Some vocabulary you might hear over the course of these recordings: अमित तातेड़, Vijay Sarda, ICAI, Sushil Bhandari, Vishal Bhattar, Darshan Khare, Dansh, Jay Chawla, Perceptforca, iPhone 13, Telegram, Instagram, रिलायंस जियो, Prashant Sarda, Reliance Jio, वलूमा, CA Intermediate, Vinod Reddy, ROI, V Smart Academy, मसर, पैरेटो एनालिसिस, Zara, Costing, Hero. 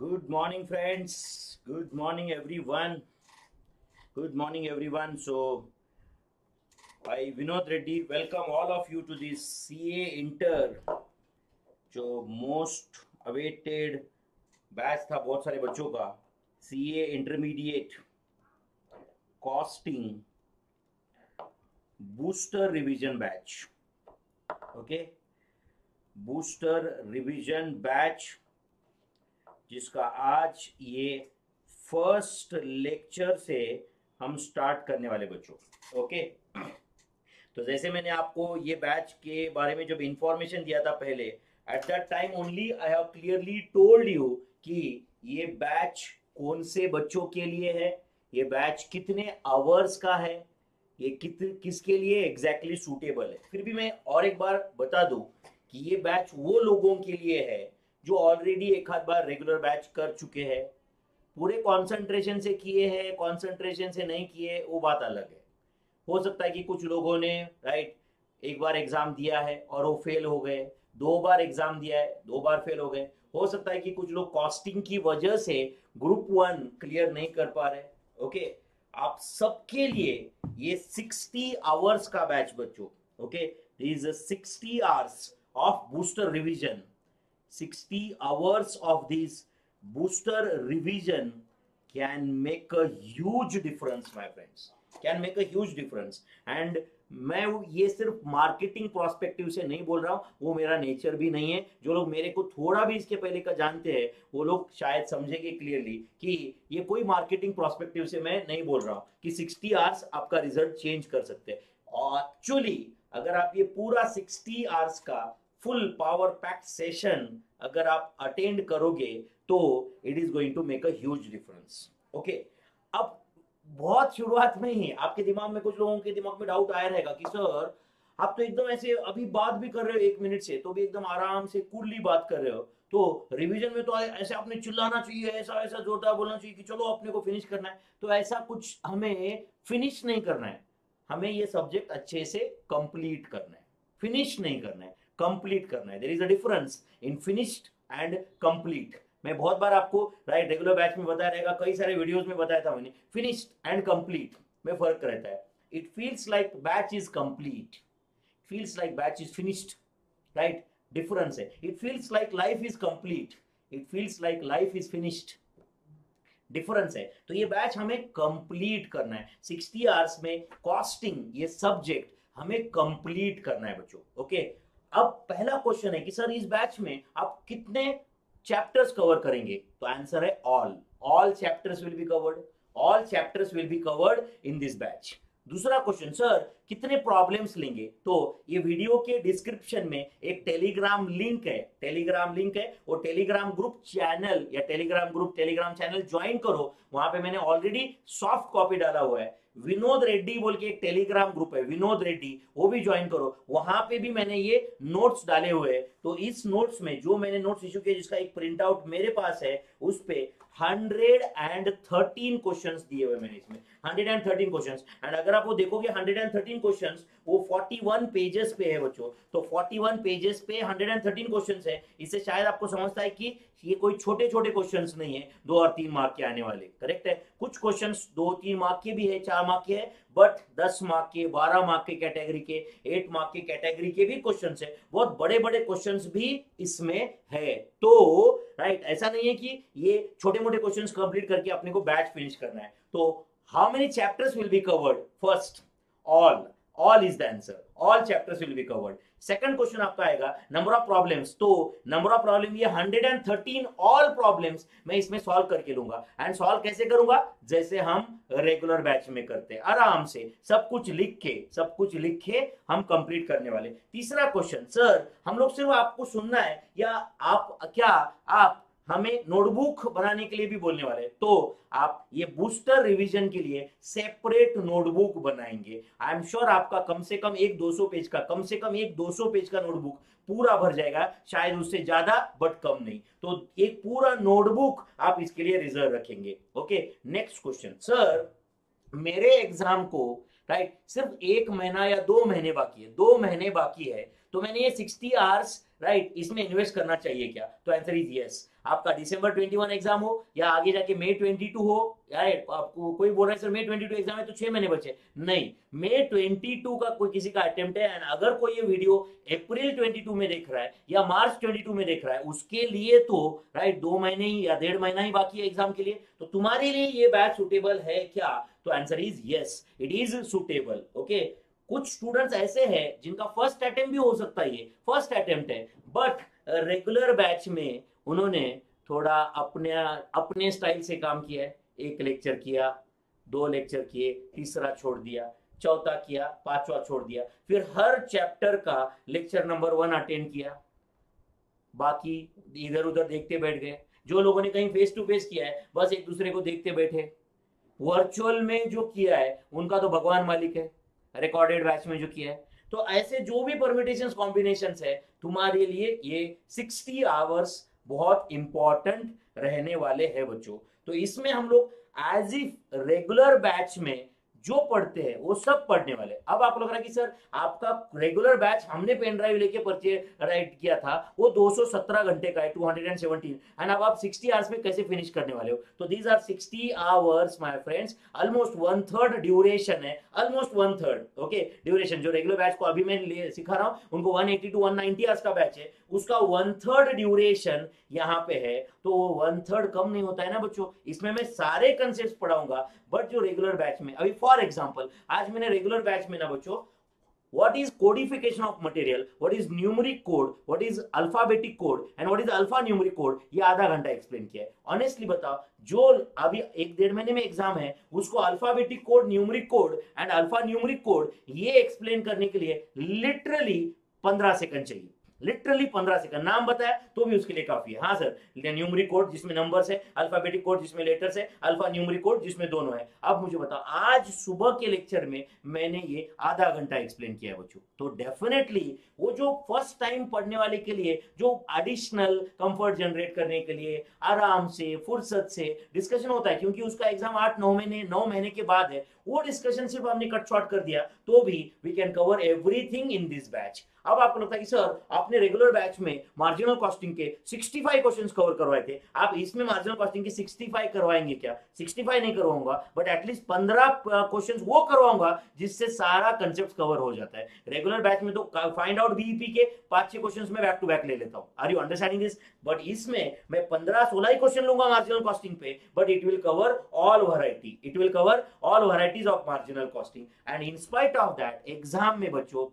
Good morning friends, good morning everyone, So I Vinod Reddy welcome all of you to this CA Inter जो most awaited batch था बहुत सारे बच्चों का CA Intermediate Costing Booster Revision Batch, okay, Booster Revision Batch जिसका आज ये first lecture से हम स्टार्ट करने वाले बच्चों, ओके। तो जैसे मैंने आपको ये बैच के बारे में जब इंफॉर्मेशन दिया था पहले, at that time only I have clearly told you कि ये बैच कौन से बच्चों के लिए है, ये बैच कितने आवर्स का है, ये किसके लिए एग्जैक्टली सूटेबल है। फिर भी मैं और एक बार बता दूं कि ये बैच वो लोगों के लिए है जो ऑलरेडी एक आध बार रेगुलर बैच कर चुके हैं, पूरे कंसंट्रेशन से किए हैं, कंसंट्रेशन से नहीं किए वो बात अलग है। हो सकता है कि कुछ लोगों ने राइट एक बार एग्जाम दिया है और वो फेल हो गए, दो बार एग्जाम दिया है, दो बार फेल हो गए। हो सकता है कि कुछ लोग कॉस्टिंग की वजह से ग्रुप 1 क्लियर नहीं कर पा रहे, ओके। आप सबके लिए ये 60 आवर्स का बैच बच्चों, okay, this is 60 hours of booster revision, 60 hours of this booster revision can make a huge difference, my friends. Can make a huge difference. And मैं ये सिर्फ मार्केटिंग प्रोस्पेक्टिव से नहीं बोल रहा हूँ, वो मेरा नेचर भी नहीं है। जो लोग मेरे को थोड़ा भी इसके पहले का जानते हैं वो लोग शायद समझेंगे क्लियरली कि ये कोई मार्केटिंग प्रोस्पेक्टिव से मैं नहीं बोल रहा हूँ कि 60 आवर्स आपका रिजल्ट चेंज कर सकते हैं। एक्चुअली अगर आप ये पूरा 60 आवर्स का फुल पावर पैक्ड सेशन अगर आप अटेंड करोगे तो it is going to make a huge difference, okay. अब बहुत शुरुआत में ही आपके दिमाग में, कुछ लोगों के दिमाग में डाउट आया रहेगा कि सर आप तो एकदम ऐसे अभी बात भी कर रहे हो 1 मिनट से, तो भी एकदम आराम से कूली बात कर रहे हो, तो रिवीजन में तो ऐसे आपने चिल्लाना चाहिए, ऐसा ऐसा जोरदार बोलना चाहिए कि चलो अपने को फिनिश करना है। तो ऐसा कुछ हमें फिनिश नहीं करना है, हमें ये सब्जेक्ट अच्छे से कंप्लीट करना है, फिनिश नहीं करना है, कंप्लीट करना है। There is a difference in finished and complete. मैं बहुत बार आपको राइट रेगुलर बैच में बताया रहेगा, कई सारे वीडियोस में बताया था मैंने, फिनिश्ड एंड कंप्लीट में फर्क रहता है। It feels like batch is complete, feels like batch is finished, right, difference है। It feels like life is complete, it feels like life is finished, difference है। तो ये बैच हमें कंप्लीट करना है, 60 आवर्स में कॉस्टिंग ये सब्जेक्ट हमें कंप्लीट करना है बच्चों, ओके। अब पहला क्वेश्चन है कि सर इस बैच में आप कितने चैप्टर्स कवर करेंगे, तो आंसर है all, all chapters will be covered, all chapters will be covered in this batch. दूसरा क्वेश्चन, सर कितने प्रॉब्लम्स लेंगे, तो ये वीडियो के डिस्क्रिप्शन में एक टेलीग्राम लिंक है, टेलीग्राम लिंक है, वो टेलीग्राम ग्रुप चैनल या Telegram group Telegram channel join करो। वहां पे मैंने ऑलरेडी सॉफ्ट कॉपी डाला हुआ है, विनोद रेड्डी बोल के एक टेलीग्राम ग्रुप है, विनोद रेड्डी, वो भी ज्वाइन करो। वहां पे भी मैंने ये नोट्स डाले हुए हैं, तो इस नोट्स में जो मैंने नोट्स इश्यू किया जिसका एक प्रिंट आउट मेरे पास है, उस पे 113 क्वेश्चंस दिए हुए मैंने, इसमें 113 क्वेश्चंस। एंड अगर आप वो देखोगे 113 क्वेश्चंस वो 41 पेजेस पे है बच्चों, तो 41 पेजेस पे 113 क्वेश्चंस है। इससे शायद आपको समझता है कि ये कोई छोटे छोटे क्वेश्चंस नहीं है 2 और 3 मार्क के आने वाले, करेक्ट है। कुछ क्वेश्चंस 2-3 मार्क के भी है, 4 मार्क के है, बट 10 मार्क के, 12 मार्क के कैटेगरी के, 8 मार्क के कैटेगरी के भी क्वेश्चंस है, बहुत बड़े बड़े क्वेश्चंस भी इसमें है। तो राइट, ऐसा नहीं है कि ये छोटे मोटे क्वेश्चंस कंप्लीट करके अपने को बैच फिनिश करना है। तो how many chapters will be covered, first all, all is the answer, all chapters will be covered. Second question आपका आएगा नंबर ऑफ प्रॉब्लम्स, तो नंबर ऑफ प्रॉब्लम ये 113 ऑल प्रॉब्लम्स मैं इसमें सॉल्व करके लूंगा। एंड सॉल्व कैसे करूंगा, जैसे हम रेगुलर बैच में करते हैं, आराम से सब कुछ लिख के, सब कुछ लिख के हम कंप्लीट करने वाले। तीसरा क्वेश्चन, सर हम लोग सिर्फ आपको सुनना है या आप क्या आप हमें नोटबुक बनाने के लिए भी बोलने वाले, तो आप ये बूस्टर रिवीजन के लिए सेपरेट नोटबुक बनाएंगे। आई एम श्योर आपका कम से कम 100-200 पेज का, कम से कम 100-200 पेज का नोटबुक पूरा भर जाएगा, शायद उससे ज्यादा बट कम नहीं, तो एक पूरा नोटबुक आप इसके लिए रिजर्व रखेंगे, ओके। नेक्स्ट क्वेश्चन, सर मेरे एग्जाम को राइट सिर्फ 1 महीना या 2 महीने बाकी है, 2 महीने बाकी है, तो मैंने ये 60 आवर्स राइट इसमें इन्वेस्ट करना चाहिए क्या? तो आंसर इज यस। आपका दिसंबर 21 एग्जाम हो या आगे जाके मई 22 हो, राइट? आपको कोई बोल रहा है सर मई 22 एग्जाम है तो 6 महीने बचे, नहीं, मई 22 का कोई किसी का अटेम्प्ट है एंड अगर कोई ये वीडियो अप्रैल 22 में देख रहा है या मार्च 22 में देख रहा है उसके लिए तो राइट 2 महीने ही या 1.5 महीना ही बाकी है एग्जाम के लिए, तो तुम्हारे लिए ये बैच सुटेबल है क्या? तो answer is yes, it is suitable. Okay, कुछ स्टूडेंट्स ऐसे हैं जिनका फर्स्ट अटेम्प्ट भी हो सकता है, ये फर्स्ट अटेम्प्ट है, बट रेगुलर बैच में उन्होंने थोड़ा अपने स्टाइल से काम किया है, 1 लेक्चर किया, 2 लेक्चर किए, 3रा छोड़ दिया, 4था किया, 5वां छोड़ दिया, फिर हर चैप्टर का लेक्चर नंबर 1 अटेंड किया, बाकी इधर उधर देखते बैठ गए। जो लोगों ने कहीं फेस टू फेस किया है बस एक दूसरे को देखते बैठे, वर्चुअल में जो किया है उनका तो भगवान मालिक है, रिकॉर्डेड बैच में जो किया है। तो ऐसे जो भी परम्यूटेशंस कॉम्बिनेशंस है तुम्हारे लिए ये 60 आवर्स बहुत इंपॉर्टेंट रहने वाले हैं बच्चों। तो इसमें हम लोग एज इफ रेगुलर बैच में जो पढ़ते हैं वो सब पढ़ने वाले। अब आप लोग कि सर आपका रेगुलर बैच हमने पेन ड्राइव लेके परचेज राइट किया था वो 217 घंटे का है, 217, एंड अब आप 60 आवर्स में कैसे फिनिश करने वाले हो? तो these are 60 hours my friends, almost 1/3 duration है, ऑलमोस्ट 1/3 ओके ड्यूरेशन। जो रेगुलर बैच को अभी मैं सिखा रहा हूँ उनको 180 to 190 आवर्स का बैच है, उसका 1/3 ड्यूरेशन यहाँ पे है, तो 1/3 कम नहीं होता है ना बच्चों। इसमें मैं सारे कंसेप्ट पढ़ाऊंगा, बट जो रेगुलर बैच में अभी फॉर एग्जाम्पल आज मैंने रेगुलर बैच में ना बच्चों what is codification of material, what is numeric code, what is alphabetic code and what is alphanumeric code, ये आधा घंटा एक्सप्लेन किया है। ऑनेस्टली बताओ जो अभी 1.5 महीने में एग्जाम है उसको alphabetic code, numeric code and alphanumeric code ये एक्सप्लेन करने के लिए लिटरली 15 सेकंड चाहिए, लिटरली 15 सेकंड। नाम बताया तो भी उसके लिए काफी है। हाँ सर, न्यूमरिक कोड जिसमें नंबर्स है, अल्फाबेटिक कोड जिसमें लेटर्स है, अल्फा न्यूमरिक कोड जिसमें दोनों है। अब मुझे बताओ आज सुबह के लेक्चर में मैंने ये आधा घंटा एक्सप्लेन किया है बच्चों, तो डेफिनेटली वो जो फर्स्ट टाइम पढ़ने वाले के लिए जो एडिशनल कंफर्ट जनरेट करने के लिए आराम से फुर्सत से डिस्कशन होता है, क्योंकि उसका एग्जाम 8-9 महीने के बाद है, वो डिस्कशन सिर्फ हमने कट शॉर्ट कर दिया तो भी we can cover everything in this batch. अब आपको लगता है कि सर आपने रेगुलर बैच में मार्जिनल कॉस्टिंग के 65 क्वेश्चंस कवर करवाए थे, आप इसमें मार्जिनल कॉस्टिंग के 65 करवाएंगे क्या? 65 नहीं करवाऊंगा, बट एटलीस्ट 15 क्वेश्चंस वो करवाऊंगा जिससे सारा कंसेप्ट कवर हो जाता है। रेगुलर बैच में तो फाइंड आउट बीईपी के 5-6 क्वेश्चंस में बैक टू बैक ले लेता हूं, are you understanding this? But इसमें मैं 15-16 ही क्वेश्चन लूंगा मार्जिनल कॉस्टिंग पे, but it will cover all variety, it will cover all varieties of marginal costing. And in spite of that exam में बच्चों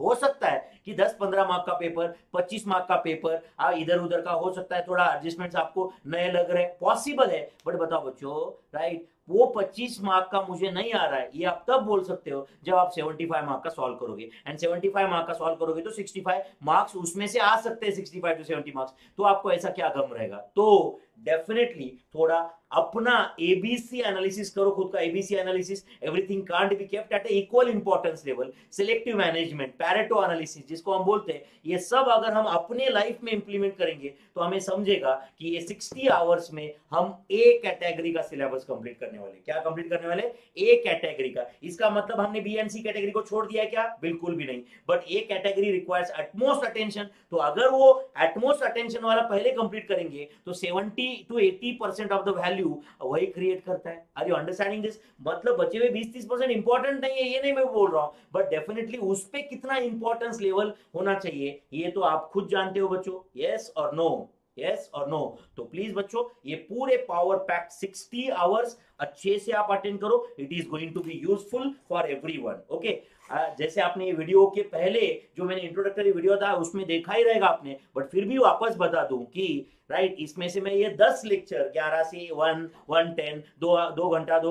हो सकता है कि 10-15 मार्क का पेपर, 25 मार्क का पेपर इधर उधर का हो सकता है, थोड़ा एडजस्टमेंट्स आपको नए लग रहे हैं, पॉसिबल है, बट बताओ बच्चों राइट वो 25 मार्क का मुझे नहीं आ रहा है, ये आप तब बोल सकते हो जब आप 75 मार्क का सॉल्व करोगे, एंड 75 मार्क का सॉल्व करोगे तो 65 मार्क्स उसमें से आ सकते हैं, 65 to 70 मार्क्स, तो आपको ऐसा क्या गम रहेगा? तो डेफिनेटली थोड़ा अपना एबीसी एनालिसिस करो, खुद का ABC analysis, everything can't be kept at equal importance level, selective management, पैरेटो एनालिसिस जिसको हम बोलते हैं, ये सब अगर हम अपने लाइफ में इंप्लीमेंट करेंगे तो हमें समझेगा कि ये 60 आवर्स में हम ए कैटेगरी का सिलेबस कंप्लीट करने वाले। क्या कंप्लीट करने वाले? ए कैटेगरी का। इसका मतलब हमने बी एंड सी कैटेगरी को छोड़ दिया क्या? बिल्कुल भी नहीं, but A category requires utmost attention, तो अगर वो एटमोस्ट अटेंशन वाला पहले कंप्लीट करेंगे तो 70 to 80% ऑफ द वैल्यू वही क्रिएट करता है। Are you understanding this? मतलब बचे हुए 20-30% इंपॉर्टेंट नहीं है, ये नहीं मैं बोल रहा हूं, बट डेफिनेटली उस पे कितना इंपॉर्टेंस लेवल होना चाहिए ये तो आप खुद जानते हो बच्चों। यस और नो, यस और नो। तो प्लीज बच्चों ये पूरे पावर पैक 60 आवर्स अच्छे से आप अटेंड करो, it is going to be useful for everyone. Okay, जैसे आपने ये वीडियो के पहले जो मैंने इंट्रोडक्टरी वीडियो था उसमें देखा ही रहेगा आपने, बट फिर भी वापस बता दूं कि राइट इसमें से मैं ये 10 लेक्चर 11 से 1, 1:10 2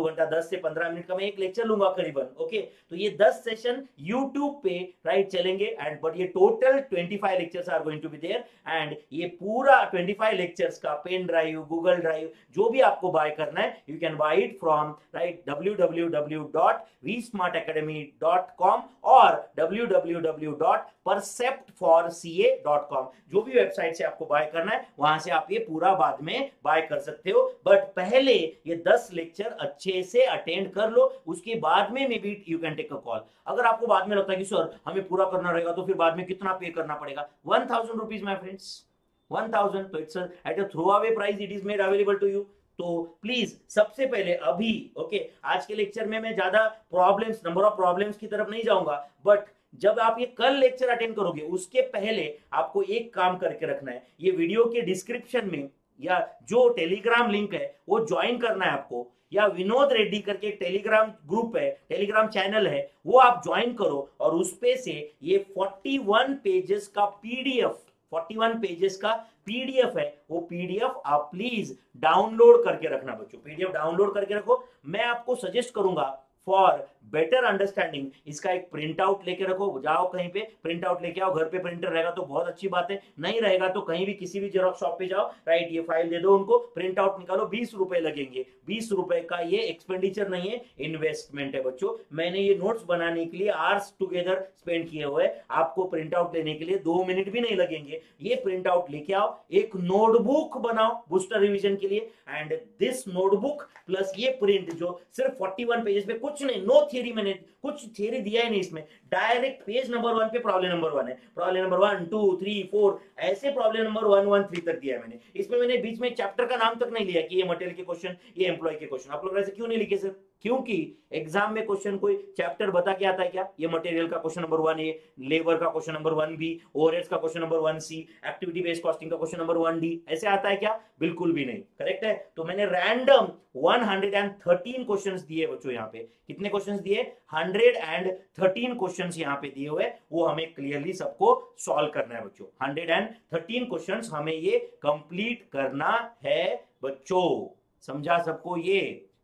घंटा 10 से 15 मिनट का मैं एक लेक्चर लूंगा करीबन। ओके, तो ये 10 सेशन यूट्यूब पे राइट चलेंगे, एंड बट ये total 25 lectures are going to be there, and ये पूरा 25 लेक्चर्स का पेन ड्राइव, गूगल ड्राइव जो भी आपको बाय करना है, you can buy it from right www.vsmartacademy.com .com और www.perceptforca.com जो भी वेबसाइट से आपको बाय करना है वहां से आप ये पूरा बाद में बाय कर सकते हो। बट पहले ये 10 लेक्चर अच्छे से अटेंड कर लो, उसके बाद में maybe you can take a call. अगर आपको बाद में लगता है कि सर हमें पूरा करना रहेगा तो फिर बाद में कितना पे करना पड़ेगा, 1000 रुपीज माई फ्रेंड्स, 1000। तो it's at a throw away price, it is made available to you. तो प्लीज सबसे पहले अभी ओके, आज के लेक्चर में मैं ज्यादा प्रॉब्लम्स, नंबर ऑफ प्रॉब्लम्स की तरफ नहीं जाऊंगा, बट जब आप ये कल लेक्चर अटेंड करोगे उसके पहले आपको एक काम करके रखना है, ये वीडियो के डिस्क्रिप्शन में या जो टेलीग्राम लिंक है वो ज्वाइन करना है आपको, या विनोद रेड्डी करके एक टेलीग्राम ग्रुप है, टेलीग्राम चैनल है, वो आप ज्वाइन करो और उसपे से ये 41 पेजेस का पीडीएफ, 41 पेजेस का पीडीएफ है, वो पीडीएफ आप प्लीज डाउनलोड करके रखना बच्चों, पीडीएफ डाउनलोड करके रखो। मैं आपको सजेस्ट करूंगा फॉर बेटर अंडरस्टैंडिंग इसका एक प्रिंट आउट लेके रखो, जाओ कहीं पे प्रिंट आउट लेके आओ, घर पे प्रिंटर रहेगा तो बहुत अच्छी बात है, नहीं रहेगा तो कहीं भी किसी भी जेरॉक्स शॉप पे जाओ, राइट, ये फाइल दे दो उनको, प्रिंट आउट निकालो, 20 रुपए लगेंगे। 20 रुपए का ये एक्सपेंडिचर नहीं है, इन्वेस्टमेंट है बच्चों। मैंने ये नोट्स बनाने के लिए आवर्स टुगेदर स्पेंड किए हुए, आपको प्रिंट आउट लेने के लिए 2 मिनट भी नहीं लगेंगे। ये प्रिंट आउट लेके आओ, एक नोटबुक बनाओ बूस्टर रिविजन के लिए, एंड दिस नोटबुक प्लस ये प्रिंट जो सिर्फ 41 पेजेस पे कुछ नहीं, नो थियरी, मैंने कुछ थियरी दिया ही नहीं इसमें, डायरेक्ट पेज नंबर 1 पे प्रॉब्लम नंबर 1 है, प्रॉब्लम नंबर 1, 2, 3, 4 ऐसे प्रॉब्लम नंबर 1, 1, 3 तक दिया है मैंने। इसमें मैंने बीच में चैप्टर का नाम तक नहीं लिया कि ये मटेरियल के क्वेश्चन, ये एम्प्लॉय के क्वेश्चन। आप लोग ऐसे क्यों नहीं लिखे सर? क्योंकि एग्जाम में क्वेश्चन कोई चैप्टर बता के आता है क्या? ये मटेरियल का क्वेश्चन नंबर 1 ए, लेबर का क्वेश्चन नंबर 1 बी, ओवरहेड्स का question number 1 C, activity based costing का क्वेश्चन नंबर 1 डी, ऐसे आता है क्या? बिल्कुल भी नहीं, करेक्ट है। तो मैंने रैंडम 113 क्वेश्चंस दिए बच्चों, यहाँ पे कितने क्वेश्चंस दिए? 113 क्वेश्चंस यहाँ पे दिए हुए, वो हमें क्लियरली सबको सॉल्व करना है बच्चों। 113 क्वेश्चंस हमें ये कंप्लीट करना है बच्चों, समझा सबको ये?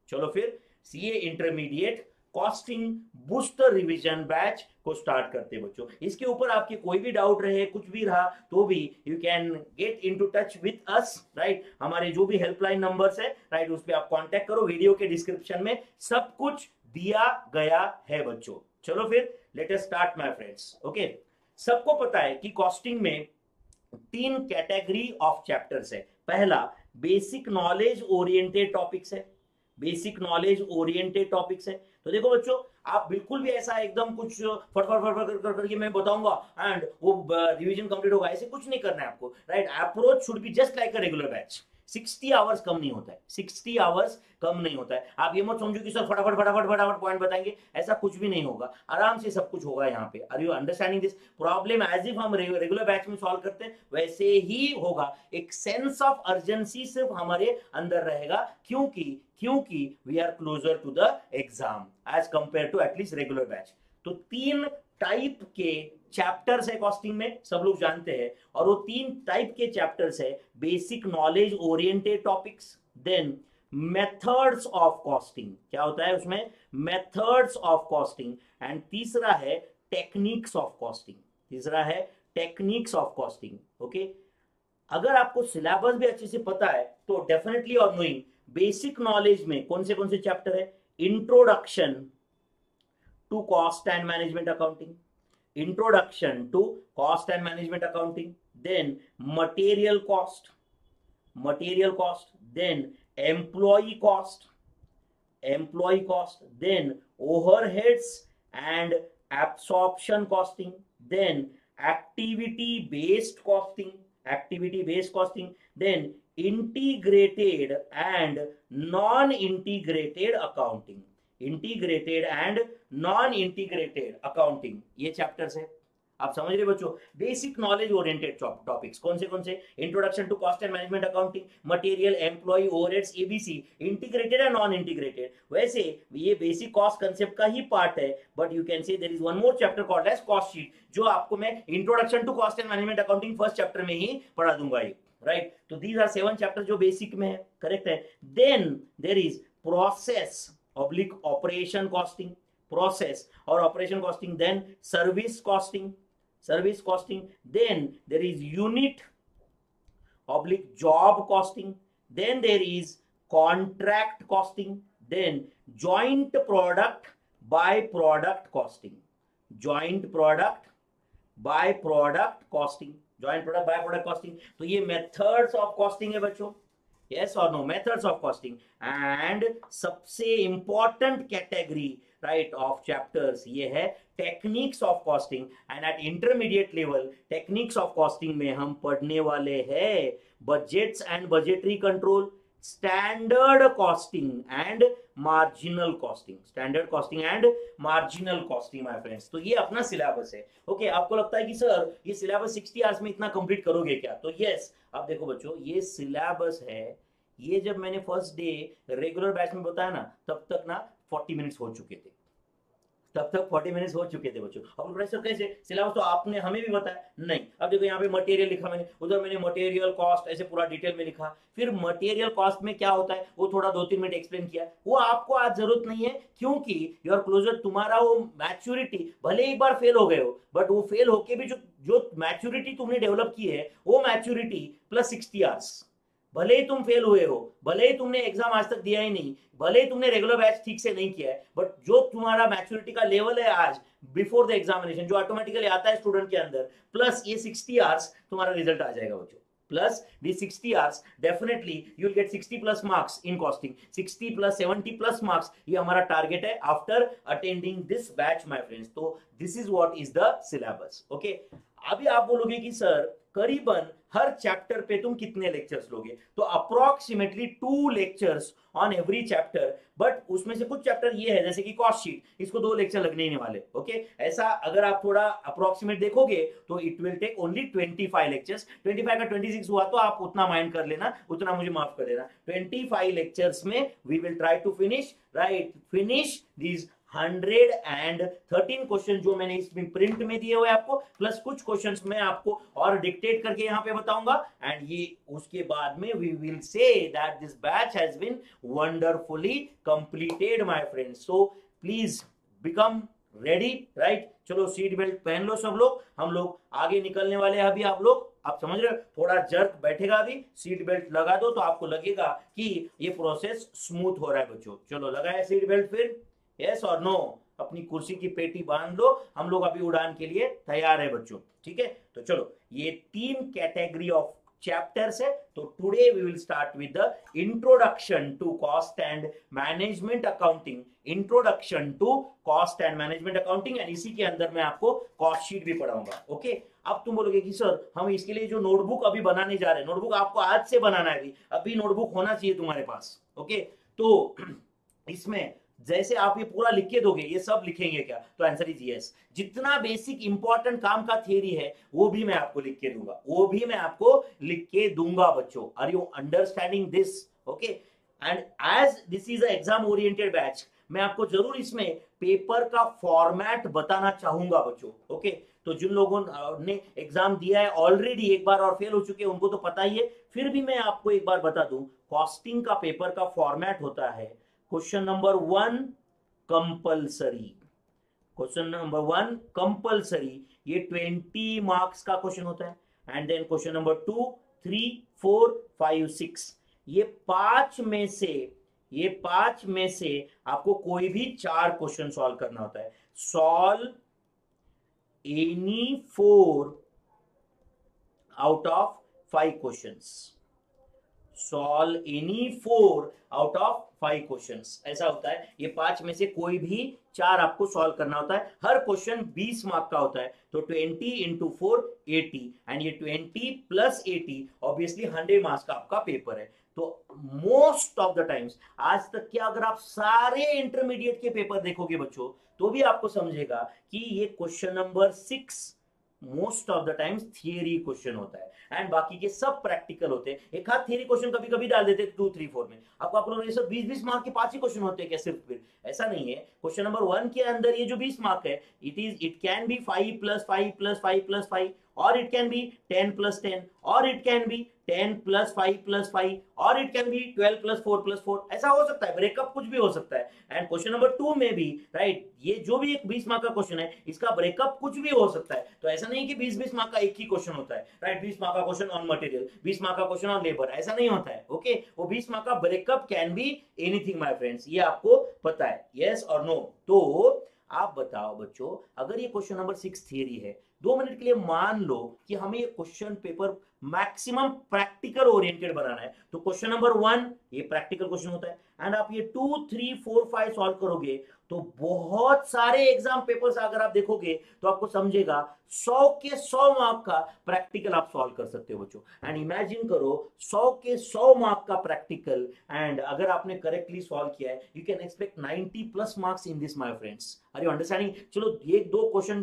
चलो फिर CA intermediate costing booster revision batch को स्टार्ट करते हैं बच्चों। इसके ऊपर आपके कोई भी डाउट रहे, कुछ भी रहा तो भी you can get into touch with us, right. हमारे जो भी हेल्पलाइन नंबर्स है, राइट, उस पर आप कांटेक्ट करो, वीडियो के डिस्क्रिप्शन में सब कुछ दिया गया है बच्चों। चलो फिर let us start my friends. Okay, सबको पता है कि कॉस्टिंग में 3 कैटेगरी ऑफ चैप्टर्स है। पहला बेसिक नॉलेज ओरिएंटेड टॉपिक्स है, बेसिक नॉलेज ओरिएंटेड टॉपिक्स है। तो देखो बच्चों, आप बिल्कुल भी ऐसा एकदम कुछ फटफट करके मैं बताऊंगा एंड वो रिवीजन कंप्लीट होगा, ऐसे कुछ नहीं करना है आपको, right. Approach should be just like a regular batch, 60 hours कम नहीं होता है, 60 आवर्स कम नहीं होता है। आप ये मत समझो कि सर फटाफट फटाफट फटाफट पॉइंट बताएंगे, ऐसा कुछ भी नहीं होगा, आराम से सब कुछ होगा यहाँ पे। Are you understanding this? Problem as if हम रेगुलर बैच में सॉल्व करते हैं वैसे ही होगा। एक सेंस ऑफ अर्जेंसी सिर्फ हमारे अंदर रहेगा, क्योंकि we are closer to the exam as compare to at least regular batch. तो 3 टाइप के चैप्टर्स है कॉस्टिंग में, सब लोग जानते हैं, और वो 3 टाइप के चैप्टर्स है, basic knowledge oriented topics, then methods of costing, क्या होता है उसमें, मेथड्स ऑफ कॉस्टिंग, एंड तीसरा है टेक्निक्स ऑफ कॉस्टिंग, तीसरा है टेक्निक्स ऑफ कॉस्टिंग। ओके, अगर आपको सिलेबस भी अच्छे से पता है तो डेफिनेटली और नोइंग बेसिक नॉलेज में कौन से चैप्टर है, introduction to cost and management accounting, Introduction to Cost and Management Accounting, then material cost, then employee cost, then overheads and absorption costing, then activity-based costing, then integrated and non-integrated accounting, integrated and non integrated accounting, ये chapters है। आप समझ रहे बच्चों, basic knowledge oriented topics कौन से, introduction to cost and management accounting, material, employ, overheads, ABC, integrated and non integrated. वैसे ये बेसिक कॉस्ट कंसेप्ट का ही पार्ट है, but you can say there is one more chapter called as cost sheet, जो आपको मैं introduction to cost and management accounting first chapter में ही पढ़ा दूंगा, राइट। तो दीज आर 7 चैप्टर जो बेसिक में है, करेक्ट है। Then there is process oblique operation costing, process और operation costing, then service costing, then there is unit oblique job costing, then there is contract costing, then joint product by product costing, joint product by product costing, joint product by product costing. तो ये methods of costing है बच्चों, yes और no, methods of costing. And सबसे important category right of chapters ये है techniques of costing. And at intermediate level techniques of costing में हम पढ़ने वाले हैं budgets and budgetary control, standard costing and marginal costing, standard costing and marginal costing my friends. तो ये अपना सिलेबस है। ओके, आपको लगता है कि सर ये सिलेबस 60 आवर्स में इतना कंप्लीट करोगे क्या? तो यस, आप देखो बच्चों ये सिलेबस है, ये जब मैंने फर्स्ट डे रेगुलर बैच में बताया ना तब तक ना 40 मिनट्स हो चुके थे, तब तक 40 मिनट्स हो चुके थे बच्चों। अब प्रोफेसर कैसे, सिलेबस तो आपने हमें भी बताया नहीं। अब देखो यहाँ पे मटेरियल लिखा मैंने, उधर मैंने मटेरियल कॉस्ट ऐसे पूरा डिटेल में लिखा, फिर मटेरियल कॉस्ट में क्या होता है वो थोड़ा 2-3 मिनट एक्सप्लेन किया। वो आपको आज जरूरत नहीं है क्योंकि योर क्लोजर, तुम्हारा वो मैच्योरिटी, भले एक बार फेल हो गए हो बट वो फेल होके भी जो मैच्योरिटी तुमने डेवलप की है वो मैच्योरिटी प्लस 60 आवर्स, भले ही तुम फेल हुए हो, भले ही तुमने एग्जाम आज तक दिया ही नहीं, भले ही तुमने रेगुलर बैच ठीक से नहीं किया है, बट जो तुम्हारा मैच्योरिटी का लेवल है आज बिफोर द एग्जामिनेशन जो ऑटोमेटिकली आता है स्टूडेंट के अंदर, प्लस ये 60 आवर्स तुम्हारा रिजल्ट आ जाएगा बच्चों। Plus the 60 hours definitely you will get 60 plus marks in costing, 60 plus 70 plus marks, ये हमारा टारगेट है after attending this batch my friends. तो this is what is the syllabus. Okay, अभी आप बोलोगे कि सर करीबन हर चैप्टर पे तुम कितने लेक्चर्स लोगे? तो approximately 2 lectures on every chapter, but उसमें से कुछ चैप्टर ये है जैसे कि कॉस्ट शीट, इसको 2 लेक्चर लगने ही वाले। ओके, ऐसा अगर आप थोड़ा अप्रोक्सीमेट देखोगे तो it will take only 25 lectures. 25 का 26 हुआ तो आप उतना माइंड कर लेना, उतना मुझे माफ कर देना। 25 लेक्चर्स में we will try to finish right, finish these 113 question जो मैंने इसमें प्रिंट में दिए हुए आपको, प्लस कुछ क्वेश्चंस मैं आपको और डिक्टेट करके यहाँ पे बताऊंगा। एंड ये उसके बाद में we will say that this batch has been wonderfully completed my friends. So please become ready right. चलो सीट बेल्ट पहन लो सब लोग, हम लोग आगे निकलने वाले हैं अभी। आप लोग, आप समझ रहे हो, थोड़ा जर्क बैठेगा अभी, सीट बेल्ट लगा दो तो आपको लगेगा कि ये प्रोसेस स्मूथ हो रहा है बच्चों। चलो लगाया सीट बेल्ट फिर, यस और नो, अपनी कुर्सी की पेटी बांध लो, हम लोग अभी उड़ान के लिए तैयार है बच्चों। ठीक है, तो चलो ये 3 कैटेगरी ऑफ चैप्टर्स है। तो today we will start with the introduction to cost and management accounting, introduction to cost and management accounting, and इसी के अंदर मैं आपको कॉस्ट शीट भी पढ़ाऊंगा। ओके, अब तुम बोलोगे कि सर हम इसके लिए जो नोटबुक अभी बनाने जा रहे हैं, नोटबुक आपको आज से बनाना है, अभी नोटबुक होना चाहिए तुम्हारे पास। ओके, तो इसमें जैसे आप ये पूरा लिख के दोगे, ये सब लिखेंगे क्या? तो आंसर इज यस। जितना बेसिक इंपॉर्टेंट काम का थ्योरी है वो भी मैं आपको लिख के दूंगा, वो भी मैं आपको लिख के दूंगा बच्चों। Are you understanding this? Okay, and as this is a exam oriented batch, मैं आपको जरूर इसमें पेपर का फॉर्मेट बताना चाहूंगा बच्चों। ओके, तो जिन लोगों ने एग्जाम दिया है ऑलरेडी एक बार और फेल हो चुके हैं उनको तो पता ही है, फिर भी मैं आपको एक बार बता दूं कॉस्टिंग का पेपर का फॉर्मेट होता है। Question number 1 compulsory, question number 1 compulsory, ये 20 मार्क्स का क्वेश्चन होता है। एंड देन क्वेश्चन नंबर 2, 3, 4, 5, 6, ये 5 में से आपको कोई भी 4 क्वेश्चन सॉल्व करना होता है। Solve any 4 out of 5 questions, solve any 4 out of 5 questions, ऐसा होता है। ये 5 में से कोई भी 4 आपको सॉल्व करना होता है। हर क्वेश्चन 20 मार्क का होता है, तो 20 × 4, 80, एंड ये 20 + 80 ऑब्वियसली 100 मार्क्स का आपका पेपर है। तो मोस्ट ऑफ द टाइम्स आज तक क्या, अगर आप सारे इंटरमीडिएट के पेपर देखोगे बच्चों तो भी आपको समझेगा कि ये question number 6 most of the times theory question होता है एंड बाकी के सब प्रैक्टिकल होते हैं। एक हाथ थियरी क्वेश्चन कभी कभी डाल देते 2, 3, 4 में। आपको आप लोगों ने सब 20-20 मार्क के 5 ही क्वेश्चन होते हैं क्या सिर्फ? फिर ऐसा नहीं है। क्वेश्चन नंबर 1 के अंदर ये जो 20 मार्क है, इट कैन बी 5 + 5 + 5 + 5, और इट कैन बी 10 + 10, और इट कैन बी 10 + 5 + 5, और इट कैन बी 12 + 4 + 4, ऐसा हो सकता है, ब्रेकअप कुछ भी हो सकता है। एंड क्वेश्चन नंबर 2 में भी राइट, ये जो भी एक 20 मार्क का क्वेश्चन है इसका ब्रेकअप कुछ भी हो सकता है। तो ऐसा नहीं कि 20-20 मार्क का एक ही क्वेश्चन होता है राइट, 20 मार्क का क्वेश्चन ऑन मटेरियल, 20 मार्क का क्वेश्चन ऑन लेबर, ऐसा नहीं होता है। ओके, वो 20 मार्क का breakup can be anything my friends, ये आपको पता है। यस और नो? तो आप बताओ बच्चों, अगर ये क्वेश्चन नंबर 6 थियरी है, 2 मिनट के लिए मान लो कि हमें ये question paper maximum practical oriented बनाना है, तो क्वेश्चन नंबर 1 ये प्रैक्टिकल क्वेश्चन होता है, एंड आप ये 2, 3, 4, 5 सॉल्व करोगे तो बहुत सारे एग्जाम पेपर्स अगर आप देखोगे तो आपको समझेगा 100 के 100 मार्क का प्रैक्टिकल आप सॉल्व कर सकते हो बच्चों। एंड इमेजिन करो 100 के 100 मार्क का प्रैक्टिकल, एंड अगर आपने करेक्टली सॉल्व किया है you can expect 90+ marks in this my friends. Are you understanding? चलो एक दो क्वेश्चन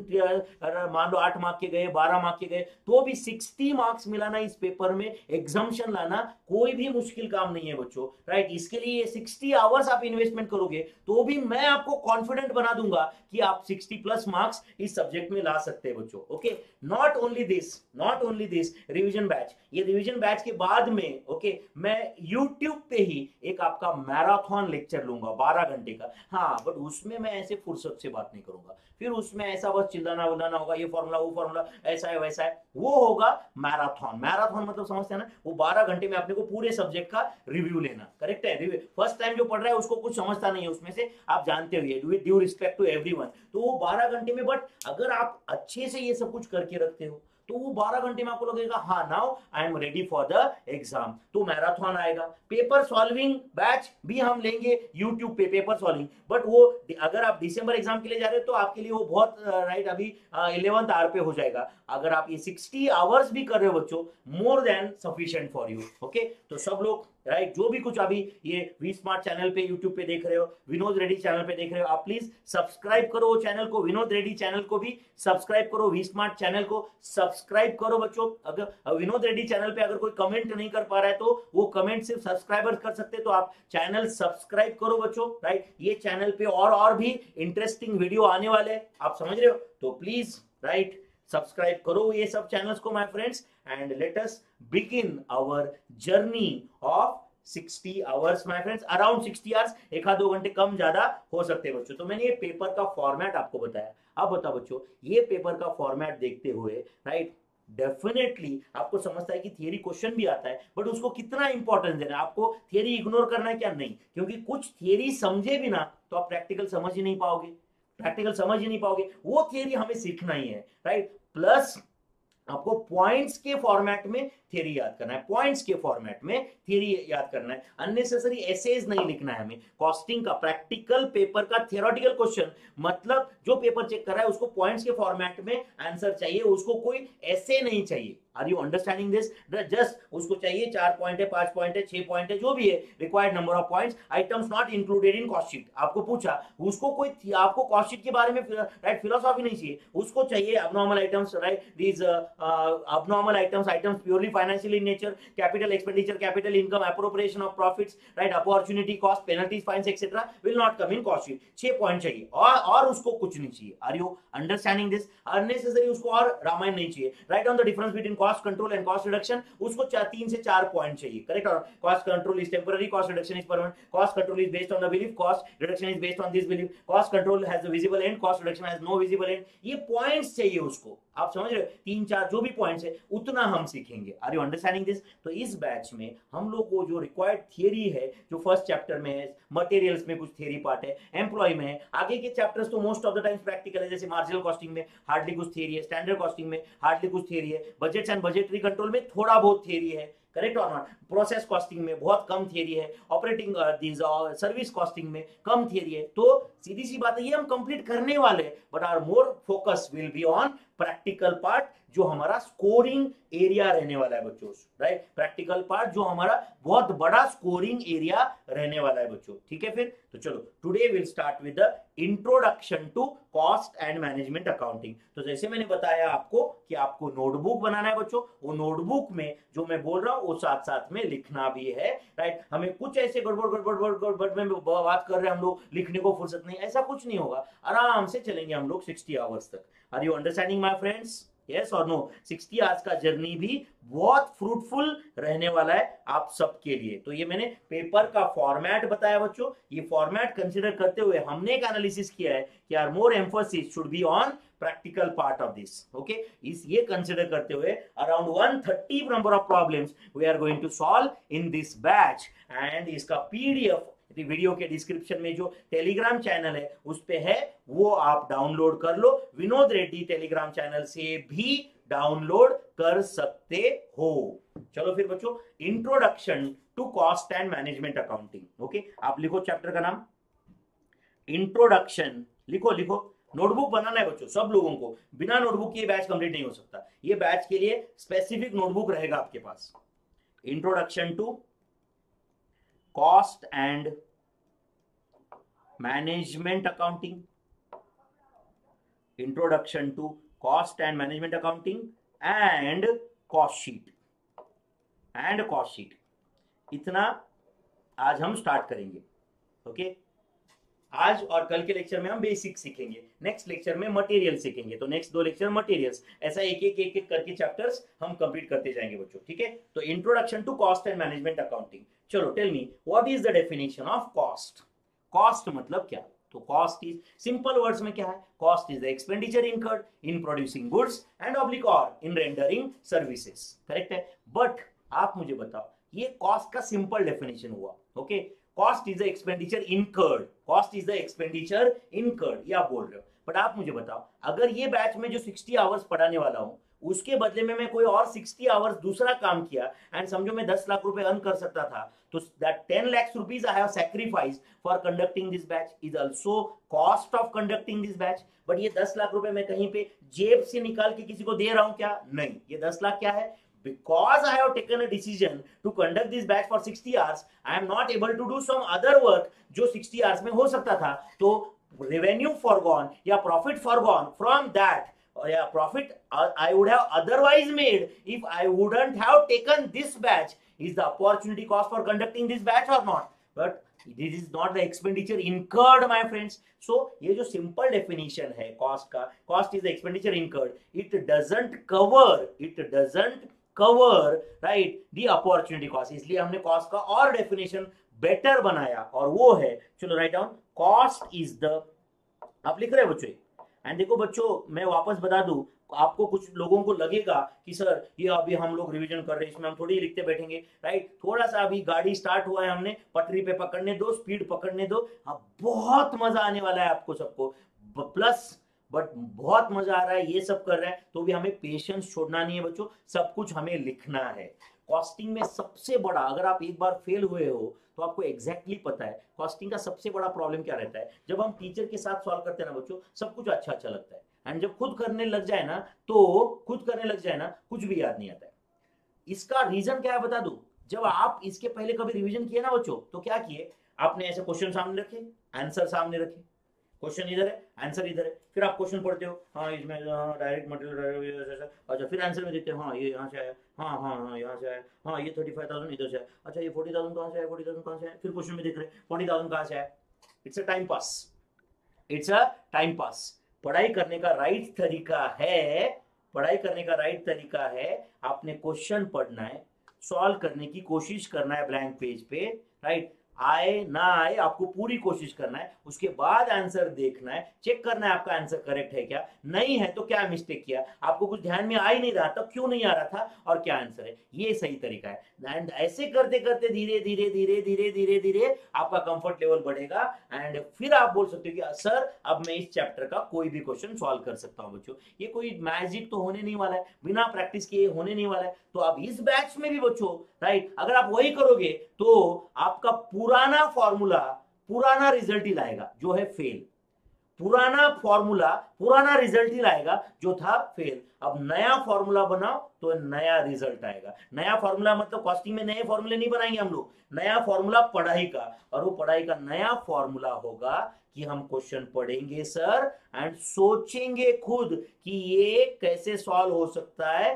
मान लो 8 मार्क के गए, 12 मार्क के गए, तो भी 60 मार्क्स मिलाना इस पेपर में, एग्जाम्शन लाना कोई भी मुश्किल काम नहीं है बच्चों, राइट। इसके लिए 60 आवर्स आप इन्वेस्टमेंट करोगे तो भी मैं आपको कॉन्फिडेंट बना दूंगा कि आप 60+ मार्क्स इस सब्जेक्ट में ला सकते हैं बच्चों, okay. Not only this revision batch, ये रिवीजन बैच के बाद में ओके, मैं YouTube पे ही एक आपका मैराथन लेक्चर लूंगा 12 घंटे का, हाँ, बट उसमें मैं ऐसे फुर्सत से बात नहीं करूंगा, फिर उसमें ऐसा बस चिल्लाना बुलाना होगा, ये फॉर्मूला वो फॉर्मूला, ऐसा है वैसा है, वो होगा मैराथन। मैराथन मतलब समझते हैं ना, वो 12 घंटे में आपने को पूरे सब्जेक्ट का रिव्यू लेना, करेक्ट है। फर्स्ट टाइम जो पढ़ रहा है उसको कुछ समझता नहीं है उसमें से, आप जानते हो With due respect to everyone, तो वो 12 घंटे में, बट अगर आप अच्छे से ये सब कुछ करके रखते हो तो वो 12 घंटे में आपको लगेगा हाँ now I am ready for the exam. तो मैराथन आएगा, पेपर सॉल्विंग बैच भी हम लेंगे YouTube पे, पेपर सॉल्विंग, बट वो अगर आप दिसंबर एग्जाम के लिए जा रहे हो तो आपके लिए वो बहुत राइट अभी 11th आवर पे हो जाएगा। अगर आप ये 60 आवर्स भी कर रहे हो बच्चों, more than sufficient for you, okay. तो सब लोग राइट जो भी कुछ अभी ये वी स्मार्ट चैनल पे यूट्यूब पे देख रहे हो, विनोद रेड्डी चैनल पे देख रहे हो, आप प्लीज सब्सक्राइब करो चैनल को, विनोद रेड्डी चैनल को भी सब्सक्राइब करो, वी स्मार्ट चैनल को सब्सक्राइब करो बच्चों। अगर विनोद रेड्डी चैनल पे अगर कोई कमेंट नहीं कर पा रहा है तो वो कमेंट सिर्फ सब्सक्राइबर्स कर सकते हैं, तो आप चैनल सब्सक्राइब करो बच्चों, राइट। ये चैनल पे और भी इंटरेस्टिंग वीडियो आने वाले हैं, आप समझ रहे हो, तो प्लीज राइट सब्सक्राइब करो ये सब चैनल्स को my friends. And let us begin our journey of 60 hours my friends, around 60 hours, एक आध 2 घंटे कम ज्यादा हो सकते हैं बच्चों। तो मैंने ये पेपर का फॉर्मेट आपको बताया, अब बताओ बच्चों ये पेपर का फॉर्मेट देखते हुए राइट डेफिनेटली आपको समझता है कि थियरी क्वेश्चन भी आता है बट उसको कितना इंपॉर्टेंस देना है, आपको थियरी इग्नोर करना है क्या, नहीं, क्योंकि कुछ थियरी समझे बिना तो आप प्रैक्टिकल समझ ही नहीं पाओगे, वो थियरी हमें सीखना ही है, राइट। प्लस आपको पॉइंट्स के फॉर्मेट में थियरी याद करना है, अननेसेसरी एसेज नहीं लिखना है हमें। कॉस्टिंग का प्रैक्टिकल पेपर का थियोरेटिकल क्वेश्चन, मतलब जो पेपर चेक कर रहा है उसको पॉइंट्स के फॉर्मेट में आंसर चाहिए, उसको कोई ऐसे नहीं चाहिए। Are you understanding this? Just उसको चाहिए 4 पॉइंट है, 5 पॉइंट है, 6 पॉइंट है, जो भी है required number of points, items not included in cost sheet. आपको पूछा, उसको कोई आपको कॉस्ट शीट के बारे में राइट फिलोसॉफी नहीं चाहिए, उसको चाहिए abnormal items, right, these abnormal items, items purely financial in nature, capital expenditure, capital income, appropriation of profits, right, opportunity cost, penalties, fines etcetera will not come in cost sheet. 6 point चाहिए और उसको कुछ नहीं चाहिए। Are you understanding this? Unnecessary उसको और रामायण नहीं चाहिए, right. On the difference between cost control and cost reduction, उसको 3 से 4 पॉइंट चाहिए, करेक्ट। और cost control is temporary, cost reduction is permanent, cost control is based on the belief, cost reduction is based on this belief, cost control has a visible end, cost reduction has no visible end. ये points चाहिए उसको, आप समझ रहे हो, 3-4 जो भी points है उतना हम सीखेंगे। Are you understanding this? तो इस बैच में हम लोग को जो रिक्वायर्ड थियरी है, जो फर्स्ट चैप्टर में है, मटेरियल्स में कुछ थियरी पार्ट है, एम्प्लॉय में है, आगे के चैप्टर्स तो most of the times practical है, जैसे मार्जिनल कॉस्टिंग में हार्डली कुछ थियरी है, स्टैंडर्ड कॉस्टिंग में हार्डली कुछ थियरी है, बजट्स एंड बजटरी कंट्रोल में थोड़ा बहुत थियरी है, करेक्ट और नॉट, प्रोसेस कॉस्टिंग में बहुत कम थियरी है, ऑपरेटिंग सर्विस कॉस्टिंग में कम थियरी है। तो सीधी सी बात है ये हम कंप्लीट करने वाले, but our more focus will be on practical part, जो हमारा स्कोरिंग एरिया रहने वाला है बच्चों, राइट। प्रैक्टिकल पार्ट जो हमारा बहुत बड़ा स्कोरिंग एरिया रहने वाला है बच्चों, ठीक है। फिर तो चलो, today will start with the introduction to cost and management accounting. तो जैसे मैंने बताया आपको कि आपको नोटबुक बनाना है बच्चों, वो नोटबुक में जो मैं बोल रहा हूँ वो साथ साथ में लिखना भी है, राइट। हमें कुछ ऐसे गड़बड़ में बात कर रहे हैं हम लोग, लिखने को फुर्सत नहीं, ऐसा कुछ नहीं होगा, आराम से चलेंगे हम लोग 60 आवर्स तक। Are you understanding my friends? Yes और नो? 60 आवर्स का जर्नी भी बहुत फ्रूटफुल रहने वाला है आप सबके लिए। तो ये मैंने पेपर का फॉर्मेट बताया बच्चों, ये फॉर्मेट कंसीडर करते हुए हमने एक एनालिसिस किया है कि our more emphasis should be on practical part of this, okay. इस ये कंसीडर करते हुए around 130 number of problems we are going to solve in this batch, and इसका पीडीएफ वीडियो के डिस्क्रिप्शन में जो टेलीग्राम चैनल है उस पे है, वो आप डाउनलोड कर लो। विनोद रेड्डी टेलीग्राम चैनल से भी डाउनलोड कर सकते हो। चलो फिर बच्चों, introduction to cost and management accounting. Okay, आप लिखो चैप्टर का नाम इंट्रोडक्शन, लिखो लिखो। नोटबुक बनाना है बच्चों सब लोगों को, बिना नोटबुक के ये बैच कंप्लीट नहीं हो सकता। ये बैच के लिए स्पेसिफिक नोटबुक रहेगा आपके पास। Introduction to cost and management accounting, introduction to cost and management accounting and cost sheet, and cost sheet, इतना आज हम स्टार्ट करेंगे। ओके, आज और कल के लेक्चर में हम बेसिक सीखेंगे, नेक्स्ट लेक्चर में मटेरियल सीखेंगे, तो नेक्स्ट दो लेक्चर मटेरियल्स, ऐसा एक एक करके चैप्टर्स हम कंप्लीट करते जाएंगे बच्चों, ठीक है। तो introduction to cost and management accounting. चलो tell me what is the definition of cost. Cost मतलब क्या? तो कॉस्ट इज, सिंपल वर्ड्स में क्या है, cost is the expenditure incurred in producing goods and oblique और इन रेंडरिंग सर्विसेज, करेक्ट है। But आप मुझे बताओ ये कॉस्ट का सिंपल डेफिनेशन हुआ। Okay, cost is the expenditure incurred, cost is the expenditure incurred, ये आप बोल रहे हो। बट आप मुझे बताओ, अगर ये बैच में जो 60 आवर्स पढ़ाने वाला हूं उसके बदले में मैं कोई और 60 आवर्स दूसरा काम किया एंड समझो मैं 10 लाख रुपए अर्न कर सकता था, तो that 10 lakh rupees I have sacrifice for conducting this batch is also cost of conducting this batch. But ये 10 लाख रुपए मैं कहीं पे जेब से निकाल के किसी को दे रहा हूं क्या? नहीं, ये 10 लाख क्या है, because I have taken a decision to conduct this batch for 60 hours, I am not able to do some other work जो 60 hours में हो सकता था, तो revenue foregone या profit foregone from that या profit I would have otherwise made if I wouldn't have taken this batch. Is the opportunity cost for conducting this batch or not? But this is not the expenditure incurred, my friends. So ये जो simple definition है cost का, cost is the expenditure incurred. It doesn't cover right the opportunity cost. इसलिए हमने cost का और definition better बनाया और वो है, चलो write down, cost is the, आप लिख रहे हो बच्चों। एंड देखो बच्चों मैं वापस बता दूं, आपको कुछ लोगों को लगेगा कि सर ये अभी हम लोग रिवीजन कर रहे हैं, इसमें हम थोड़ी लिखते बैठेंगे, राइट। थोड़ा सा अभी गाड़ी स्टार्ट हुआ है, हमने पटरी पे पकड़ने दो, स्पीड पकड़ने दो, अब बहुत मजा आने वाला है आपको सबको, प्लस बट बहुत मजा आ रहा है ये सब कर रहा है, तो भी हमें पेशेंस छोड़ना नहीं है बच्चों, सब कुछ हमें लिखना है। कॉस्टिंग में सबसे बड़ा, अगर आप एक बार फेल हुए हो तो आपको एग्जैक्टली पता है कॉस्टिंग का सबसे बड़ा प्रॉब्लम क्या रहता है। जब हम टीचर के साथ सॉल्व करते हैं ना बच्चों, सब कुछ अच्छा अच्छा लगता है, एंड जब खुद करने लग जाए ना कुछ भी याद नहीं आता है। इसका रीजन क्या है बता दूं, जब आप इसके पहले कभी रिविजन किए ना बच्चों, तो क्या किए आपने, ऐसे क्वेश्चन सामने रखे, आंसर सामने रखे, क्वेश्चन इधर है आंसर इधर है, फिर आप क्वेश्चन पढ़ते हो, हाँ इसमें डायरेक्ट मटेरियल, अच्छा फिर आंसर में देते हो, हाँ ये यहाँ से आया, हाँ हाँ हाँ यहाँ से आया, हाँ ये 35,000 इधर से आया, अच्छा ये 40,000 कहाँ से आया, 40,000 कहाँ से आया, फिर क्वेश्चन में देख रहे 40,000 कहाँ से आया। It's a time pass, it's a time pass. पढ़ाई करने का राइट तरीका है, पढ़ाई करने का राइट तरीका है, आपने क्वेश्चन पढ़ना है, सॉल्व करने की कोशिश करना है ब्लैंक पेज पे, राइट, आए ना आए आपको पूरी कोशिश करना है, उसके बाद आंसर देखना है, चेक करना है आपका आंसर करेक्ट है क्या, नहीं है तो क्या मिस्टेक किया, आपको कुछ ध्यान में आ ही नहीं रहा था क्यों नहीं आ रहा था और क्या आंसर है, ये सही तरीका है। एंड ऐसे करते करते धीरे धीरे धीरे धीरे धीरे धीरे आपका कंफर्ट लेवल बढ़ेगा एंड फिर आप बोल सकते हो कि सर अब मैं इस चैप्टर का कोई भी क्वेश्चन सॉल्व कर सकता हूँ। बच्चों ये कोई मैजिक तो होने नहीं वाला है, बिना प्रैक्टिस किए होने नहीं वाला है। तो अब इस बैच में भी बच्चों राइट, अगर आप वही करोगे तो आपका पुराना फॉर्मूला पुराना रिजल्ट ही लाएगा जो है फेल, पुराना फॉर्मूला पुराना रिजल्ट ही लाएगा जो था फेल। अब नया फॉर्मूला बनाओ तो नया रिजल्ट आएगा। नया फॉर्मूला मतलब कॉस्टिंग में नए फॉर्मूले नहीं बनाएंगे हम लोग, नया फॉर्मूला पढ़ाई का, और वो पढ़ाई का नया फॉर्मूला होगा कि हम क्वेश्चन पढ़ेंगे सर एंड सोचेंगे खुद कि ये कैसे सॉल्व हो सकता है,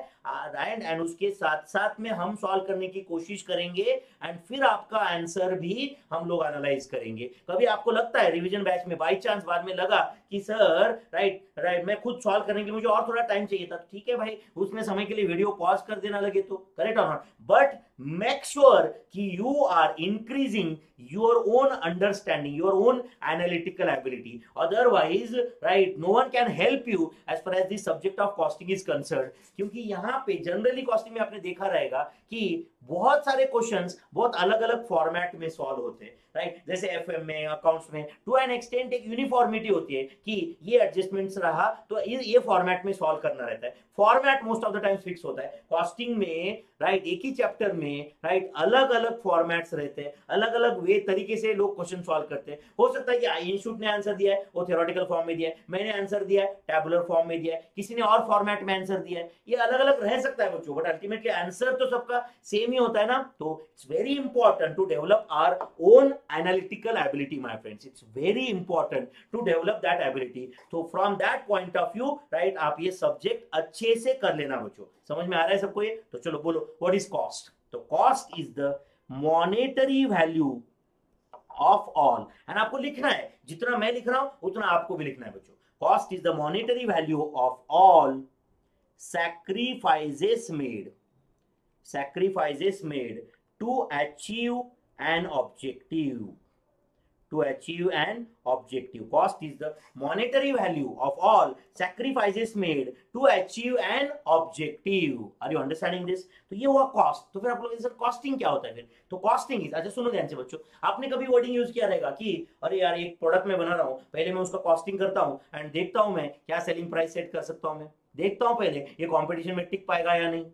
एंड उसके साथ साथ में हम सॉल्व करने की कोशिश करेंगे एंड फिर आपका आंसर भी हम लोग एनालाइज करेंगे। कभी आपको लगता है रिवीजन बैच में बाय चांस बाद में लगा कि सर राइट मैं खुद सॉल्व करने के लिए मुझे और थोड़ा टाइम चाहिए था, ठीक है भाई उसमें समय के लिए वीडियो पॉज कर देना लगे तो, करेक्ट और not. But make sure ki you are increasing your own understanding, your own analytical ability. Otherwise, right, no one can help you as far as the subject of costing is concerned. क्योंकि यहाँ पे generally costing में आपने देखा रहेगा कि बहुत सारे questions बहुत अलग-अलग format में solve होते हैं, right? जैसे FM में, accounts में, to an extent एक uniformity होती है कि ये adjustments रहा तो ये format में solve करना रहता है. Format most of the time fix होता है. Costing में, right, एक ही chapter में, right, अलग-अलग formats रहते हैं, अलग-अलग way तरीके से लोग क्वेश्चन सॉल्व करते हैं. हो सकता है कि इंस्टीट्यूट ने आंसर दिया है वो थ्योरेटिकल फॉर्म में दिया है, मैंने आंसर दिया है टैबुलर फॉर्म में दिया है, किसी ने और फॉर्मेट में आंसर दिया है. ये अलग-अलग रह सकता है बच्चों, बट अल्टीमेटली आंसर तो सबका सेम ही होता है ना. तो it's very important to develop our own analytical ability my friends, it's very important to develop that ability. तो from that point of view, right, आप ये सब्जेक्ट अच्छे से कर लेना बच्चों. समझ में आ रहा है सबको ये? तो चलो बोलो, व्हाट इज कॉस्ट? तो cost is the monetary value of all. And आपको लिखना है, जितना मैं लिख रहा हूं उतना आपको भी लिखना है बच्चों. Cost is the monetary value of all sacrifices made to achieve an objective. Cost is the monetary value of all sacrifices made to achieve an objective. Are you understanding this? तो ये हुआ cost. तो फिर आप लोग sir costing क्या होता है फिर? तो costing is, अच्छा सुनो ध्यान से बच्चों, आपने कभी wording use किया रहेगा कि अरे यार एक product में बना रहा हूँ, पहले मैं उसका costing करता हूँ and देखता हूँ मैं क्या selling price set कर सकता हूँ, मैं देखता हूँ पहले ये competition में टिक पाएगा या नहीं.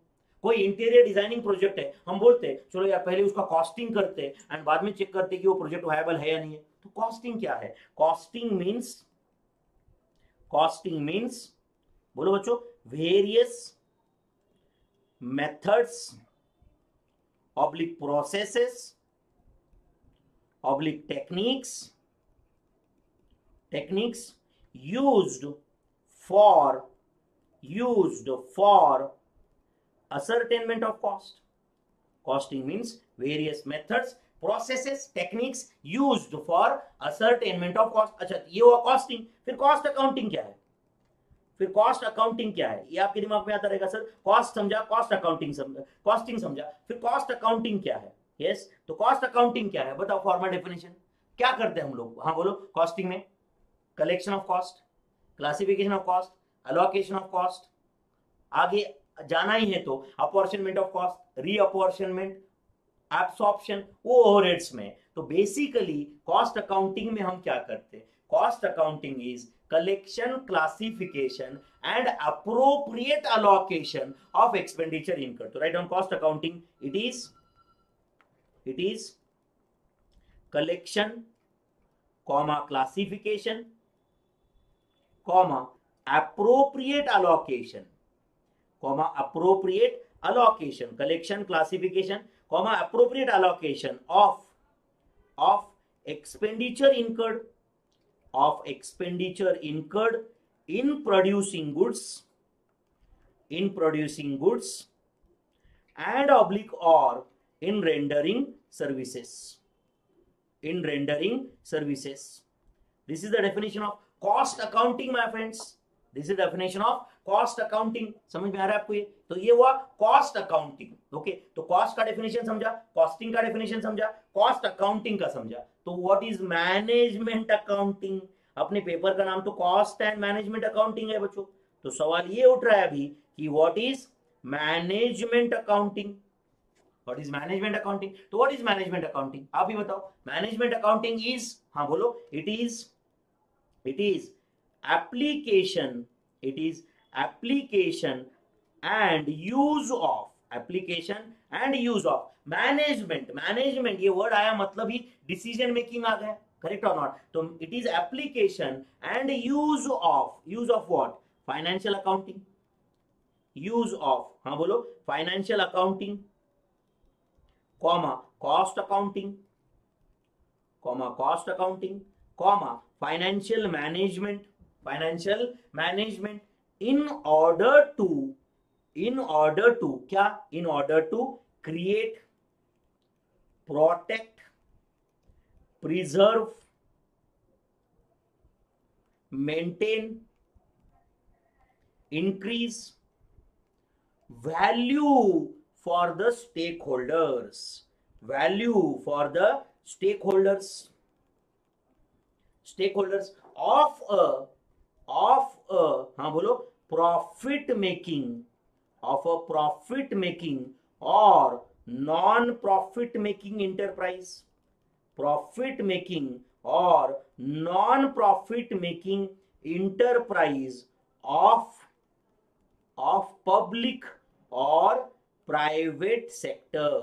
कोई इंटीरियर डिजाइनिंग प्रोजेक्ट है, हम बोलते हैं चलो यार पहले उसका कॉस्टिंग करते हैं एंड बाद में चेक करते हैं कि वो प्रोजेक्ट वायबल है या नहीं है. तो कॉस्टिंग क्या है? कॉस्टिंग मींस बोलो बच्चों, various methods oblique processes oblique techniques used for ascertainment of cost. Costing means various methods, processes, techniques used for ascertainment of cost. अच्छा ये हुआ costing. फिर cost accounting क्या है? ये आपके दिमाग में आता रहेगा सर, cost समझा, cost accounting समझा, costing समझा, फिर cost accounting क्या है? Yes, तो cost accounting क्या है बताओ, formal definition क्या करते हैं हम लोग? हाँ बोलो. costing में collection of cost, classification of cost, allocation of cost, आगे जाना ही है तो apportionment of cost, reapportionment, absorption, वो ओवरहेड्स में. तो बेसिकली कॉस्ट अकाउंटिंग में हम क्या करते हैं? Cost accounting is collection, classification and appropriate allocation of expenditure incurred. तो right on cost accounting, it is collection comma classification comma appropriate allocation collection, classification, appropriate allocation of expenditure incurred in producing goods and oblique or in rendering services. This is the definition of cost accounting, my friends. समझ में आ रहा है आपको ये? तो ये हुआ cost accounting. Okay, तो कॉस्ट का डेफिनेशन समझा, कॉस्टिंग का डेफिनेशन समझा, कॉस्ट अकाउंटिंग का समझा. तो व्हाट इज मैनेजमेंट अकाउंटिंग? अपने पेपर का नाम तो कॉस्ट एंड मैनेजमेंट अकाउंटिंग है बच्चों. तो सवाल ये उठ रहा है अभी कि व्हाट इज मैनेजमेंट अकाउंटिंग. तो व्हाट इज मैनेजमेंट अकाउंटिंग, आप ही बताओ. मैनेजमेंट अकाउंटिंग इज, हाँ बोलो, it is application and use of management. ये वर्ड आया मतलब ही डिसीजन मेकिंग आ गया, करेक्ट और नॉट? तो it is application and use of what? Financial accounting. Use of, हाँ बोलो, financial accounting comma cost accounting comma financial management in order to create, protect, preserve, maintain, increase value for the stakeholders. Value for the stakeholders. Stakeholders of a profit making or non-profit making enterprise. Profit making or non-profit making enterprise of public or private sector.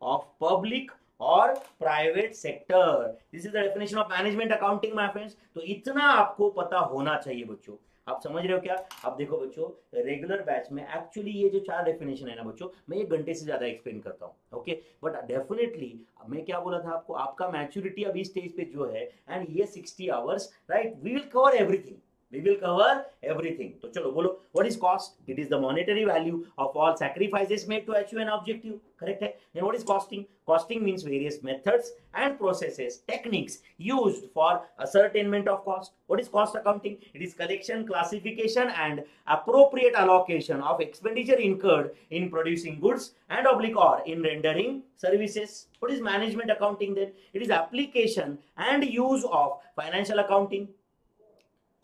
Of public और private sector. This is the definition of management accounting my friends. तो इतना आपको पता होना चाहिए बच्चों. आप समझ रहे हो क्या? आप देखो बच्चों, रेगुलर बैच में एक्चुअली ये जो चार डेफिनेशन है ना बच्चों, मैं 1 घंटे से ज्यादा एक्सप्लेन करता हूँ. ओके, बट डेफिनेटली मैं क्या बोला था आपको, आपका मैच्योरिटी अभी स्टेज पे जो है एंड ये 60 hours, right, we will cover everything. We will cover everything. तो चलो बोलो, what is cost? It is the monetary value of all sacrifices made to achieve an objective. Correct है? Then what is costing? Costing means various methods and processes, techniques used for ascertainment of cost. What is cost accounting? It is collection, classification, and appropriate allocation of expenditure incurred in producing goods and or in rendering services. What is management accounting then? It is application and use of financial accounting,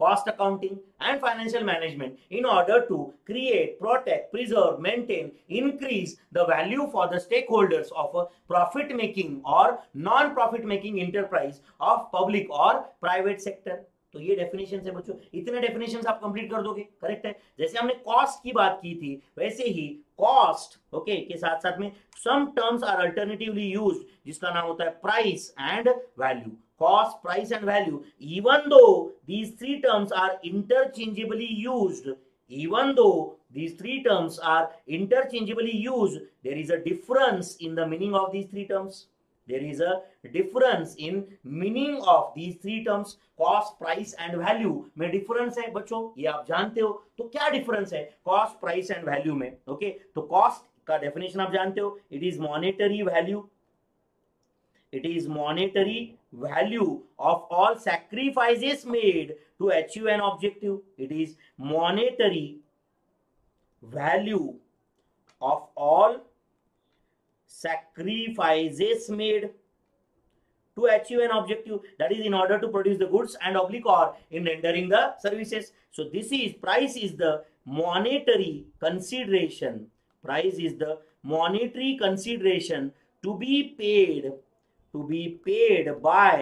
cost accounting and financial management in order to create, protect, preserve, maintain, increase the value for the stakeholders of a profit making or non-profit making enterprise of public or private sector. तो ये definitions है बच्चों. इतने definitions आप complete कर दोगे. Correct है? जैसे हमने कॉस्ट की बात की थी, वैसे ही कॉस्ट ओके के साथ साथ में some terms are alternatively used, जिसका नाम होता है price and value. Cost, price, and value. Even though these three terms are interchangeably used, there is a difference in the meaning of these three terms. Cost price and value में difference है बच्चों, ये आप जानते हो. तो क्या difference है कॉस्ट प्राइस एंड वैल्यू में? ओके, तो कॉस्ट का डेफिनेशन आप जानते हो, it is monetary value. It is monetary value of all sacrifices made to achieve an objective. It is monetary value of all sacrifices made to achieve an objective. That is in order to produce the goods and or in rendering the services. So this is, price is the monetary consideration. Price is the monetary consideration to be paid. by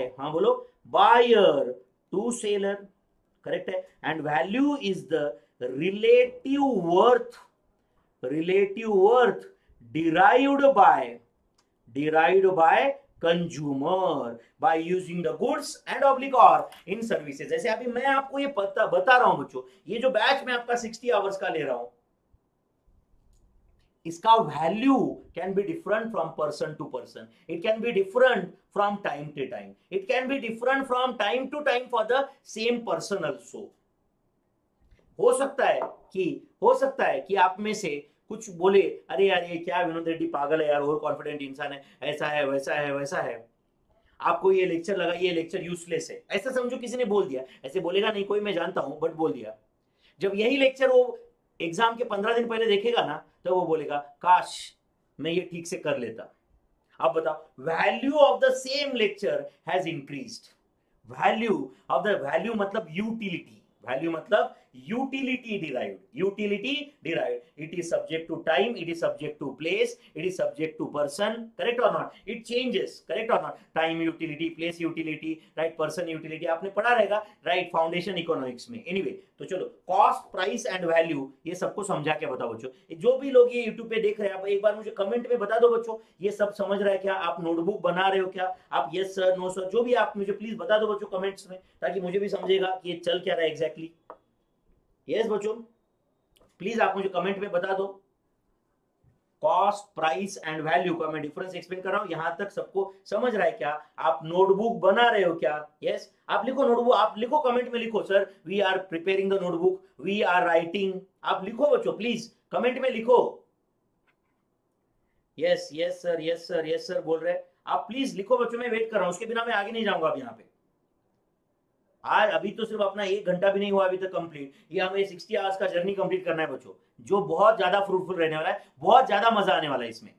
buyer to seller. Correct है? And value is the relative worth derived by consumer by using the goods and or in services. जैसे अभी मैं आपको ये बता रहा हूं बच्चों, ये जो बैच में आपका 60 आवर्स का ले रहा हूं, इसका value can be different from person to person, it can be different from time to time, it can be different from time to time for the same person also. हो सकता है कि आप में से कुछ बोले, अरे यार ये क्या विनोद रेड्डी पागल है यार, ओवर कॉन्फिडेंट इंसान है, ऐसा है वैसा है वैसा है. आपको ये लेक्चर लगा ये लेक्चर यूजलेस है, ऐसा समझो किसी ने बोल दिया. ऐसे बोलेगा नहीं कोई, मैं जानता हूं, बट बोल दिया. जब यही लेक्चर वो एग्जाम के 15 दिन पहले देखेगा ना, तो वो बोलेगा काश मैं ये ठीक से कर लेता. अब बताओ, value of the same lecture has increased. Value मतलब utility, utility derived. It is subject to time, it is subject to place, it is subject to person. Correct और नॉट? It changes. करेक्ट और not? Time utility, place utility, right, person utility, आपने पढ़ा रहेगा, right, foundation economics में. Anyway, तो चलो cost price and value ये सबको समझा के बताओ बच्चों. जो भी लोग ये यूट्यूब पे देख रहे हैं, आप एक बार मुझे कमेंट में बता दो बच्चों, ये सब समझ रहा है क्या? आप नोटबुक बना रहे हो क्या? आप यस सर, नो सर, जो भी, आप मुझे प्लीज बता दो बच्चों कमेंट्स में, ताकि मुझे भी समझेगा कि ये चल क्या रहा है एग्जैक्टली. यस बच्चों, प्लीज आप मुझे कमेंट में बता दो. कॉस्ट प्राइस एंड वैल्यू का मैं डिफरेंस एक्सप्लेन कर रहा हूं. यहां तक सबको समझ रहा है क्या? आप नोटबुक बना रहे हो क्या? यस, आप लिखो नोटबुक, आप लिखो कमेंट में, लिखो sir we are preparing the notebook, we are writing. आप लिखो बच्चों, प्लीज कमेंट में लिखो. Yes yes sir, yes sir, yes sir बोल रहे हैं आप. प्लीज लिखो बच्चों, मैं वेट कर रहा हूं, उसके बिना मैं आगे नहीं जाऊंगा. अब यहाँ पे आज अभी तो सिर्फ अपना 1 घंटा भी नहीं हुआ अभी तक कंप्लीट, ये हमें 60 आवर्स का जर्नी कंप्लीट करना है बच्चों. जो बहुत ज्यादा फ्रूटफुल रहने वाला है, बहुत ज्यादा मजा आने वाला है इसमें।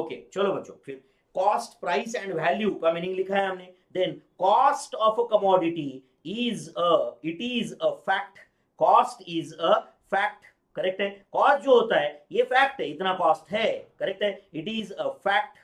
ओके चलो बच्चों, फिर कॉस्ट, प्राइस एंड वैल्यू का मीनिंग लिखा है हमने। Then cost of a commodity is a, it is a fact, cost is a fact, correct है। कॉस्ट जो होता है ये फैक्ट है, इतना कॉस्ट है, करेक्ट है। It is a fact,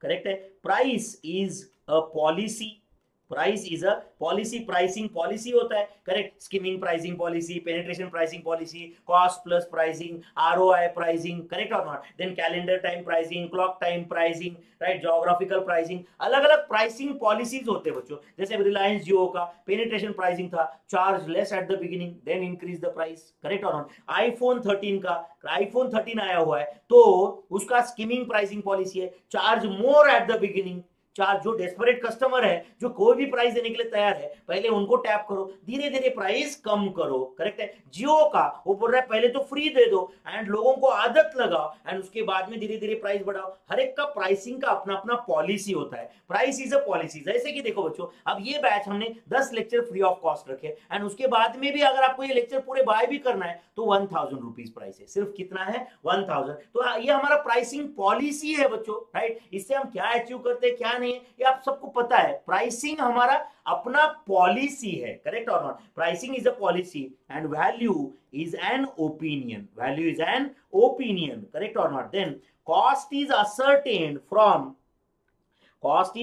correct है। Price is a policy, price is a policy, pricing policy होता है, correct. Skimming pricing policy, penetration pricing policy, cost plus pricing, ROI pricing, correct और not. Then calendar time pricing, clock time pricing, right, geographical pricing, अलग अलग pricing policies होते हैं बच्चों। जैसे रिलायंस जियो का पेनिट्रेशन प्राइसिंग था, charge less at the beginning then increase the price, correct और नॉट। आईफोन 13 का, आईफोन 13 आया हुआ है तो उसका स्कीमिंग प्राइसिंग पॉलिसी है, charge more at the beginning. Charge जो डेस्परेट कस्टमर है, जो कोई भी प्राइस देने के लिए तैयार है, पहले उनको टैप करो, धीरे धीरे प्राइस कम करो, करेक्ट है। जियो का वो बोल रहा है पहले तो फ्री दे दो एंड लोगों को आदत लगाओ एंड उसके बाद में धीरे धीरे प्राइस बढ़ाओ। हर एक का प्राइसिंग का अपना अपना पॉलिसी होता है, प्राइस इज अ पॉलिसी। जैसे कि देखो बच्चों, अब ये बैच हमने 10 लेक्चर फ्री ऑफ कॉस्ट रखे एंड उसके बाद में भी अगर आपको ये लेक्चर पूरे बाय भी करना है तो 1000 रुपीज प्राइस है, सिर्फ कितना है 1000। तो ये हमारा प्राइसिंग पॉलिसी है बच्चों, राइट। इससे हम क्या अचीव करते हैं, क्या नहीं, ये आप सबको पता है। प्राइसिंग हमारा अपना पॉलिसी है, करेक्ट और not. Pricing is a policy and value is an opinion, value is an opinion, correct और not. Then cost is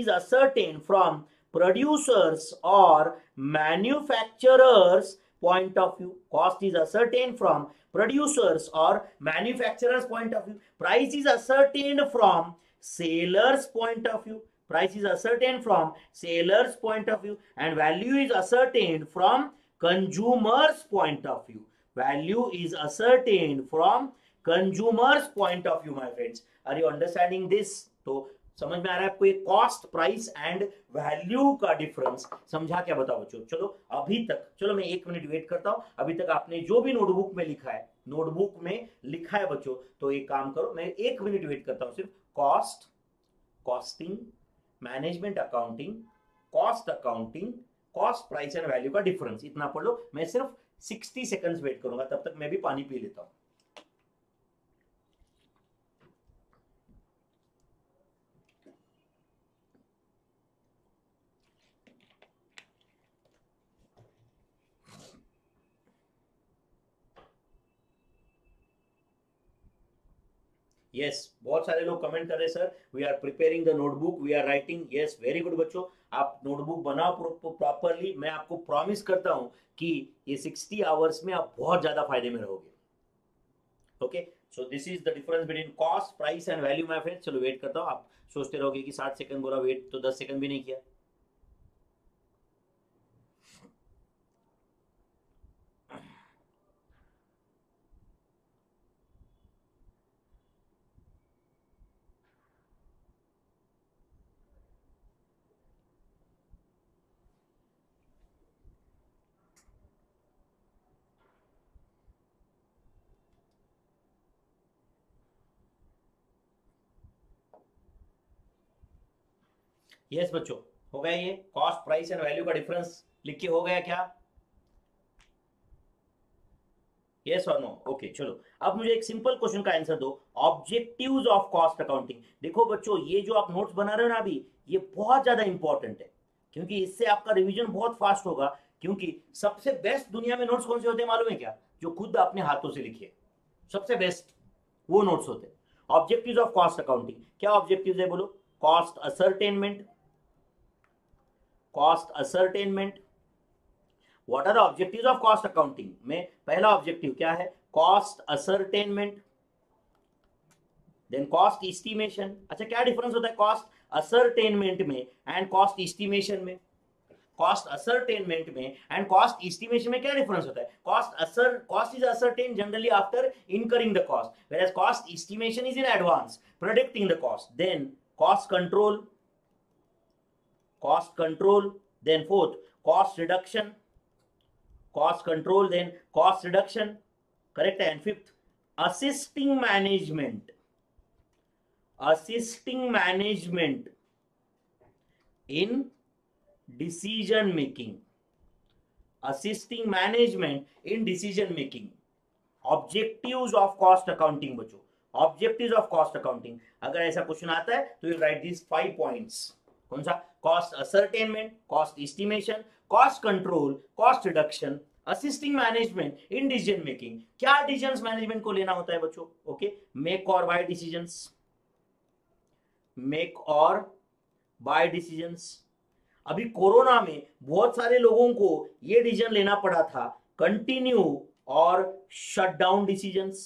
ascertained from producers और manufacturers point of view, cost is ascertained from producers और manufacturers point of view. Price is ascertained from sellers point of view, price is ascertained from seller's point of view and value is ascertained from consumer's point of view, value is ascertained from consumer's point of view, my friends. Are you understanding this? तो समझ में आ रहा है आपको ये cost, price and value का difference समझा क्या, बताओ बच्चों। चलो अभी तक, चलो मैं 1 मिनट वेट करता हूं। अभी तक आपने जो भी नोटबुक में लिखा है, नोटबुक में लिखा है बच्चों, तो एक काम करो, मैं 1 मिनट वेट करता हूं। सिर्फ cost, costing, management accounting, cost accounting, cost, price and value का डिफरेंस, इतना पढ़ लो। मैं सिर्फ 60 सेकंड्स वेट करूंगा, तब तक मैं भी पानी पी लेता हूं। यस, बहुत सारे लोग कमेंट कर रहे हैं sir we are preparing the notebook, we are writing. Yes, very good बच्चों, आप नोटबुक बनाओ प्रॉपरली। मैं आपको प्रॉमिस करता हूं कि ये 60 आवर्स में आप बहुत ज्यादा फायदे में रहोगे। Okay, so this is the difference between cost, price and value, my friends. चलो वेट करता हूं, आप सोचते रहोगे कि 60 सेकंड बोला वेट, तो 10 सेकंड भी नहीं किया। यस बच्चों, हो गया ये कॉस्ट, प्राइस एंड वैल्यू का डिफरेंस लिख के, हो गया क्या? यस और नो? ओके चलो, अब मुझे एक सिंपल क्वेश्चन का आंसर दो, ऑब्जेक्टिव्स ऑफ कॉस्ट अकाउंटिंग। देखो बच्चों, ये जो आप नोट्स बना रहे हो ना अभी, ये बहुत ज्यादा इंपॉर्टेंट है क्योंकि इससे आपका रिवीजन बहुत फास्ट होगा। क्योंकि सबसे बेस्ट दुनिया में नोट्स कौन से होते हैं मालूम है क्या? जो खुद अपने हाथों से लिखिए, सबसे बेस्ट वो नोट्स होते हैं। ऑब्जेक्टिव्स ऑफ कॉस्ट अकाउंटिंग, क्या ऑब्जेक्टिव्स है बोलो? Cost ascertainment, cost ascertainment. What are the objectives of cost accounting में पहला ऑब्जेक्टिव क्या है? Cost ascertainment. Then cost estimation. अच्छा, क्या डिफरेंस होता है कॉस्ट असर्टेनमेंट में एंड कॉस्ट एस्टिमेशन में? कॉस्ट असर्टेनमेंट में एंड कॉस्ट एस्टिमेशन में क्या डिफरेंस होता है? Cost is ascertain generally after incurring the cost, whereas cost estimation is in advance predicting the cost. Then cost control, cost control. Then fourth, cost reduction, cost control, then cost reduction, correct. And fifth, assisting management, assisting management in decision making, assisting management in decision making, objectives of cost accounting बच्चों, objectives of cost accounting, अगर ऐसा question आता है तो you write this 5 points. कौन सा? Cost ascertainment, cost estimation, cost control, cost reduction, assisting management in decision making. क्या decisions management को लेना होता है बच्चों? Okay, make or buy decisions, make or buy decisions. अभी कोरोना में बहुत सारे लोगों को ये डिसीजन लेना पड़ा था, continue or shutdown decisions,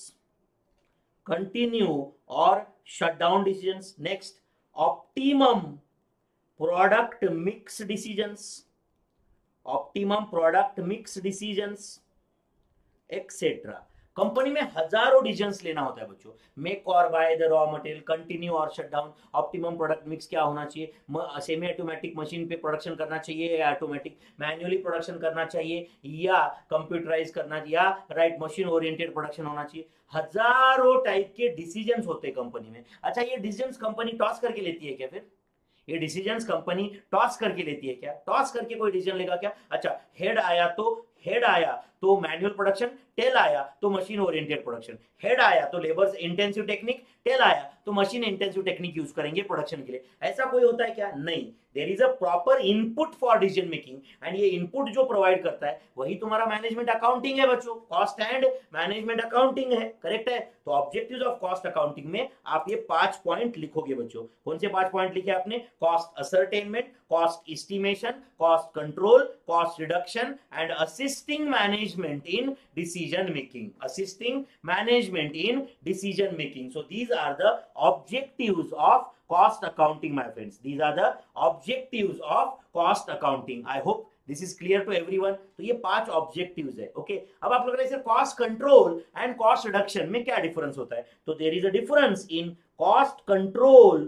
continue or shutdown decisions. Next, optimum product mix decisions, optimum product mix decisions etcetera. Company में हजारों डिसीजंस लेना होता है बच्चों, make or buy the raw material, continue or shutdown, optimum product mix क्या होना चाहिए, semi automatic machine पे प्रोडक्शन करना चाहिए या ऑटोमेटिक मैन्युअली प्रोडक्शन करना चाहिए या कंप्यूटराइज करना या राइट मशीन ओरिएंटेड प्रोडक्शन होना चाहिए. हजारों टाइप के डिसीजंस होते हैं कंपनी में. अच्छा, ये डिसीजंस कंपनी टॉस करके लेती है क्या? फिर ये डिसीजंस कंपनी टॉस करके लेती है क्या? टॉस करके कोई डिसीजन लेगा क्या? अच्छा, हेड आया तो मैनुअल प्रोडक्शन, टेल आया तो मशीन ओरिएंटेड प्रोडक्शन. हेड आया तो लेबर इंटेंसिव टेक्निक, टेल आया तो मशीन इंटेंसिव टेक्निक यूज करेंगे प्रोडक्शन के लिए. ऐसा कोई होता है क्या? नहीं. There is a proper input for decision making, and ये इनपुट जो प्रोवाइड करता है वही तुम्हारा मैनेजमेंट अकाउंटिंग है बच्चों. कॉस्ट एंड मैनेजमेंट अकाउंटिंग है, करेक्ट है. तो ऑब्जेक्टिव्स ऑफ कॉस्ट अकाउंटिंग में आप ये 5 पॉइंट लिखोगे बच्चों. कौन से 5 पॉइंट लिखे आपने? Cost ascertainment, cost estimation, cost control, cost reduction and assisting management in decision making, assisting management in decision making. So these are the objectives of cost accounting, my friends. These are the objectives of cost accounting. I hope this is clear to everyone. तो ये 5 objectives है. Okay, अब आप लोग इसे cost control and cost reduction में क्या difference होता है? तो there is a difference in cost control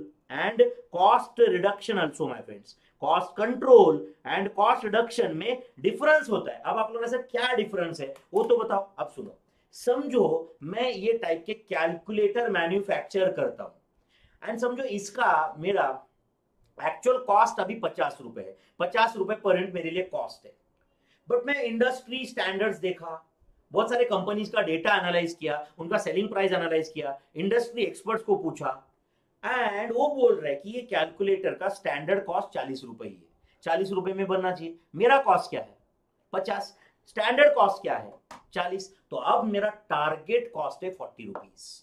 and cost reduction also, my friends. Cost control and cost reduction में डिफरेंस होता है. अब आप लोगों से क्या डिफरेंस है वो तो बताओ. अब सुनो, समझो मैं ये टाइप के कैलकुलेटर मैन्युफैक्चर करता हूं एंड समझो इसका मेरा एक्चुअल कॉस्ट अभी 50 रुपए है, 50 रुपए पर यूनिट मेरे लिए कॉस्ट है. बट मैं इंडस्ट्री स्टैंडर्ड्स देखा, बहुत सारे कंपनीज का डेटा एनालाइज किया, उनका सेलिंग प्राइस एनालाइज किया, इंडस्ट्री एक्सपर्ट्स को पूछा एंड वो बोल रहा है कि ये कैलकुलेटर का स्टैंडर्ड कॉस्ट 40 रुपए ही है, 40 रुपए में बनना चाहिए. मेरा कॉस्ट क्या है? 50. स्टैंडर्ड कॉस्ट क्या है? 40. तो अब मेरा टारगेट कॉस्ट है 40 rupees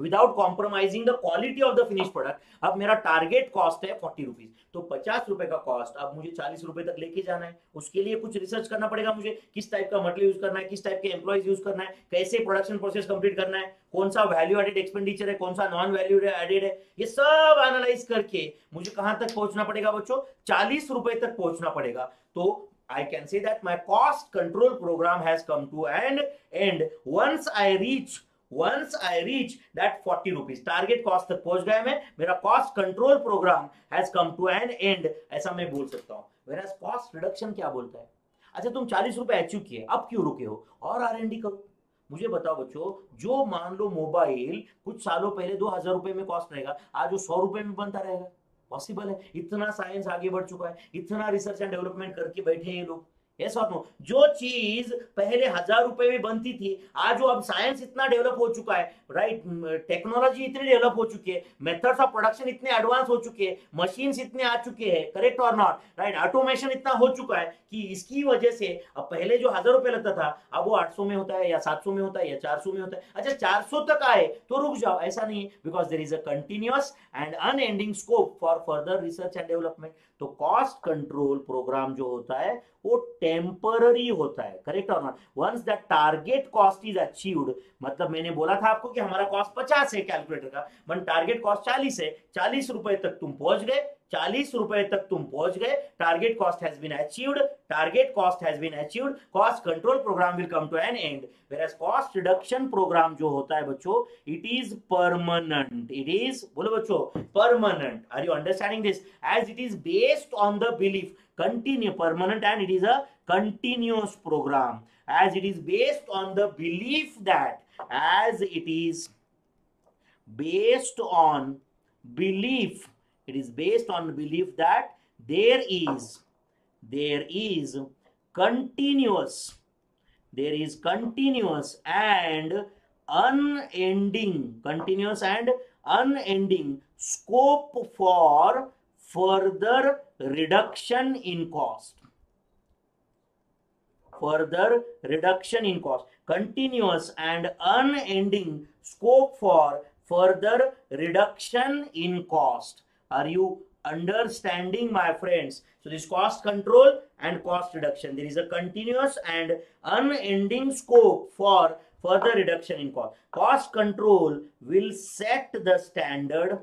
without compromising the quality of the finish product. अब मेरा टारगेट कॉस्ट है 40 रुपीज. तो 50 रुपए का कॉस्ट अब मुझे 40 रुपए तक लेके जाना है. उसके लिए कुछ रिसर्च करना पड़ेगा मुझे, किस टाइप का मटेरियल यूज करना है, किस टाइप के एम्प्लॉइज यूज करना है, कैसे प्रोडक्शन प्रोसेस कंप्लीट करना है, कौन सा वैल्यू एडेड एक्सपेंडिचर है, कौन सा नॉन वैल्यू एडेड है, ये सब एनालाइज करके मुझे कहाँ तक पहुंचना पड़ेगा बच्चों? 40 रुपए तक पहुंचना पड़ेगा. तो I can say that my cost control program has come to an end once I reach that 40 rupees target cost तक पहुंच गया मैं. मेरा cost control programme has come to an end, ऐसा मैं बोल सकता हूं. whereas कॉस्ट रिडक्शन क्या बोलता है? अच्छा, तुम 40 रुपए अचीव किए, अब क्यों रुके हो और R&D करो? मुझे बताओ बच्चों, जो मान लो मोबाइल कुछ सालों पहले 2000 रुपए में कॉस्ट रहेगा, आज वो 100 रुपए में बनता रहेगा. पॉसिबल है? इतना साइंस आगे बढ़ चुका है, इतना रिसर्च एंड डेवलपमेंट करके बैठे ये लोग. Yes or no? जो चीज पहले 1000 रुपए में बनती थी, आज वो, अब साइंस इतना डेवलप हो चुका है, राइट, टेक्नोलॉजी इतनी डेवलप हो चुकी है, मेथड्स ऑफ प्रोडक्शन इतने एडवांस हो चुके हैं, मशीन्स इतने आ चुके हैं, करेक्ट और नॉट, राइट, ऑटोमेशन इतना हो चुका है कि इसकी वजह से अब पहले जो 1000 रुपए लगता था अब वो 800 में होता है या 700 में होता है या 400 में होता है. अच्छा, 400 तक आए तो रुक जाओ, ऐसा नहीं है, because there is a continuous and unending scope for further research and development. तो कॉस्ट कंट्रोल प्रोग्राम जो होता है वो टेम्पररी होता है, करेक्ट और not. Once the target cost is achieved, मतलब मैंने बोला था आपको कि हमारा कॉस्ट 50 है कैलकुलेटर का, मन टारगेट कॉस्ट 40 है, 40 रुपए तक तुम पहुंच गए, 40 रुपए तक तुम पहुंच गए, target cost has been achieved, target cost has been achieved, cost control programme will come to an end. Whereas cost reduction programme जो होता है बच्चों, it is permanent, it is, बोलो बच्चों, permanent. Are you understanding this? As it is based on the belief, continue permanent and it is a continuous programme. As it is based on the belief that, as it is based on belief, it is based on belief that there is continuous there is continuous and unending, scope for further reduction in cost. Continuous and unending scope for further reduction in cost. Are you understanding, my friends? So this cost control and cost reduction, there is a continuous and unending scope for further reduction in cost. Cost control will set the standard,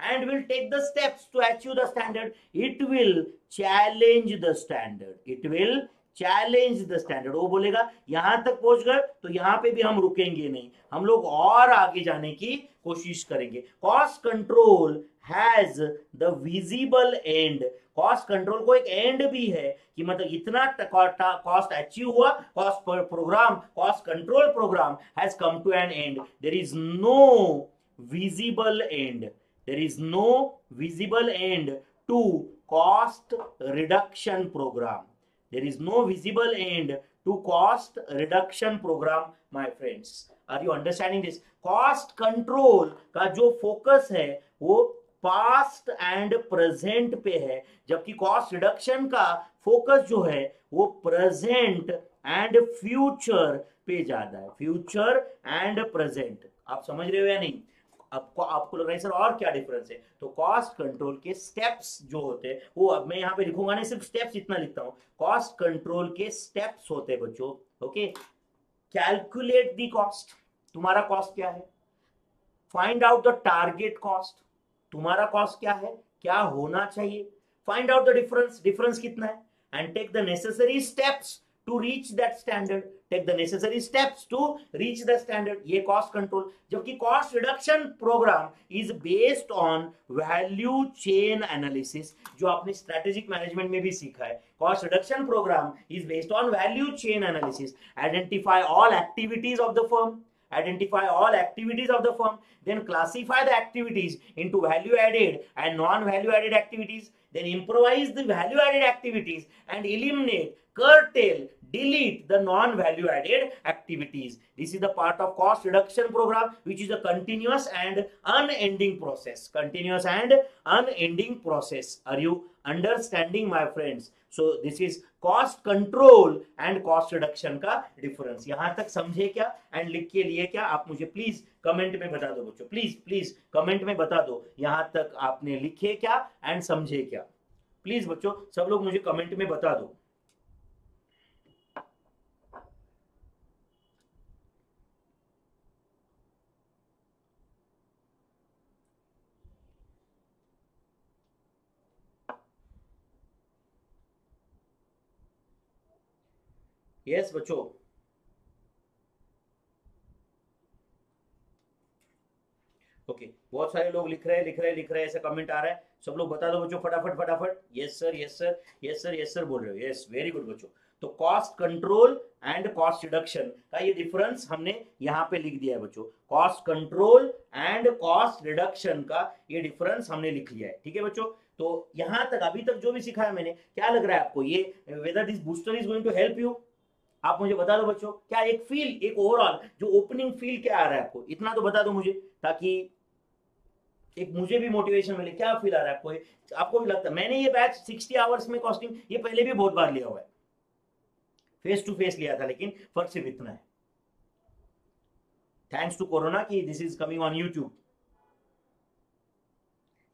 and will take the steps to achieve the standard. It will challenge the standard. वो बोलेगा यहां तक पहुंच गए तो यहां पे भी हम रुकेंगे नहीं, हम लोग और आगे जाने की कोशिश करेंगे. Cost control has the visible end. Cost control को एक एंड भी है कि मतलब इतना कॉस्ट अचीव हुआ, cost programme, cost control programme has come to an end. There is no visible end, to cost reduction programme. My friends, are you understanding this? Cost control का जो फोकस है वो पास्ट एंड प्रेजेंट पे है, जबकि cost reduction का focus जो है वो प्रेजेंट एंड फ्यूचर पे ज्यादा है. फ्यूचर एंड प्रेजेंट, आप समझ रहे हो या नहीं? आपको लग रहा है सर और क्या डिफरेंस है? तो कॉस्ट कंट्रोल के स्टेप्स जो होते हैं वो अब मैं यहाँ पे लिखूंगा नहीं, सिर्फ स्टेप्स इतना लिखता हूँ. कॉस्ट कंट्रोल के स्टेप्स होते हैं बच्चों. ओके, कैलकुलेट द कॉस्ट, तुम्हारा कॉस्ट क्या है. Find out the target cost, तुम्हारा कॉस्ट क्या है, क्या होना चाहिए. Find out the difference, difference कितना है. And take the necessary steps to reach that standard, ये कॉस्ट कंट्रोल. जबकि cost reduction programme is based on value chain analysis, जो आपने स्ट्रेटेजिक मैनेजमेंट में भी सीखा है. Cost reduction programme is based on value chain analysis. Identify all activities of the firm, then classify the activities into value added and non value added activities, then improvise the value added activities and eliminate, curtail, delete the non value added activities. This is the part of cost reduction program, which is a continuous and unending process. Are you understanding, my friends? So this is cost control and cost reduction का difference. यहां तक समझे क्या? And लिख के लिए क्या? आप मुझे प्लीज कमेंट में बता दो बच्चों, प्लीज कमेंट में बता दो यहां तक आपने लिखे क्या एंड समझे क्या. प्लीज बच्चों, सब लोग मुझे कमेंट में बता दो. यस बच्चों, ओके, बहुत सारे लोग लिख रहे हैं, ऐसा कमेंट आ रहा है. सब लोग बता दो बच्चों फटाफट. यस सर बोल रहे हो. यस, वेरी गुड बच्चों. तो cost control and cost reduction का ये डिफरेंस हमने यहाँ पे लिख दिया है बच्चों. Cost control and cost reduction का ये डिफरेंस हमने लिख लिया है. ठीक है बच्चों, तो यहां तक अभी तक जो भी सिखाया मैंने, क्या लग रहा है आपको? ये whether this booster is going to help you, आप मुझे बता दो बच्चों. क्या एक फील, एक ओवरऑल जो ओपनिंग फील क्या आ रहा है आपको, इतना तो बता दो मुझे, ताकि एक मुझे भी मोटिवेशन मिले. क्या फील आ रहा है आपको? आपको भी लगता है मैंने ये बैच 60 आवर्स में कॉस्टिंग ये पहले भी बहुत बार लिया हुआ है, फेस टू फेस लिया था, लेकिन फर्क सिर्फ इतना है, थैंक्स टू कोरोना की this is coming on YouTube.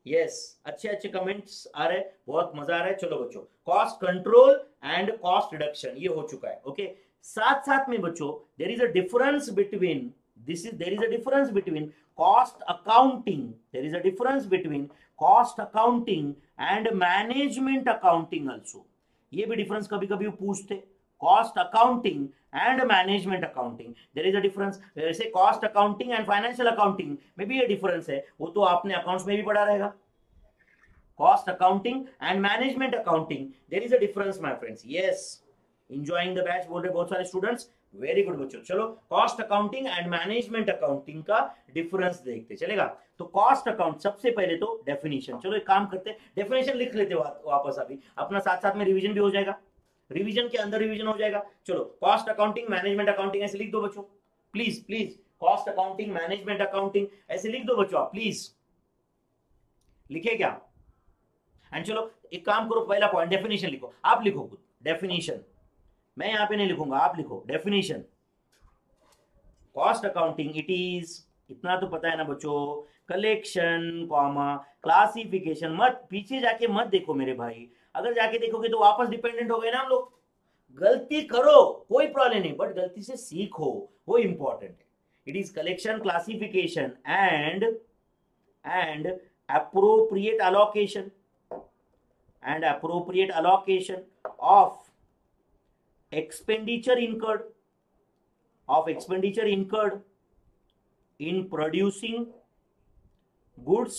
Yes, अच्छे कमेंट्स आ रहे, बहुत मजा आ रहा है. चलो बच्चों, cost control and cost reduction ये हो चुका है. ओके, साथ में बच्चों there is a difference between cost accounting, and management accounting also. ये भी डिफरेंस कभी-कभी पूछते, cost accounting and management accounting, there is a difference. जैसे cost accounting and financial accounting में भी ये डिफरेंस है, वो तो आपने अकाउंट्स में भी पढ़ा रहेगा. Cost accounting and management accounting, there is a difference, my friends. Yes, enjoying the batch बोल रहे बहुत सारे स्टूडेंट्स, वेरी गुड बच्चों. चलो, cost accounting and management accounting का डिफरेंस देखते चलेगा. तो कॉस्ट अकाउंट, सबसे पहले तो डेफिनेशन. चलो एक काम करते हैं, डेफिनेशन लिख लेते वापस अभी, अपना साथ में रिविजन भी हो जाएगा. रिवीजन के अंदर रिवीजन हो जाएगा। चलो कॉस्ट अकाउंटिंग मैनेजमेंट अकाउंटिंग ऐसे लिख दो बच्चों please please, cost accounting management accounting ऐसे लिख दो बच्चों आप प्लीज, लिखे क्या? एंड चलो एक काम करो, पहला पॉइंट डेफिनेशन लिखो, आप लिखो डेफिनेशन, मैं यहां पे नहीं लिखूंगा, आप लिखो definition. Cost accounting it is, इतना तो पता है ना बच्चों, कलेक्शन कॉमा क्लासिफिकेशन। मत पीछे जाके मत देखो मेरे भाई, अगर जाके देखोगे तो वापस डिपेंडेंट हो गए ना हम लोग। गलती करो कोई प्रॉब्लम नहीं, बट गलती से सीखो, वो इंपॉर्टेंट है। It is collection classification and appropriate allocation, and appropriate allocation of expenditure incurred, of expenditure incurred in producing goods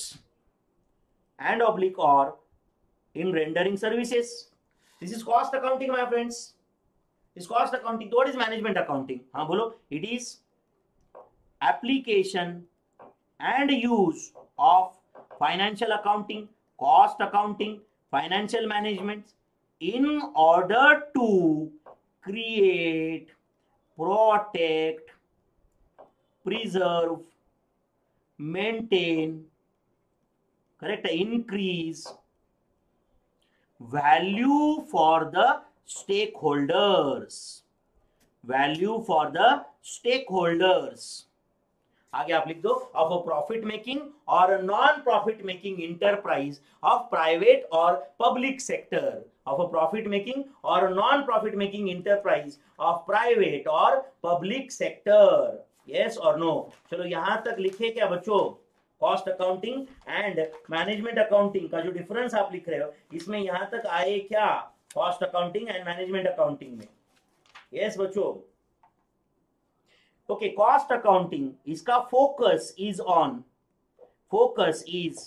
and oblique or in rendering services. This is cost accounting my friends, this cost accounting. What is management accounting? हाँ बोलो, it is application and use of financial accounting, cost accounting, financial management in order to create, protect, preserve, maintain, correct, increase value for the stakeholders, value for the stakeholders. आगे आप लिख दो, of a profit making or non profit making enterprise of private or public sector, of a profit making or non profit making enterprise of private or public sector. Yes और no? चलो यहां तक लिखे क्या बच्चों? Cost accounting and management accounting का जो difference आप लिख रहे हो, इसमें यहां तक आए क्या cost accounting and management accounting में? यस बच्चों, ओके। कॉस्ट अकाउंटिंग इसका focus is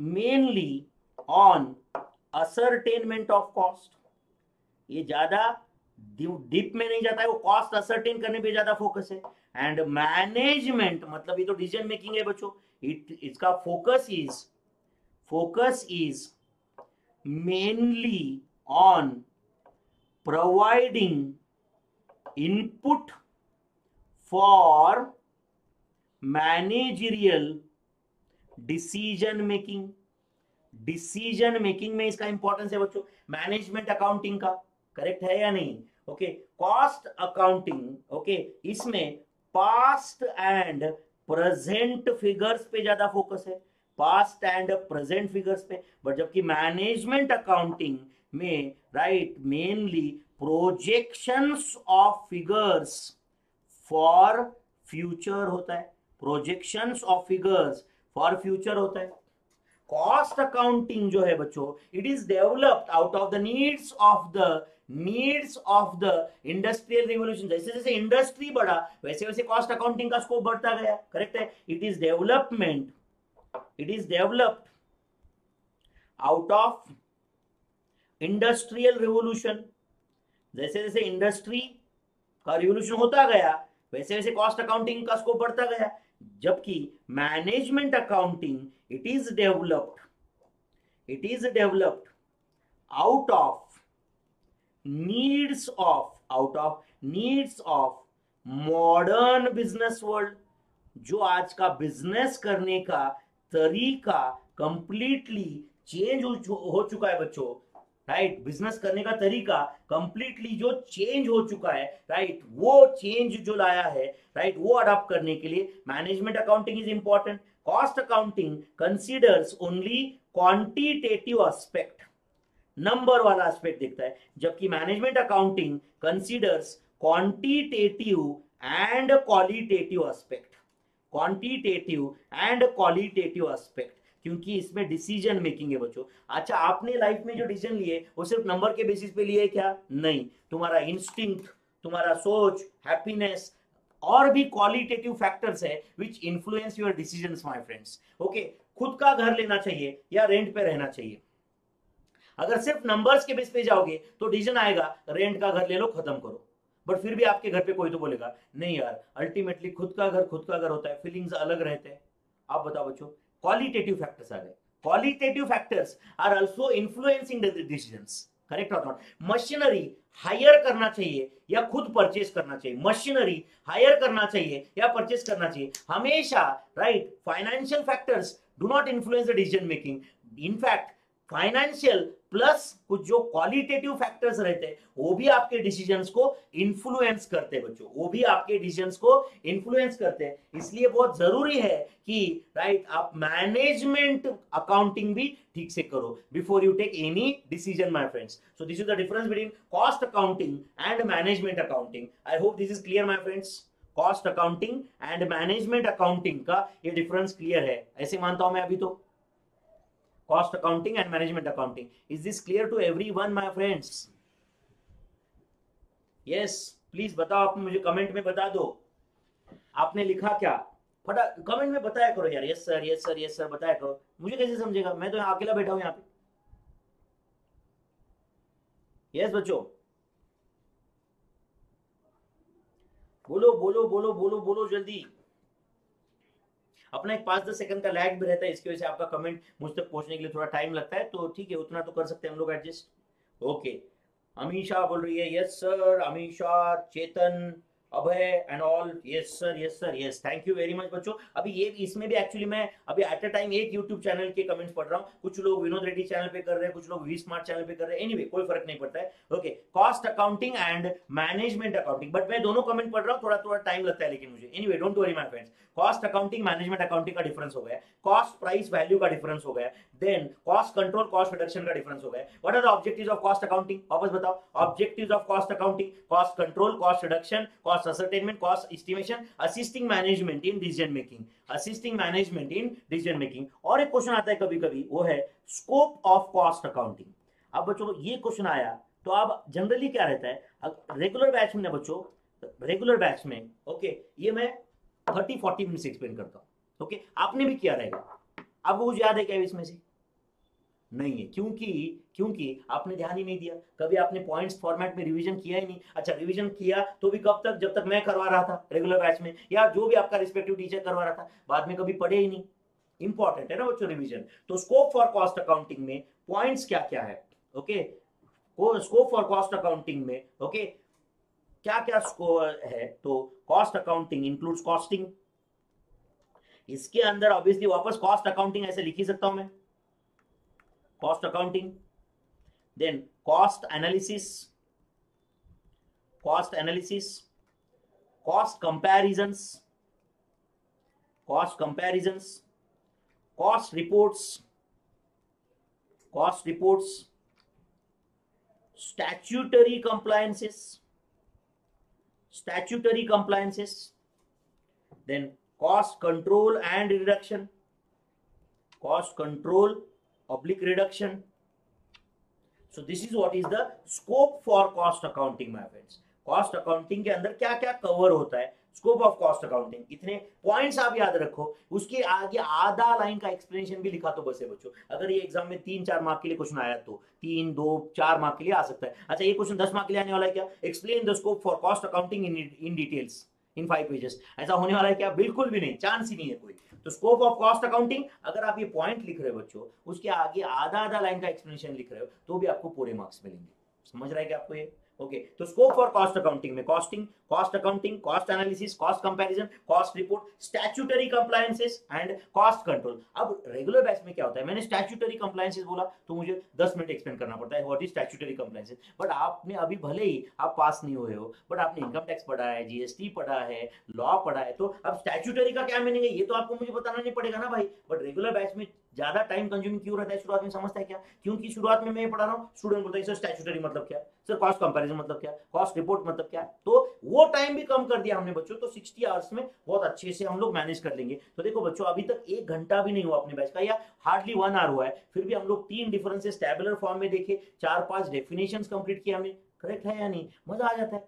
mainly on ascertainment of cost, ये ज्यादा डीप में नहीं जाता है, वो कॉस्ट असरटेन करने पे ज्यादा फोकस है। एंड मैनेजमेंट मतलब ये तो डिसीजन मेकिंग है बच्चों, इसका focus is mainly on providing input for managerial decision making में इसका इंपॉर्टेंस है बच्चों, मैनेजमेंट अकाउंटिंग का। करेक्ट है या नहीं? ओके, कॉस्ट अकाउंटिंग ओके, इसमें पास्ट एंड प्रेजेंट फिगर्स पे ज्यादा फोकस है, पास्ट एंड प्रेजेंट फिगर्स पे। बट जबकि मैनेजमेंट अकाउंटिंग में right mainly projections of figures for future होता है, projections of figures for future होता है। कॉस्ट अकाउंटिंग जो है बच्चों, it is developed out of the needs of the industrial revolution. जैसे जैसे इंडस्ट्री बढ़ा वैसे वैसे कॉस्ट अकाउंटिंग का स्कोप बढ़ता गया। करेक्ट है? It is developed out of industrial revolution. जैसे जैसे इंडस्ट्री का रिवोल्यूशन होता गया वैसे वैसे कॉस्ट अकाउंटिंग का स्कोप बढ़ता गया। जबकि management accounting it is developed out of needs of modern business world. जो आज का बिजनेस करने का तरीका कंप्लीटली चेंज हो चुका है बच्चों, राइट, बिजनेस करने का तरीका कंप्लीटली जो चेंज हो चुका है, राइट, वो चेंज जो लाया है, राइट, वो अडॉप्ट करने के लिए management accounting is important. Cost accounting considers only quantitative aspect, number वाला एस्पेक्ट देखता है, जबकि management accounting considers quantitative and qualitative aspect, quantitative and qualitative aspect, क्योंकि इसमें डिसीजन मेकिंग है बच्चों। अच्छा, आपने लाइफ में जो डिसीजन लिए वो सिर्फ नंबर के बेसिस पे लिए क्या? नहीं, तुम्हारा इंस्टिंक्ट, तुम्हारा सोच, हैप्पीनेस और भी क्वालिटेटिव फैक्टर्स है which influence your decisions my friends. Okay, खुद का घर लेना चाहिए या रेंट पे रहना चाहिए? अगर सिर्फ नंबर्स के बेस पे जाओगे तो डिसीजन आएगा रेंट का घर ले लो, खत्म करो। बट फिर भी आपके घर पे कोई तो बोलेगा नहीं यार, अल्टीमेटली खुद का घर होता है, फीलिंग्स अलग रहते हैं। आप बताओ बच्चों, qualitative factors are there. Qualitative factors are also influencing the decisions. Correct और नॉट। मशीनरी हायर करना चाहिए या खुद परचेस करना चाहिए? मशीनरी हायर करना चाहिए या परचेस करना चाहिए? हमेशा right, financial factors do not influence the decision making. In fact financial plus कुछ जो क्वालिटेटिव फैक्टर्स रहते हैं वो भी आपके डिसीजंस को इन्फ्लुएंस करते हैं बच्चों, वो भी आपके डिसीजंस को इन्फ्लुएंस करते हैं। इसलिए बहुत जरूरी है कि राइट आप मैनेजमेंट अकाउंटिंग भी ठीक से करो before you take any decision my friends. So this is the difference between cost accounting and management accounting. I hope this is clear my friends. Cost accounting and management accounting का ये difference clear है ऐसे मानता हूं मैं अभी तो। Cost accounting and management accounting. Is this clear to everyone, my friends? Yes, please बताओ, आप मुझे कमेंट में बता दो आपने लिखा क्या, फटा कमेंट में बताया करो यार। Yes sir, yes sir, yes sir बताया करो, मुझे कैसे समझेगा, मैं तो अकेला बैठा हूं यहाँ पे। यस बच्चों बोलो बोलो बोलो बोलो बोलो जल्दी। अपना एक 5-10 सेकंड का लैग भी रहता है, इसकी वजह से आपका कमेंट मुझ तक पहुंचने के लिए थोड़ा टाइम लगता है, तो ठीक है उतना तो कर सकते हैं हम लोग एडजस्ट। ओके अमीषा बोल रही है yes sir, Amisha, Chetan, Abhay and all yes sir, yes sir, yes, thank you very much बच्चों। अभी ये इसमें भी एक्चुअली मैं अभी एट अ टाइम एक यूट्यूब चैनल के कमेंट्स पढ़ रहा हूँ। कुछ लोग विनोद रेड्डी चैनल पे कर रहे हैं, कुछ लोग वी स्मार्ट चैनल पे कर रहे हैं, एनीवे कोई फर्क नहीं पड़ता है। Okay cost accounting and management accounting, but मैं दोनों कमेंट पढ़ रहा हूँ, थोड़ा थोड़ा टाइम लगता है लेकिन मुझे, anyway don't worry my friends. Cost accounting management accounting का डिफरेंस हो गया, कॉस्ट प्राइस वैल्यू का डिफरेंस हो गया, then cost control cost reduction का डिफरेंस हो गया। What are the objectives of cost accounting, वापस बताओ objectives of cost accounting. Cost control, cost reduction, cost ascertainment, cost estimation, assisting management in decision making, assisting management in decision making। और एक question आता है कभी-कभी, वो है स्कोप ऑफ कॉस्ट अकाउंटिंग। अब बच्चों ये क्वेश्चन आया तो अब जनरली क्या रहता है रेगुलर बैच में ना बच्चों, रेगुलर बैच में ओके ये मैं 30-40 मिनट से एक्सप्लेन करता हूं। ओके आपने भी किया रहेगा, आपको कुछ याद है क्या इसमें से? नहीं है, क्योंकि आपने ध्यान ही नहीं दिया, कभी आपने पॉइंट्स फॉर्मेट में रिवीजन किया ही नहीं। अच्छा रिवीजन किया तो भी कब तक, जब तक मैं करवा रहा था रेगुलर बैच में, या जो भी आपका रिस्पेक्टिव टीचर करवा रहा था, बाद में कभी पढ़े ही नहीं। इंपॉर्टेंट है ना बच्चों रिवीजन। तो स्कोप फॉर कॉस्ट अकाउंटिंग में पॉइंट्स क्या क्या है, okay scope for cost accounting में ओके क्या क्या स्कोप है। तो कॉस्ट अकाउंटिंग इंक्लूड्स कॉस्टिंग, इसके अंदर ऑब्वियसली वापस कॉस्ट अकाउंटिंग ऐसे लिख ही सकता हूं मैं, cost accounting. Then cost analysis, cost analysis, cost comparisons, cost comparisons, cost reports, cost reports, statutory compliances, statutory compliances, then cost control and reduction, cost control Oblique reduction. So this is what is the scope for cost accounting, my friends. Cost accounting के अंदर क्या क्या cover होता है? Scope of cost accounting. इतने points आप याद रखो, उसके आगे आधा line का explanation भी लिखा तो बस है बच्चों। अगर ये exam में 3-4 मार्क के लिए क्वेश्चन आया तो 3-2-4 मार्क के लिए आ सकता है। अच्छा ये क्वेश्चन 10 मार्क के लिए आने वाला है क्या? Explain the scope for cost accounting in details. इन 5 पेजेस, ऐसा होने वाला है क्या? बिल्कुल भी नहीं, चांस ही नहीं है कोई। तो स्कोप ऑफ कॉस्ट अकाउंटिंग, अगर आप ये पॉइंट लिख रहे हो बच्चों, उसके आगे आधा लाइन का एक्सप्लेनेशन लिख रहे हो तो भी आपको पूरे मार्क्स मिलेंगे। समझ रहा है क्या आपको ये? ओके तो स्कोप फॉर कॉस्ट अकाउंटिंग में costing, cost accounting, cost analysis, cost comparison, cost report, statutory compliances and cost control. अब रेगुलर बैच में क्या होता है, मैंने स्टैट्यूटरी कंप्लायंसेस बोला तो मुझे 10 मिनट एक्सप्लेन करना पड़ता है what is statutory compliances. But आपने अभी भले ही आप पास नहीं हुए हो, बट आपने इनकम टैक्स पढ़ा है, जीएसटी पढ़ा है, लॉ पढ़ा है, तो अब स्टैट्यूटरी का क्या मीनिंग है ये तो आपको मुझे बताना नहीं पड़ेगा ना भाई। बट रेगुलर बैच में ज्यादा टाइम कंज्यूमिंग क्यों रहता है शुरुआत में, समझता है क्या? क्योंकि शुरुआत में मैं पढ़ा रहा हूँ, स्टूडेंट बोलता है सर स्टैट्यूटरी मतलब क्या, सर कॉस्ट कंपैरिजन मतलब क्या, कॉस्ट रिपोर्ट मतलब क्या, तो वो टाइम भी कम कर दिया हमने बच्चों। तो 60 आवर्स में बहुत अच्छे से हम लोग मैनेज कर लेंगे। तो देखो बच्चों अभी तक 1 घंटा भी नहीं हुआ अपने बैच का, या हार्डली 1 आवर हुआ है, फिर भी हम लोग 3 डिफरेंसेस टैबुलर फॉर्म में देखे, 4-5 डेफिनेशंस कंप्लीट किया हमने। करेक्ट है या नहीं? मजा आ जाता है,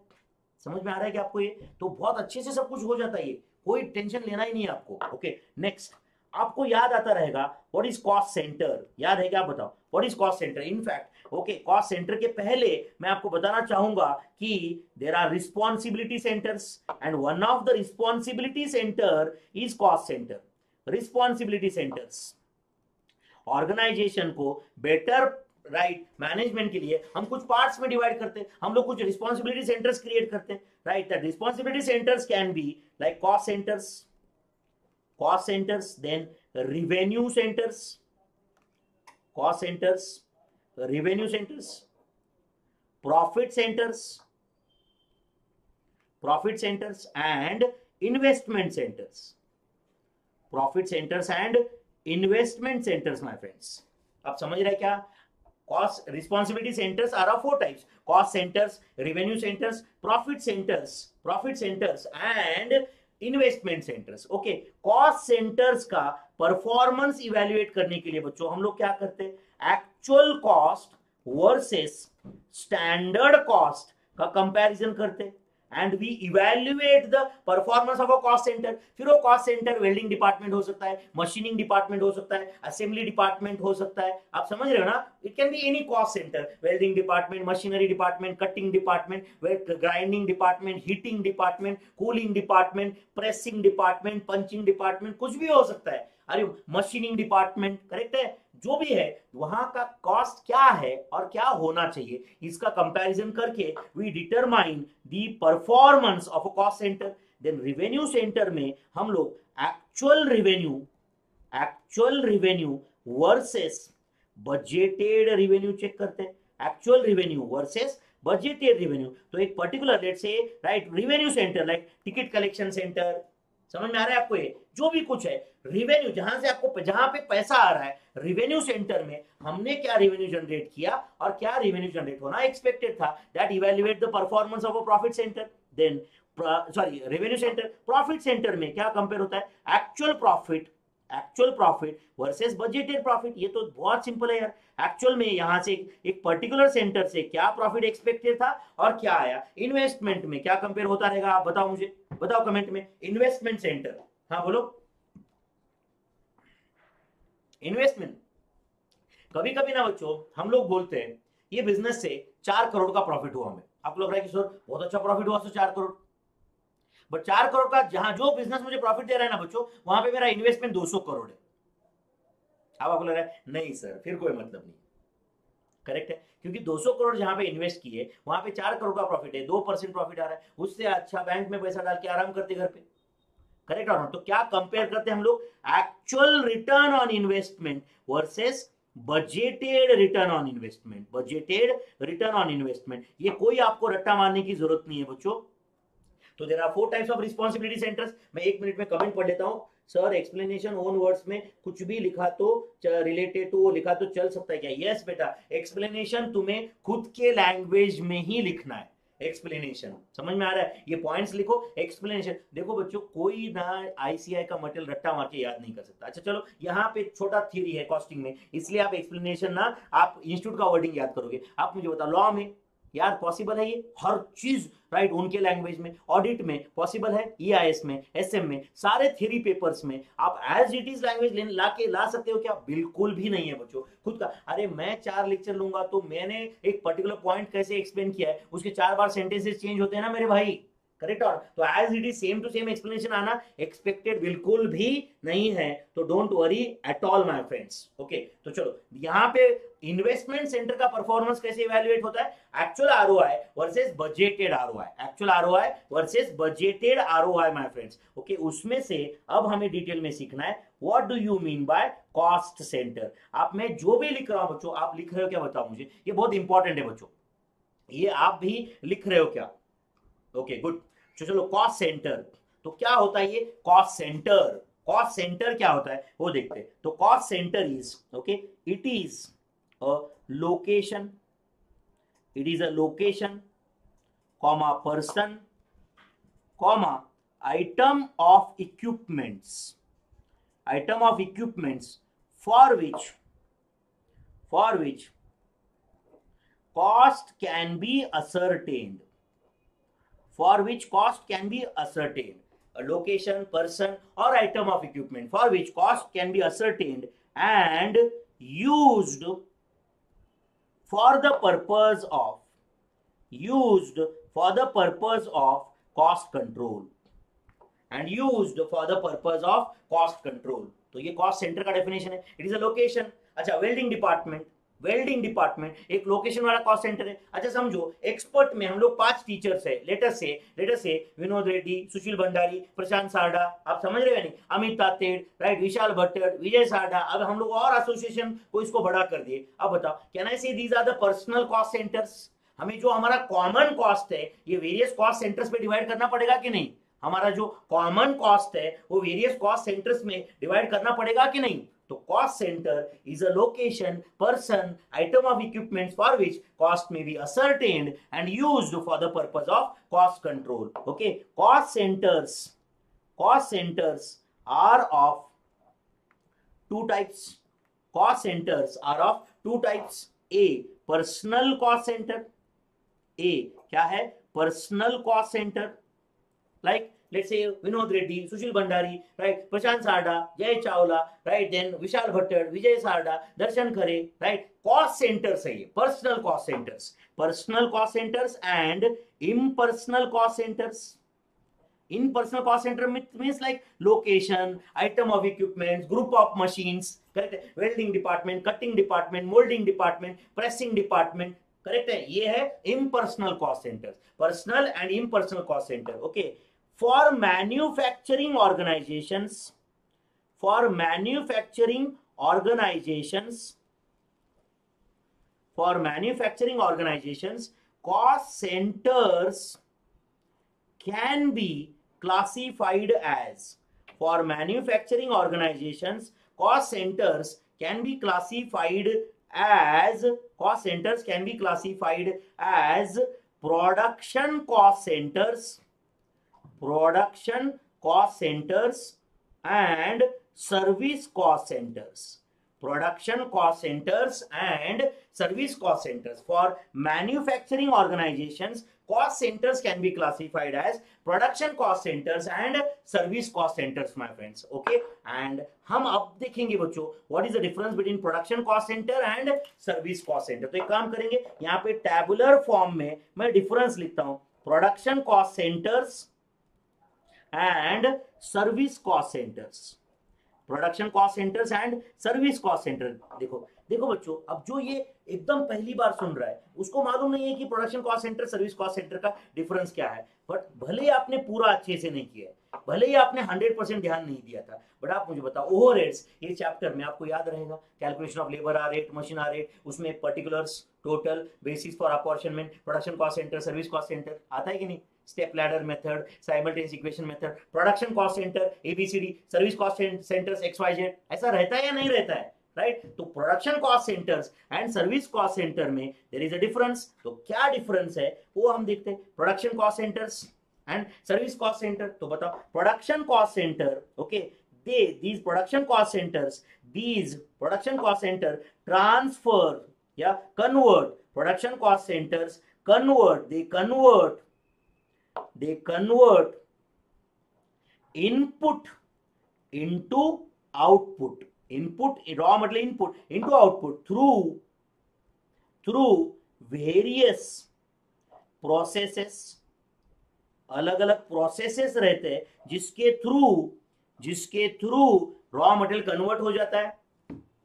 समझ में आ रहा है कि आपको ये? तो बहुत अच्छे से सब कुछ हो जाता है, ये कोई टेंशन लेना ही नहीं है आपको। ओके नेक्स्ट आपको याद आता रहेगा व्हाट इज कॉस्ट सेंटर, याद है क्या? आप बताओ what is cost centre. In fact okay cost centre के पहले मैं आपको बताना चाहूंगा कि there are responsibility centres and one of the responsibility centre is cost centre. Responsibility centres organisation को बेटर राइट मैनेजमेंट के लिए हम कुछ पार्ट्स में डिवाइड करते हैं, हम लोग कुछ रिस्पांसिबिलिटी सेंटर्स क्रिएट करते हैं, right. That responsibility centres can be like cost centres, then revenue centres, cost centres, revenue centres, profit centres, and investment centres, my friends. आप समझ रहे हैं क्या? Cost responsibility centres are of 4 types, cost centres, revenue centres, profit centres and investment centres. Okay, cost centres का performance evaluate करने के लिए बच्चों हम लोग क्या करते हैं, actual cost versus standard cost का कंपैरिजन करते हैं and we evaluate the performance of a cost centre. फिर वो कॉस्ट सेंटर वेल्डिंग डिपार्टमेंट हो सकता है, मशीनिंग डिपार्टमेंट हो सकता है, असेंबली डिपार्टमेंट हो सकता है, आप समझ रहे हो ना। It can be any cost centre, welding department, machinery department, cutting department, grinding department, heating department, cooling department, pressing department, punching department, कुछ भी हो सकता है, अरे मशीनिंग डिपार्टमेंट, करेक्ट है। जो भी है वहां का कॉस्ट क्या है और क्या होना चाहिए, इसका कंपैरिजन करके we determine the performance of a cost centre. Then revenue centre में हम लोग actual revenue versus budgeted revenue check करते हैं, actual revenue versus budgeted revenue. तो एक particular let's say right revenue centre like ticket collection centre, समझ में आ रहा है आपको, ये जो भी कुछ है रिवेन्यू, जहां से आपको जहां पे पैसा आ रहा है, रिवेन्यू सेंटर में हमने क्या रिवेन्यू जनरेट किया और क्या रिवेन्यू जनरेट होना एक्सपेक्टेड था, that evaluate the performance of a profit centre. Then sorry revenue centre, profit centre में क्या कंपेयर होता है, actual profit versus budgeted profit. ये तो बहुत सिंपल है यार, एक्चुअल में यहाँ से एक पर्टिकुलर सेंटर से क्या प्रॉफिट एक्सपेक्टेड था और क्या आया। इन्वेस्टमेंट में क्या कंपेयर होता रहेगा, आप बताओ मुझे, बताओ कमेंट में। इन्वेस्टमेंट सेंटर, हाँ बोलो। इन्वेस्टमेंट, कभी कभी ना बच्चों हम लोग बोलते हैं ये बिजनेस से 4 करोड़ का प्रॉफिट हुआ हमें, आप लोग रहा है कि सर बहुत अच्छा प्रॉफिट हुआ, 4 करोड़, बट 4 करोड़ का जहां जो बिजनेस मुझे प्रॉफिट दे रहा है ना बच्चों, वहां पे मेरा इन्वेस्टमेंट 200 करोड़ है। अब आपको लग रहा है नहीं सर फिर कोई मतलब नहीं, करेक्ट है, क्योंकि 200 करोड़ जहां पे इन्वेस्ट किए वहां पे 4 करोड़ का प्रॉफिट है, 2% प्रॉफिट आ रहा है, उससे अच्छा बैंक में पैसा डाल के आराम करते घर पे, करेक्ट। और तो क्या कंपेयर करते हैं हम लोग, actual return on investment versus budgeted return on investment. ये कोई आपको रट्टा मारने की जरूरत नहीं है बच्चों। तो there are 4 types of responsibility centres. मैं 1 मिनट में कमेंट पढ़ लेता हूं। सर एक्सप्लेनेशन ओन वर्ड्स में कुछ भी लिखा तो रिलेटेड टू लिखा तो चल सकता है क्या? यस बेटा, एक्सप्लेनेशन तुम्हें खुद के लैंग्वेज में ही लिखना है। एक्सप्लेनेशन समझ में आ रहा है, ये पॉइंट्स लिखो, एक्सप्लेनेशन। देखो बच्चों कोई ना आईसीआई का मटेरियल रट्टा मार के याद नहीं कर सकता। अच्छा चलो, यहाँ पे छोटा थ्योरी है कॉस्टिंग में, इसलिए आप एक्सप्लेनेशन ना आप इंस्टीट्यूट का वर्डिंग याद करोगे। आप मुझे बताओ लॉ में यार पॉसिबल है ये हर चीज, राइट, उनके लैंग्वेज में, ऑडिट में पॉसिबल है, EIS में, SM में, सारे थ्योरी पेपर्स में आप एज इट इज लैंग्वेज ला सकते हो क्या? बिल्कुल भी नहीं है बच्चों। खुद का अरे मैं 4 लेक्चर लूंगा तो मैंने एक पर्टिकुलर पॉइंट कैसे एक्सप्लेन किया है, उसके 4 बार सेंटेंसेस चेंज होते हैं ना मेरे भाई, करेक्ट। और तो as it is same to same explanation आना एक्सपेक्टेड बिल्कुल भी नहीं है, तो don't worry at all my friends. Okay, तो चलो यहाँ पे इन्वेस्टमेंट सेंटर का परफॉर्मेंस कैसे इवैल्यूएट होता है, actual ROI versus budgeted ROI, actual ROI versus budgeted ROI my friends. Okay, उसमें से अब हमें डिटेल में सीखना है what do you mean by cost centre. आप मैं जो भी लिख रहा हूँ बच्चों, आप लिख रहे हो क्या बताओ मुझे, ये बहुत इंपॉर्टेंट है बच्चों, ये आप भी लिख रहे हो क्या? Okay good. चलो कॉस्ट सेंटर तो क्या होता है, ये कॉस्ट सेंटर क्या होता है वो देखते हैं। तो cost centre is, okay, it is a location, comma person, comma item of equipments for which cost can be ascertained, location, person और item of equipment for which cost can be ascertained and used for the purpose of cost control तो ये cost centre का definition है। It is a location. अच्छा, welding department, welding department एक location वाला cost centre है। अच्छा समझो एक्सपर्ट में हम लोग 5 टीचर्स है, लेटर से विनोद रेड्डी, सुशील भंडारी, प्रशांत सारडा, आप समझ रहे हैं नहीं, अमित तातेड़, राइट, विशाल भट्टर, विजय सारडा। अब हम लोग और एसोसिएशन को इसको बड़ा कर दिए। अब बताओ can I say these are the personal cost centres. हमें जो हमारा कॉमन कॉस्ट है ये वेरियस कॉस्ट सेंटर्स पे डिवाइड करना पड़ेगा कि नहीं, हमारा जो कॉमन कॉस्ट है वो वेरियस कॉस्ट सेंटर्स में डिवाइड करना पड़ेगा कि नहीं। तो cost centre is a location, person, item of equipments for which cost may be ascertained and used for the purpose of cost control. Okay, cost centres are of two types. A personal cost centre, A क्या है personal cost centre, like let's say Vinod Reddy, Sushil Bhandari, right, Prashant Sarda, Jay Chawla, right, then Vishal Bhattar, Vijay Sarda, Darshan Khare, right, cost centers है ये, personal cost centers and impersonal cost centers. Impersonal cost center means like location, item of equipment, group of machines, correct, welding department, cutting department, molding department, pressing department, correct है, ये है impersonal cost centers, personal and impersonal cost center, okay. For manufacturing organizations, cost centers can be classified as production cost centers, production cost centers and service cost centers, for manufacturing organizations cost centers can be classified as production cost centers and service cost centers, my friends. Okay, and हम अब देखेंगे बच्चों what is the difference between production cost center and service cost center। तो एक काम करेंगे, यहाँ पे tabular form में मैं difference लिखता हूँ production cost centers and service cost centers, देखो बच्चों, अब जो ये एकदम पहली बार सुन रहा है उसको मालूम नहीं है कि production cost centre service cost centre का डिफरेंस क्या है। बट भले ही आपने पूरा अच्छे से नहीं किया है, भले ही आपने 100% ध्यान नहीं दिया था, बट आप मुझे बताओ ओवरहेड्स ये चैप्टर में आपको याद रहेगा, calculation of labour hour rate, machine hour rate, उसमें particulars, total, basis for apportionment, production cost centre, service cost centre आता है कि नहीं, step ladder method, simultaneous equation method, production cost centre ABCD, service cost centres XYZ, ऐसा रहता है या नहीं रहता है, राइट। तो production cost centres and service cost centre में देयर इज अ डिफरेंस। तो क्या डिफरेंस है वो हम देखते हैं, production cost centres and service cost centre. तो बताओ production cost centre, okay, these production cost centers transfer, yeah, convert, production cost centers convert input into output, raw material input into output through various processes, अलग अलग processes रहते हैं जिसके through raw material convert हो जाता है।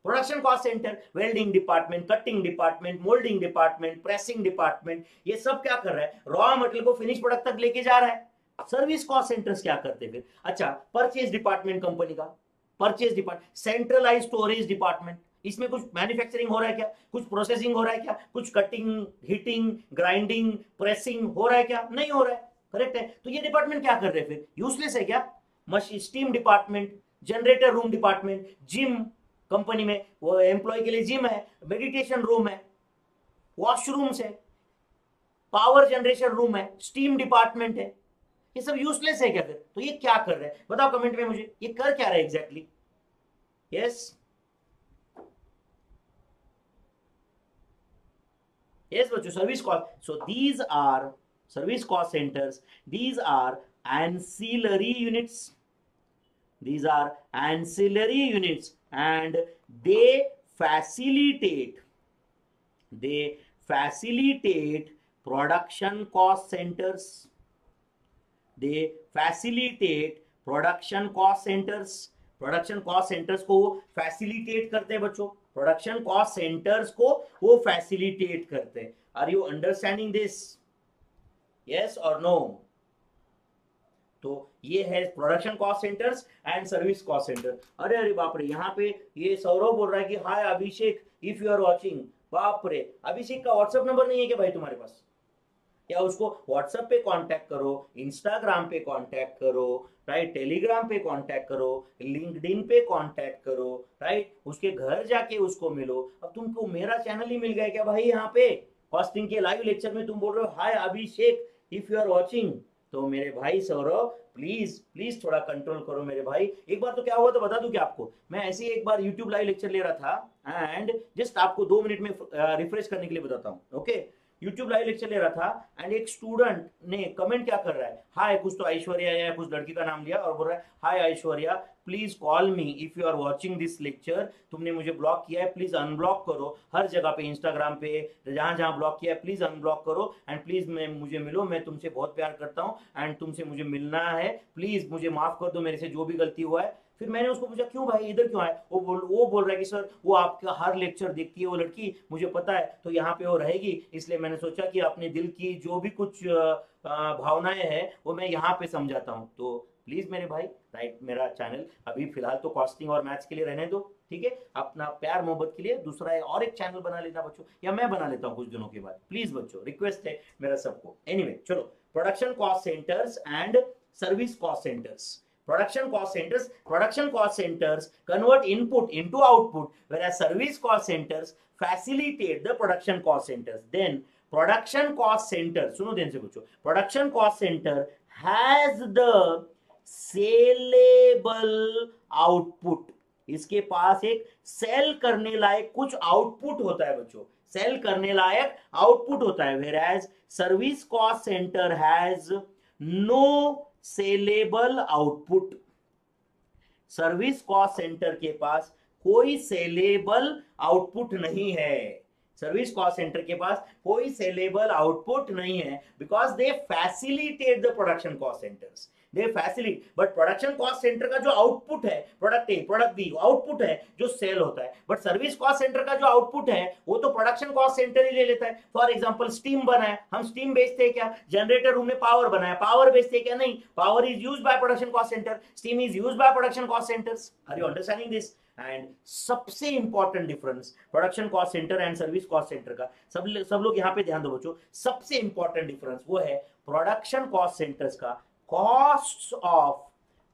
Production cost centre welding department, cutting department, moulding department, pressing department, ये सब क्या कर रहा है, रॉ मटेरियल को फिनिश प्रोडक्ट तक लेके जा रहा है। सर्विस कॉस्ट सेंटर्स क्या करते फिर, अच्छा परचेज डिपार्टमेंट, कंपनी का purchase department, centralise storage department, इसमें कुछ मैन्युफैक्चरिंग हो रहा है क्या, कुछ प्रोसेसिंग हो रहा है क्या, कुछ कटिंग, हीटिंग, ग्राइंडिंग, प्रेसिंग हो रहा है क्या, नहीं हो रहा है, करेक्ट है। तो ये डिपार्टमेंट क्या कर रहे हैं फिर, यूजलेस है क्या। Machine, steam department, generator room department, gym, company में वो एम्प्लॉय के लिए जिम है, मेडिटेशन रूम है, वॉशरूम्स है, पावर जनरेशन रूम है, स्टीम डिपार्टमेंट है, ये सब यूजलेस है क्या फिर। तो ये क्या कर रहे हैं बताओ कमेंट में मुझे, ये कर क्या रहे एग्जैक्टली, यस बच्चों service cost. So these are service cost centres, these are ancillary units, and they facilitate production cost centres को वो फैसिलिटेट करते हैं बच्चों, प्रोडक्शन कॉस्ट सेंटर्स को वो फैसिलिटेट करते हैं। Are you understanding this? Yes और नो? तो ये है production cost centres and service cost centre. अरे अरे बाप रे, यहाँ पे ये सौरभ बोल रहा है कि hi Abhishek if you are watching. बाप रे, अभिषेक का व्हाट्सएप नंबर नहीं है क्या भाई तुम्हारे पास? या उसको व्हाट्सएप पे कांटेक्ट करो, इंस्टाग्राम पे कांटेक्ट करो, राइट, टेलीग्राम पे कांटेक्ट करो, लिंक्डइन पे कांटेक्ट करो, राइट, उसके घर जाके उसको मिलो। अब तुमको मेरा चैनल ही मिल गया क्या भाई? यहाँ पे कॉस्टिंग के लाइव लेक्चर में तुम बोल रहे हो hi Abhishek if you are watching. तो मेरे भाई सौरभ प्लीज प्लीज थोड़ा कंट्रोल करो मेरे भाई। एक बार तो क्या हुआ तो बता दूं क्या आपको, मैं ऐसे ही एक बार YouTube लाइव लेक्चर ले रहा था एंड जस्ट आपको 2 मिनट में रिफ्रेश करने के लिए बताता हूं, ओके। YouTube लाइव लेक्चर ले रहा था एंड एक स्टूडेंट ने कमेंट क्या कर रहा है, हाय कुछ तो ऐश्वर्या या कुछ लड़की का नाम लिया और बोल रहा है hi Aishwarya please call me if you are watching this lecture. तुमने मुझे ब्लॉक किया है, प्लीज अनब्लॉक करो, हर जगह पे इंस्टाग्राम पे जहां जहां ब्लॉक किया है प्लीज अनब्लॉक करो एंड प्लीज मैं मुझे मिलो, मैं तुमसे बहुत प्यार करता हूँ एंड तुमसे मुझे मिलना है, प्लीज मुझे माफ कर दो मेरे से जो भी गलती हुआ है। फिर मैंने उसको पूछा क्यों भाई इधर क्यों आए? वो बोल रहा है कि सर वो आपका हर लेक्चर देखती है वो लड़की, मुझे पता है, तो यहाँ पे वो रहेगी इसलिए मैंने सोचा कि अपने दिल की जो भी कुछ भावनाएं हैं वो मैं यहाँ पे समझाता हूँ। तो प्लीज मेरे भाई, राइट, मेरा चैनल अभी फिलहाल तो कॉस्टिंग और मैथ्स के लिए रहने दो, ठीक है, अपना प्यार मोहब्बत के लिए दूसरा है और एक चैनल बना लेना बच्चों, या मैं बना लेता हूँ कुछ दिनों के बाद, प्लीज बच्चों, रिक्वेस्ट है मेरा सबको। एनीवे, चलो, production cost centres and service cost centres. Production cost centers convert input into output, whereas service cost centers facilitate the production cost centers. Then production cost center, सुनो ध्यान से बच्चों, production cost center has the sellable output. इसके पास एक cell करने लायक कुछ output होता है बच्चों, सेल करने लायक आउटपुट होता है, whereas service cost center has no saleable output. Service cost centre के पास कोई सेलेबल आउटपुट नहीं है, सर्विस कॉस्ट सेंटर के पास कोई सेलेबल आउटपुट नहीं है, because they facilitate the production cost centres, they facilitate. But production cost centre का जो आउटपुट है, product A product B output है जो सेल होता है, बट सर्विस कॉस्ट सेंटर का जो आउटपुट है वो तो प्रोडक्शन कॉस्ट सेंटर ही ले लेता है। फॉर एग्जाम्पल स्टीम बनाए, हम स्टीम बेचते हैं क्या? जनरेटर रूम में पावर बनाया, पावर बेचते क्या? नहीं, power is use by production cost centre, steam is use by production cost centres. Are you understanding this? And सबसे important difference production cost centre and service cost centre का, सब लोग यहाँ पे ध्यान दो बच्चों, सबसे इंपॉर्टेंट डिफरेंस वो है प्रोडक्शन कॉस्ट सेंटर्स का cost of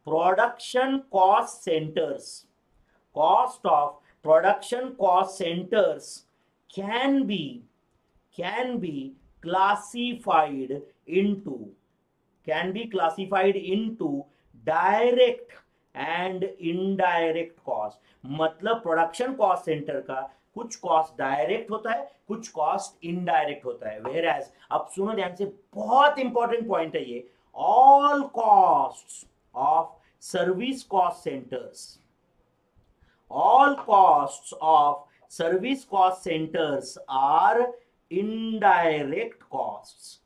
production cost centres, cost of production cost centres can be classified into direct and indirect cost. मतलब प्रोडक्शन कॉस्ट सेंटर का कुछ कॉस्ट डायरेक्ट होता है, कुछ कॉस्ट इनडायरेक्ट होता है, whereas, अब सुनो ध्यान से, बहुत इंपॉर्टेंट पॉइंट है ये, all cost of service cost centres, all cost of service cost centres are indirect cost,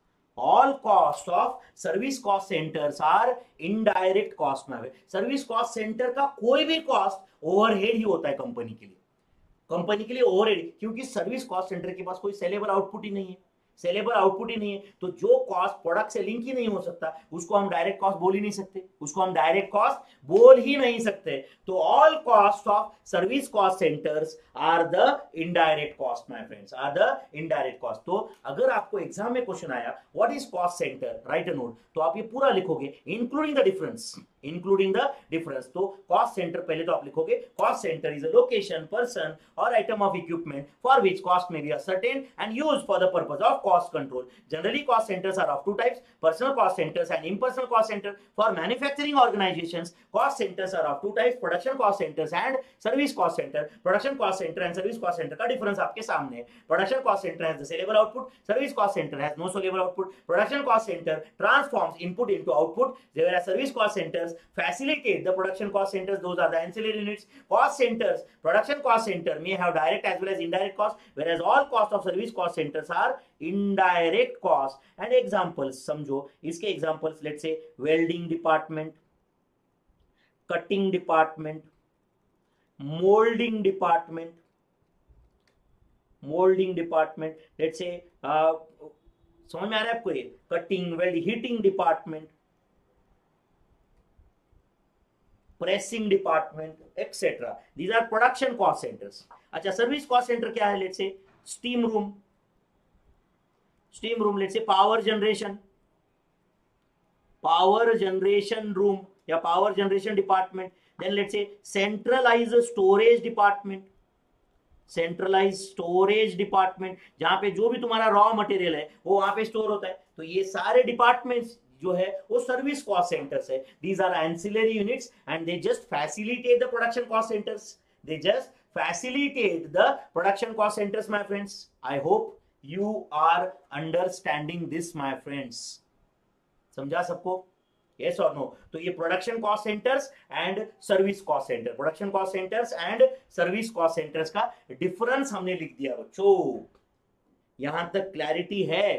all cost of service cost centers are indirect cost में। सर्विस कॉस्ट सेंटर का कोई भी कॉस्ट ओवरहेड ही होता है company के लिए, ओवरहेड, क्योंकि service cost centre के पास कोई सेलेबल आउटपुट ही नहीं है, तो जो कॉस्ट प्रोडक्ट से लिंक ही नहीं हो सकता उसको हम डायरेक्ट कॉस्ट बोल ही नहीं सकते, तो all cost of service cost centres are the indirect cost my friends, are the indirect cost. तो अगर आपको एग्जाम में क्वेश्चन आया what is cost centre, right a note, तो आप ये पूरा लिखोगे इंक्लूडिंग द डिफरेंस, तो कॉस्ट सेंटर पहले तो आप लिखोगे cost centre is a location, person और item of equipment for which cost may be ascertained and used for the purpose of cost control. Generally cost centres are of two types, personal cost centres and impersonal cost centre. For manufacturing organisations cost centres are of two types, production cost centres and service cost centre. Production cost centre and service cost centre का difference आपके सामने है। Production cost centre has the saleable output, service cost centre has no saleable output. Production cost centre transforms input into output, whereas service cost centres facilitate the production cost centers, those are the ancillary units. Cost centers, production cost center may have direct as well as indirect costs, whereas all costs of service cost centers are indirect costs. And examples समझो, इसके examples let's say welding department, cutting department, molding department. Molding department, let's say, समझ में आ रहा है आपको ये, cutting weld, heating department, pressing department, etcetera. These are production cost centres. अच्छा, service cost centre क्या है? Let's say steam room, steam room, let's say power generation, power generation room या power generation department. Then let's say centralised storage department, centralise storage department, जहां पे जो भी तुम्हारा raw material है वो वहां पे स्टोर होता है. तो ये सारे डिपार्टमेंट्स जो है वो सर्विस कॉस्ट सेंटर्स है. These are ancillary units and they just facilitate the production cost centres, they just facilitate the production cost centres. My friends, I hope you are understanding this my friends. समझा सबको? Yes or no? तो ये production cost centres and service cost centre, production cost centres and service cost centres का difference हमने लिख दिया बच्चों. यहां तक क्लैरिटी है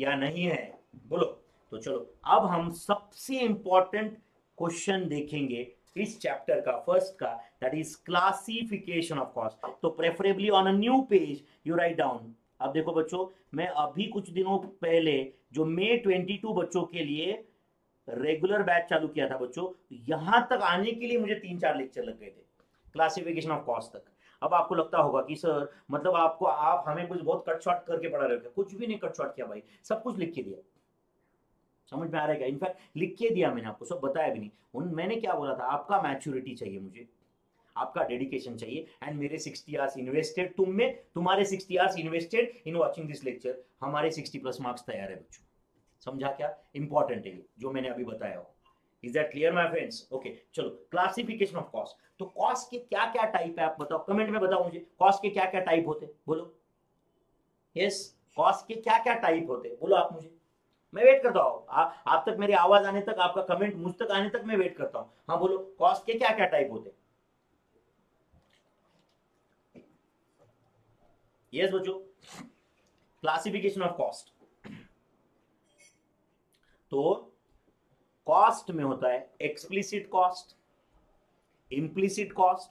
या नहीं है? बोलो. तो चलो अब हम सबसे इंपॉर्टेंट क्वेश्चन देखेंगे इस चैप्टर का, फर्स्ट का, that is classification of cost. तो preferably on a new page you write down. अब देखो बच्चों, मैं अभी कुछ दिनों पहले जो मई 22 बच्चों के लिए रेगुलर बैच चालू किया था बच्चों, यहां तक आने के लिए मुझे 3-4 लेक्चर लग गए थे क्लासिफिकेशन ऑफ कॉस्ट तक. अब आपको लगता होगा कि सर मतलब आपको, आप हमें कुछ बहुत कट शॉर्ट करके पढ़ा रहे हो. कुछ भी नहीं कट शॉर्ट किया भाई, सब कुछ लिख के दिया. समझ में आ रहा है क्या? इनफैक्ट लिख के दिया मैंने, आपको सब बताया भी नहीं. मैंने क्या बोला था? आपका मैच्योरिटी चाहिए मुझे, आपका डेडिकेशन चाहिए एंड मेरे 60 आवर्स इन्वेस्टेड तुम में, तुम्हारे 60 hours invested in watching this lecture. हमारे 60 प्लस मार्क्स तैयार है बच्चों. समझा क्या? इंपॉर्टेंट है जो मैंने अभी बताया हो. Is that clear my friends? Okay, चलो क्लासिफिकेशन ऑफ कॉस्ट. तो कॉस्ट के क्या क्या टाइप है आप बताओ, कमेंट में बताओ मुझे. कॉस्ट के क्या क्या टाइप होते हैं बोलो. यस, कॉस्ट के क्या क्या टाइप होते हैं बोलो आप मुझे. मैं वेट करता हूँ आप तक, मेरी आवाज आने तक, आपका कमेंट मुझ तक आने तक मैं वेट करता हूँ. हाँ बोलो, कॉस्ट के क्या क्या टाइप होते हैं? यस बच्चों, क्लासिफिकेशन ऑफ कॉस्ट. तो कॉस्ट में होता है explicit cost, implicit cost,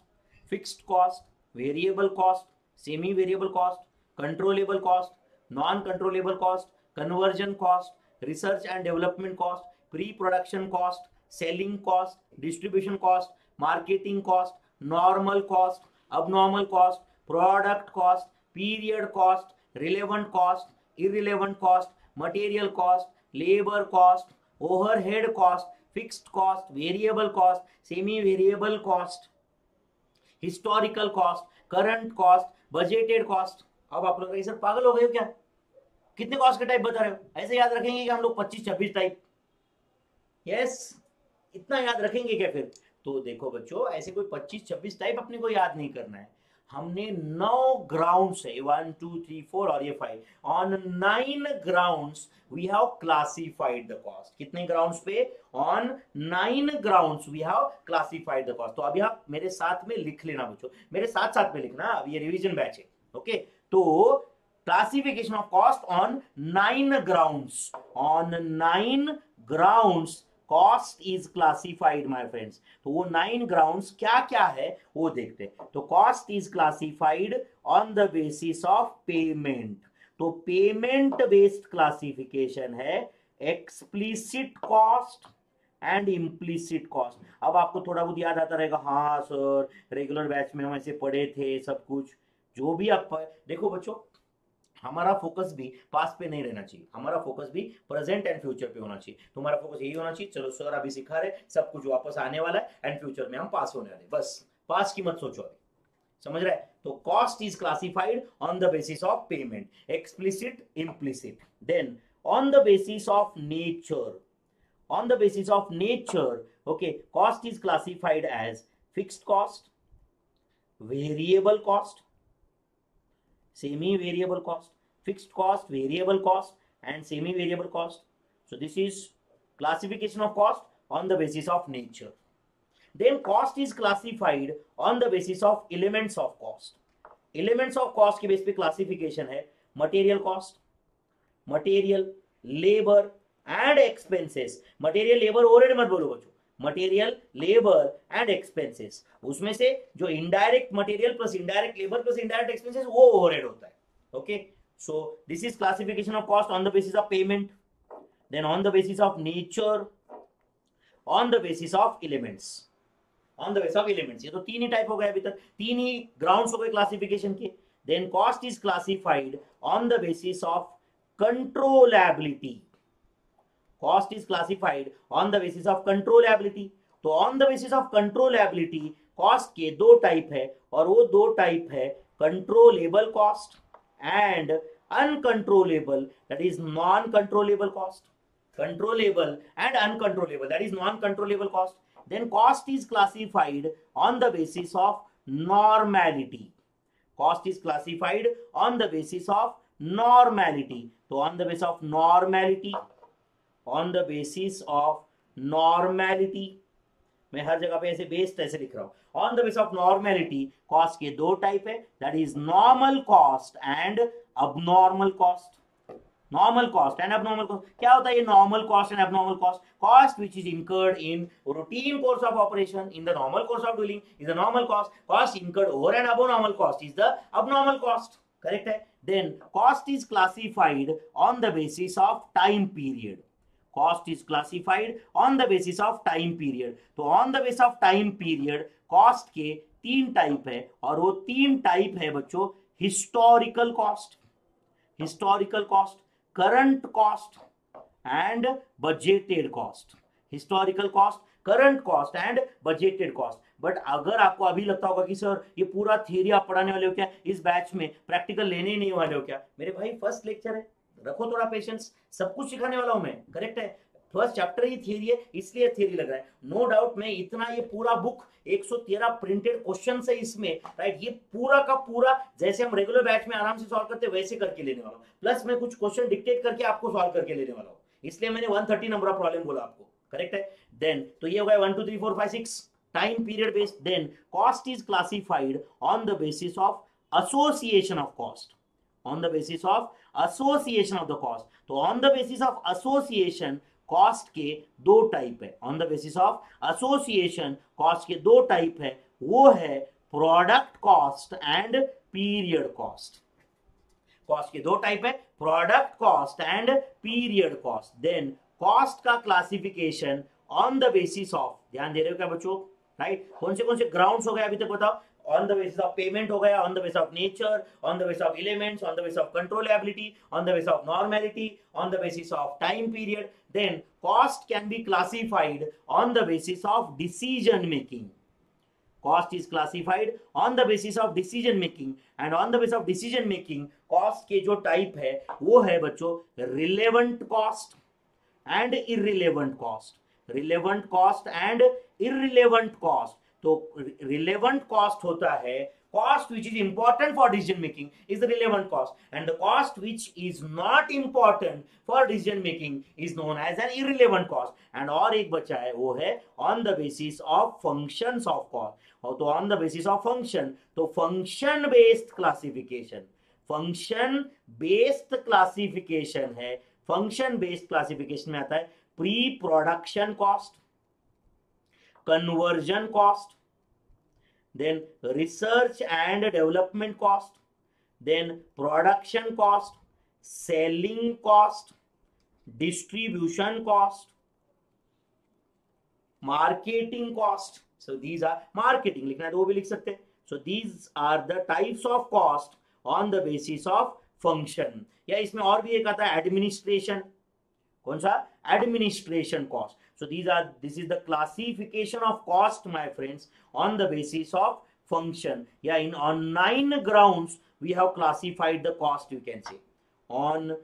fixed cost, variable cost, semi variable cost, controllable cost, non controllable cost, conversion cost, research and development cost, pre production cost, selling cost, distribution cost, marketing cost, normal cost, abnormal cost, product cost, period cost, relevant cost, irrelevant cost, material cost, labour cost, overhead cost, fixed cost, variable cost, semi variable cost, historical cost, current cost, budgeted cost. अब आप लोग sir पागल हो गए हो क्या? कितने cost के टाइप बता रहे हो? ऐसे याद रखेंगे कि हम लोग 25-26 टाइप? यस, इतना याद रखेंगे क्या फिर? तो देखो बच्चों, ऐसे कोई 25-26 टाइप अपने को याद नहीं करना है. हमने 9 ग्राउंड्स है, 1 2 3 4 और ये 5. On 9 grounds we have classified the cost. कितने ग्राउंड्स पे? On 9 grounds we have classified the cost. तो अभी आप मेरे साथ में लिख लेना बच्चों, मेरे साथ साथ में लिखना. अब ये रिवीजन बैच है. ओके, तो classification of cost on 9 grounds, on 9 grounds cost is classified my friends. तो वो 9 ग्राउंड्स क्या क्या है वो देखते हैं. तो cost is classified on the basis of payment. तो पेमेंट बेस्ड क्लासिफिकेशन है explicit cost and implicit cost. अब आपको थोड़ा बहुत याद आता रहेगा, हाँ सर रेगुलर बैच में हम ऐसे पढ़े थे सब कुछ. जो भी आप देखो बच्चों, हमारा फोकस भी पास पे नहीं रहना चाहिए, हमारा फोकस भी प्रेजेंट एंड फ्यूचर पे होना चाहिए. तुम्हारा फोकस यही होना चाहिए, चलो सर अभी सिखा रहे, सब कुछ वापस आने वाला है एंड फ्यूचर में हम पास होने वाले, बस पास की मत सोचो अभी. समझ रहे? तो cost is classified on the basis of payment, explicit, implicit. Then on the basis of nature, on the basis of nature, okay, cost is classified as fixed cost, variable cost, semi variable cost, fixed cost, variable cost and semi variable cost. So this is classification of cost on the basis of nature. Then cost is classified on the basis of elements of cost. Elements of cost के base पे classification है material cost, material, labor and expenses. Material, labor, overhead मत बोलो बच्चों, material, labour and expenses. उसमें से जो indirect material plus indirect labour plus indirect expenses वो ओवरहेड होता है। Okay, so this is classification of cost on the basis of payment, then on the basis of nature, on the basis of elements, on the basis of elements. ये तो तीन ही type हो गए अभी तक, तीन ही ग्राउंड्स हो गए क्लासिफिकेशन के। Then cost is classified on the basis of controllability, cost is classified on the basis of controllability। तो on the basis of controllability cost के दो टाइप है, और वो दो टाइप है controllable cost and uncontrollable, that is non-controllable cost, controllable and uncontrollable, that is non-controllable cost। Then cost is classified on the basis of normality, cost is classified on the basis of normality। तो on the basis of normality, on the basis of normality, मैं हर जगह पे ऐसे based ऐसे लिख रहा हूं, on the basis of normality cost के दो टाइप है, that is normal cost and abnormal cost, normal cost and abnormal cost। क्या होता है ये normal cost and abnormal cost? Cost which is incurred in routine course of operation in the normal course of doing is the normal cost, cost incurred over and above normal cost is the abnormal cost, correct है। Then cost is classified on the basis of time period, cost is classified on the basis of time period। तो on the basis of time period cost के तीन type है, और वो तीन type है बच्चों, historical cost, historical cost, current cost and budgeted cost, historical cost, current cost and budgeted cost। But अगर आपको अभी लगता होगा कि सर ये पूरा थियरी आप पढ़ाने वाले हो क्या, इस बैच में प्रैक्टिकल लेने ही नहीं वाले हो क्या, मेरे भाई फर्स्ट लेक्चर है, रखो थोड़ा पेशेंस, सब कुछ सिखाने वाला हूं मैं, करेक्ट है। फर्स्ट चैप्टर ही थियरी है, इसलिए थियरी लग रहा है, नो डाउट। मैं इतना ये पूरा बुक 113 प्रिंटेड क्वेश्चन है इसमें, राइट, ये पूरा का पूरा जैसे हम रेगुलर बैच में आराम से सॉल्व करते वैसे करके लेने वाला हूँ, प्लस मैं कुछ क्वेश्चन डिक्टेट करके आपको सॉल्व करके लेने वाला हूँ, इसलिए मैंने 130 नंबर ऑफ प्रॉब्लम बोला आपको, करेक्ट है। देन तो ये हो गया 1 2 3 4 5 6 time period based. Then cost is classified on the basis of association of cost, on the basis of association of the cost। तो on the basis of association cost के दो टाइप है, on the basis of association cost के दो type है, वो है product cost and period cost, cost के दो टाइप है, product cost and period cost। then cost का classification on the basis of, ध्यान दे रहे हो क्या बच्चों, राइट, कौन से grounds हो गए अभी तक बताओ, on the basis of payment हो गया, on the basis of nature, on the basis of elements, on the basis of controllability, on the basis of normality, on the basis of time period। Then cost can be classified on the basis of decision making, cost is classified on the basis of decision making, and on the basis of decision making cost के जो type है वो है बच्चों relevant cost and irrelevant cost, relevant cost and irrelevant cost। तो relevant cost होता है cost which is important for decision making is the relevant cost, and the cost which is not important for decision making is known as an irrelevant cost। and और एक बचा है वो है on the basis of functions of cost, और तो on the basis of function, तो function based classification, function based classification है, function based classification में आता है pre-production cost, conversion cost, then research and development cost, then production cost, selling cost, distribution cost, marketing cost। so these are marketing लिखना है तो वो भी लिख सकते हैं। so these are the types of cost on the basis of function। या इसमें और भी एक आता है administration, कौन सा, administration cost। so this is the classification of cost my friends on the basis of function। yeah, on 9 grounds we have classified the cost, you can say on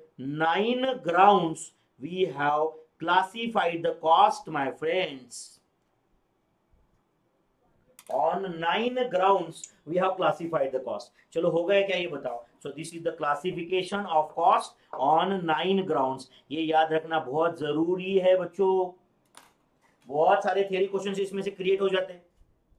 9 grounds we have classified the cost my friends, on 9 grounds we have classified the cost। चलो हो गया क्या ये बताओ। so this is the classification of cost on 9 grounds। ये याद रखना बहुत जरूरी है बच्चों, बहुत सारे थियरी क्वेश्चन इसमें से क्रिएट हो जाते हैं,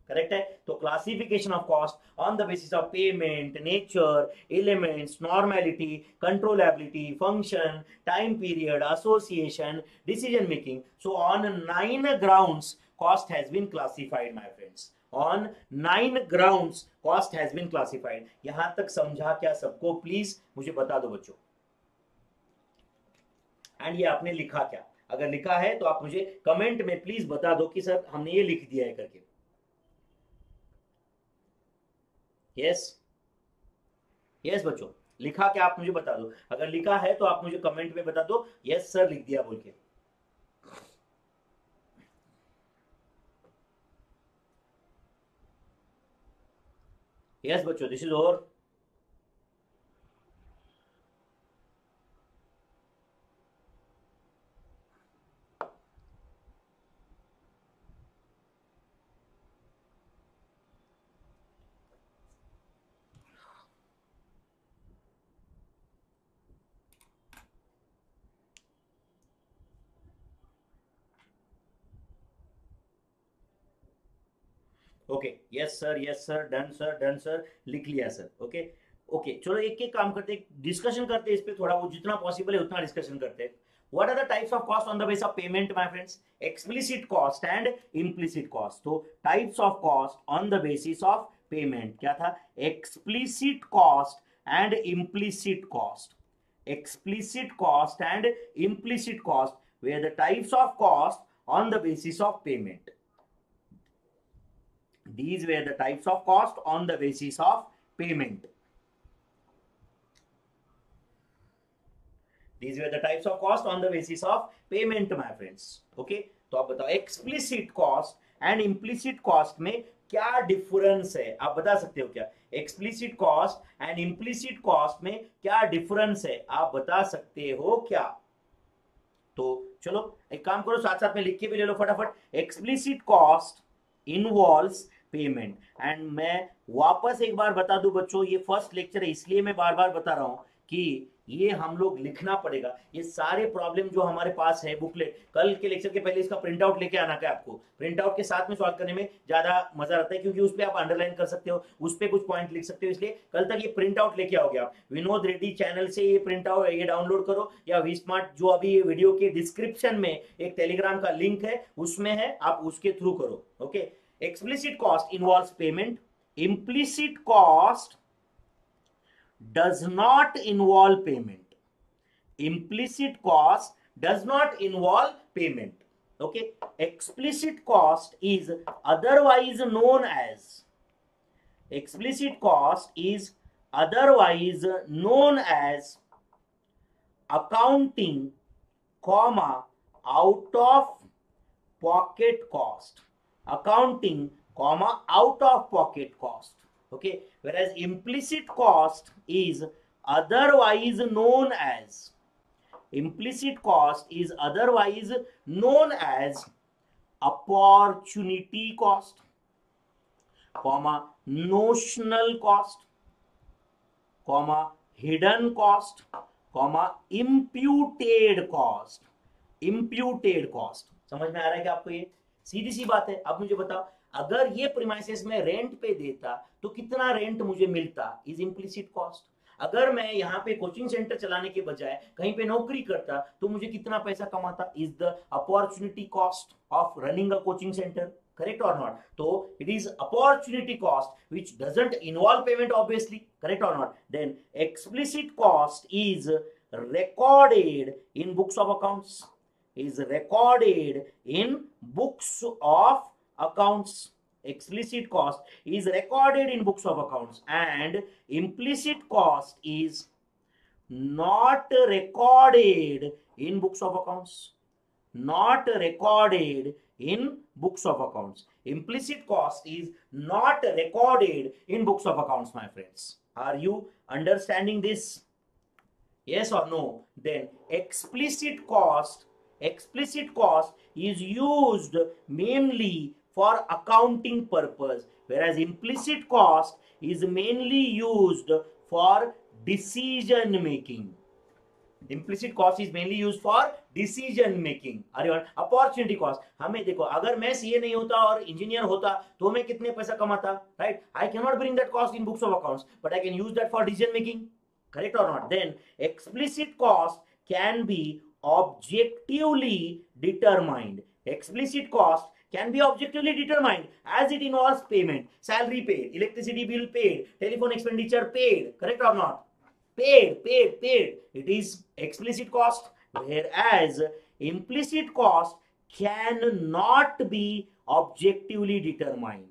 करेक्ट है। तो classification of cost on the basis of payment, nature, elements, normality, controllability, function, time period, association, decision making. So on 9 grounds cost has been classified, my friends. On 9 grounds, cost has been classified. यहाँ तक समझा क्या सबको? Please मुझे बता दो बच्चों. And ये आपने लिखा क्या? अगर लिखा है तो आप मुझे कमेंट में प्लीज बता दो कि सर हमने ये लिख दिया है करके. यस बच्चों, लिखा क्या आप मुझे बता दो. अगर लिखा है तो आप मुझे कमेंट में बता दो यस सर लिख दिया बोल के. यस बच्चों, this is over. Okay, yes sir done sir लिख लिया सर. ओके ओके, चलो एक एक काम करते हैं, डिस्कशन करते हैं इस पे थोड़ा, वो जितना पॉसिबल है उतना डिस्कशन करते हैं. What are the types of cost on the base of payment my friends? Explicit cost and implicit cost. तो types of cost on the basis of payment क्या था? Explicit cost and implicit cost. Explicit cost and implicit cost were the types of cost on the basis of payment. These were the types of cost on the basis of payment. These were the types of cost on the basis of payment, my friends. Okay? तो आप बताओ explicit cost and implicit cost में क्या difference है? आप बता सकते हो क्या? Explicit cost and implicit cost में क्या difference है? आप बता सकते हो क्या? तो चलो एक काम करो, साथ साथ में लिख के भी ले लो फटाफट. Explicit cost involves payment. And मैं वापस एक बार बता दूं बच्चों, ये फर्स्ट लेक्चर है इसलिए मैं बार बार बता रहा हूं कि ये हम लोग लिखना पड़ेगा. ये सारे प्रॉब्लम जो हमारे पास है बुकलेट, कल के लेक्चर के पहले इसका प्रिंट आउट लेके आना है आपको. प्रिंट आउट के साथ में सॉल्व करने में ज्यादा मजा आता है क्योंकि उस पर आप अंडरलाइन कर सकते हो, उस पर कुछ पॉइंट लिख सकते हो. इसलिए कल तक ये प्रिंट आउट लेके आओगे आप. विनोद रेड्डी चैनल से ये प्रिंट आउट ये डाउनलोड करो, या वी स्मार्ट जो अभी ये वीडियो के डिस्क्रिप्शन में एक टेलीग्राम का लिंक है उसमें है, आप उसके थ्रू करो. Okay, explicit cost involves payment. Implicit cost does not involve payment. Implicit cost does not involve payment. Okay, explicit cost is otherwise known as, explicit cost is otherwise known as accounting, out of pocket cost. Accounting, out of pocket cost. Okay, whereas implicit cost is otherwise known as, implicit cost is otherwise known as opportunity cost, notional cost, hidden cost, imputed cost. Imputed cost. समझ में आ रहा है क्या आपको? ये सीधी सी बात है. अब मुझे बताओ, अगर ये प्रीमाइसेस में रेंट पे देता तो कितना रेंट मुझे मिलता? Is implicit cost. अगर मैं यहाँ पे कोचिंग सेंटर चलाने के बजाय कहीं पे नौकरी करता तो मुझे कितना पैसा कमाता? Is the opportunity cost of running a coaching centre. Correct और नॉट? तो it is opportunity cost which doesn't involve payment obviously. Correct और not? Then explicit cost is recorded in books of accounts, is recorded in books of accounts. Explicit cost is recorded in books of accounts, and implicit cost is not recorded in books of accounts, not recorded in books of accounts. Implicit cost is not recorded in books of accounts, my friends. Are you understanding this? Yes or no? Then explicit cost, explicit cost is used mainly for accounting purpose, whereas implicit cost is mainly used for decision making. Implicit cost is mainly used for decision making. अरे यार, opportunity cost. हमें देखो, अगर मैं CA नहीं होता और engineer होता तो मैं कितने पैसा कमाता? Right? I cannot bring that cost in books of accounts, but I can use that for decision making. Correct or not? Then explicit cost can be objectively determined. Explicit cost can be objectively determined as it involves payment, salary paid, electricity bill paid, telephone expenditure paid, correct or not? Paid. It is explicit cost, whereas implicit cost cannot be objectively determined.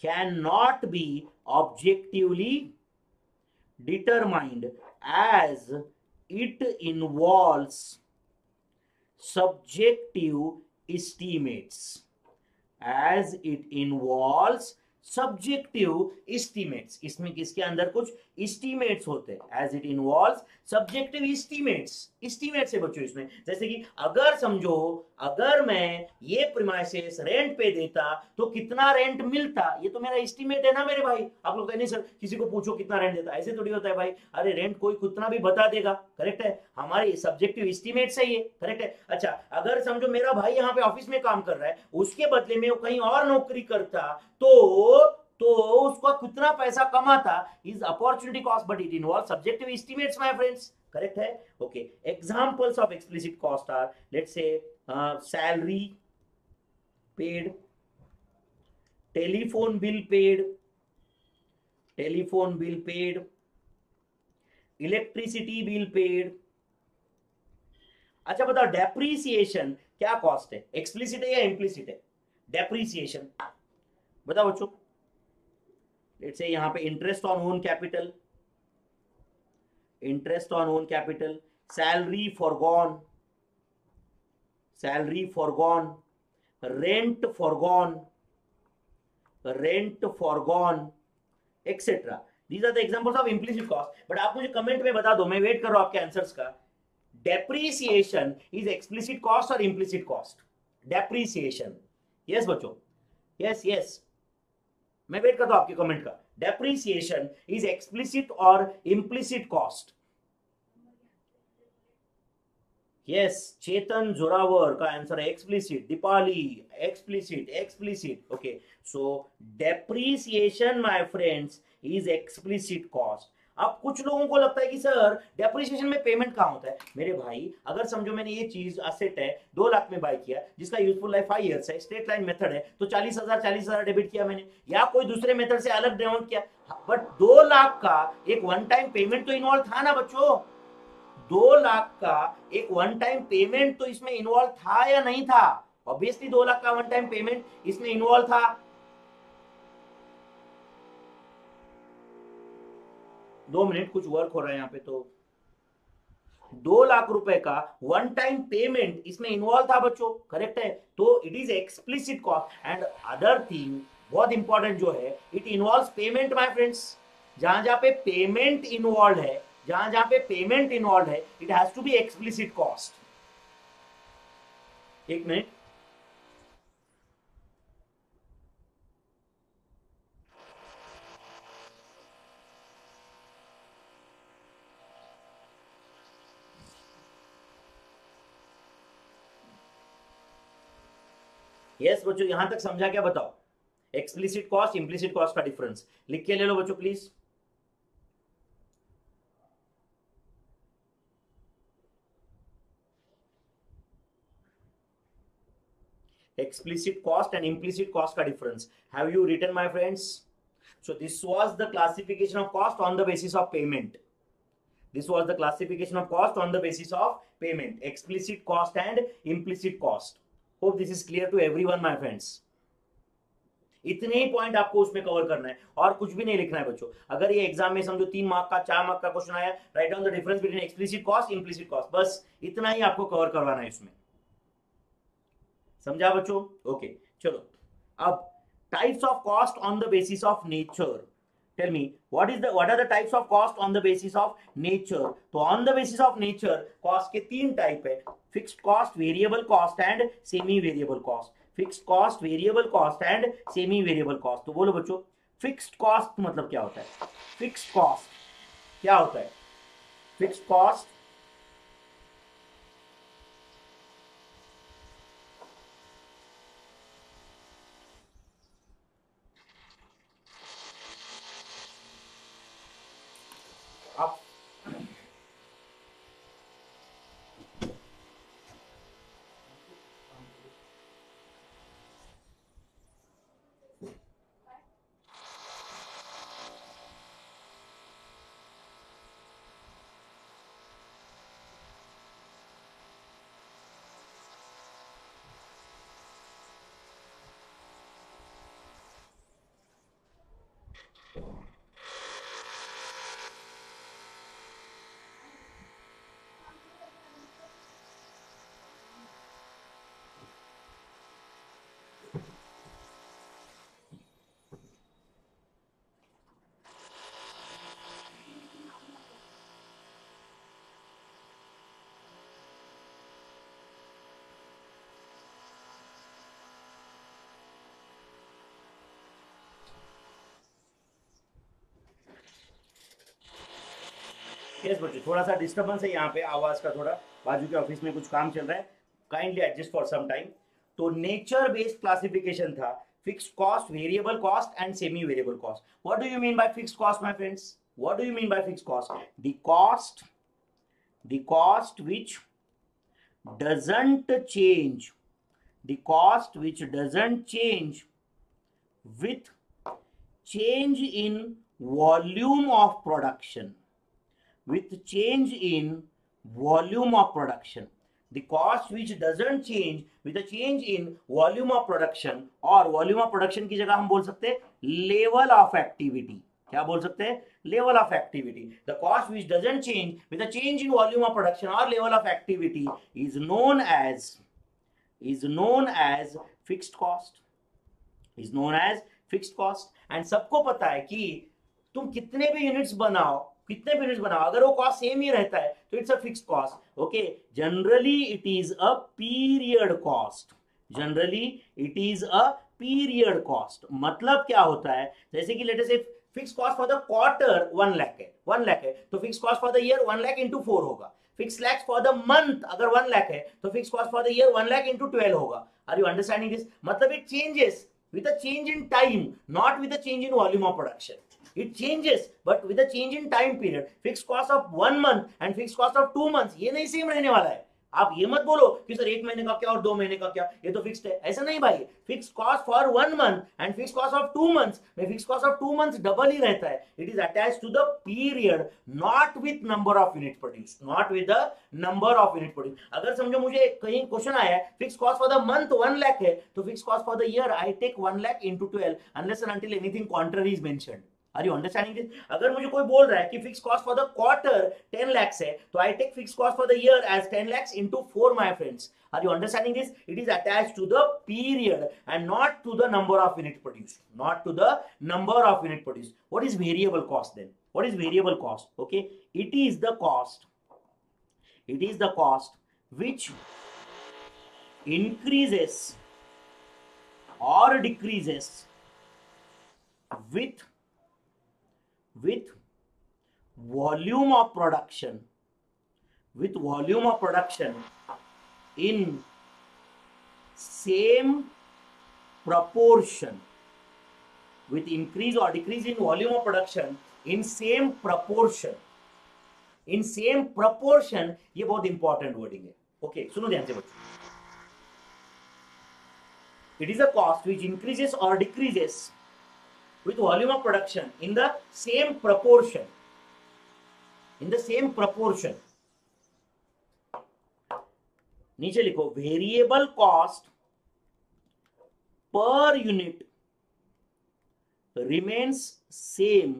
Cannot be objectively determined as it involves subjective estimates, as it involves subjective estimates. इसमें किसके अंदर कुछ estimates होते हैं, as it involves subjective estimates. Estimates है बच्चों इसमें, जैसे कि अगर समझो अगर मैं ये premises rent पे देता तो कितना rent मिलता, ये तो मेरा estimate है ना मेरे भाई. आप लोग कहें नहीं सर किसी को पूछो कितना rent देता, ऐसे थोड़ी होता है भाई. अरे rent कोई कितना भी बता देगा, करेक्ट है, हमारे subjective estimates है ये, करेक्ट है. अच्छा अगर समझो मेरा भाई यहाँ पे ऑफिस में काम कर रहा है, उसके बदले में वो कहीं और नौकरी करता तो उसको कितना पैसा कमाता is opportunity cost, but it involves subjective estimates my friends, correct है. Okay, examples of explicit cost are let's say salary paid, telephone bill paid, electricity bill paid. अच्छा बताओ डेप्रिसिएशन क्या कॉस्ट है, एक्सप्लिसिट है या इम्प्लिसिट है depreciation? बताओ बच्चों, लेट्स से यहाँ पे interest on own capital, salary foregone, rent foregone, etcetera. These are the examples of implicit cost. But आप मुझे कमेंट में बता दो, मैं वेट कर रहा हूं आपके आंसर्स का. डेप्रीसिएशन इज एक्सप्लिसिट कॉस्ट और इम्प्लिसिट कॉस्ट? डेप्रीसिएशन, यस बच्चों, यस मैं वेट करता हूं आपके कमेंट का. डेप्रिसिएशन इज एक्सप्लिसिट और implicit cost? Yes, Chetan Zorawar का आंसर है explicit. Deepali explicit, okay. So depreciation my friends is explicit cost. अब कुछ लोगों को लगता है कि सर डेप्रिसिएशन में पेमेंट कहाँ होता है? मेरे भाई अगर समझो मैंने ये चीज असेट है 2 लाख में बाय किया, जिसका यूजफुल लाइफ 5 इयर्स है, स्ट्रेट लाइन मेथड है, तो 40,000 डेबिट किया मैंने, या कोई दूसरे मेथड से अलग डिमांड किया, बट 2 लाख का एक वन टाइम पेमेंट तो इन्वॉल्व था ना बच्चों? 2 लाख का एक वन टाइम पेमेंट तो इसमें इन्वॉल्व था या नहीं था? ऑब्वियसली 2 लाख का वन टाइम पेमेंट इसमें इन्वॉल्व था. दो मिनट, कुछ वर्क हो रहा है यहाँ पे. तो 2 लाख रुपए का वन टाइम पेमेंट इसमें इन्वॉल्व था बच्चों, करेक्ट है. तो it is explicit cost. And other thing बहुत इंपॉर्टेंट जो है, it involves payment my friends. जहां पे पेमेंट इन्वॉल्व है, it has to be explicit cost. एक मिनट, यस बच्चों यहां तक समझा क्या? बताओ एक्सप्लिसिट कॉस्ट इम्प्लिसिट कॉस्ट का डिफरेंस लिख के ले लो बच्चों please. Explicit cost and implicit cost का difference. Have you written my friends? So this was the classification of cost on the basis of payment. Explicit cost and implicit cost. Hope this is clear to everyone, my friends. इतने ही point आपको उसमें cover करना है और कुछ भी नहीं लिखना है बच्चों. अगर ये एग्जाम में समझो 3 मार्क का 4 मार्क का क्वेश्चन आया, write down the difference between explicit cost implicit cost, बस इतना ही आपको कवर करवाना है इसमें. समझा बच्चों? ओके चलो, अब types of cost on the basis of nature. Tell me, what are the types of cost on the basis of nature? तो on the basis of nature cost के 3 टाइप है, fixed cost, variable cost and semi variable cost. तो बोलो बच्चों fixed cost मतलब क्या होता है? Fixed cost यस बच्चों, थोड़ा सा डिस्टर्बेंस है यहाँ पे आवाज का, थोड़ा बाजू के ऑफिस में कुछ काम चल रहा है, kindly adjust for some time. तो नेचर बेस्ड क्लासिफिकेशन था, fixed cost, variable cost and semi variable cost. What do you mean by fixed cost my friends? What do you mean by fixed cost? The cost which doesn't change, the cost which doesn't change with change in volume of production, with change in volume of production, the cost which doesn't change with a change in volume of production, और volume of production की जगह हम बोल सकते हैं level of activity, क्या बोल सकते हैं? Level of activity. The cost which doesn't change with a change in volume of production और level of activity is known as fixed cost, is known as fixed cost. And सबको पता है कि तुम कितने भी यूनिट्स बनाओ अगर वो कॉस्ट सेम ही रहता है तो it's a fixed cost. Okay, generally it is a period cost, generally it is a period cost. मतलब क्या होता है, जैसे कि let's say fix cost for the quarter 1 lakh है, 1 लाख है तो fix cost for the year 1 lakh into 4 होगा। Fix lakhs for the month अगर 1 लाख है तो fix cost for the year 1 lakh into 12 होगा। Are you understanding this? मतलब it changes with a change in time, not with a change in volume of production. It changes but with a change in time period. Fix cost of 1 month and fix cost of 2 month ये नहीं same रहने वाला है। आप ये मत बोलो कि सर 1 महीने का क्या और 2 महीने का क्या, ये तो फिक्स्ड है, ऐसा नहीं भाई। Fixed cost for 1 month and fixed cost of 2 months में fixed cost of 2 months double ही रहता है। It is attached to the period, not with number of unit produce, not with the number of unit produce. अगर समझो मुझे कहीं question आया है fixed cost for the month 1 lakh है तो fixed cost for the year I take 1 lakh into 12 unless and until anything contrary is mentioned. Are you understanding this? अगर मुझे कोई बोल रहा है कि fix cost for the quarter 10 lakhs है तो I take fix cost for the year as 10 lakhs into 4 my friends. Are you understanding this? It is attached to the period and not to the number of unit produce, not to the number of unit produce. What is variable cost then? What is variable cost? Okay, it is the cost. It is the cost which increases or decreases with volume of production, with volume of production in same proportion, with increase or decrease in in volume of production in same proportion। ये बहुत important wording है। Okay, सुनो ध्यान से बच्चों। It is a cost which increases or decreases with volume of production in the same proportion। नीचे लिखो variable cost per unit remains same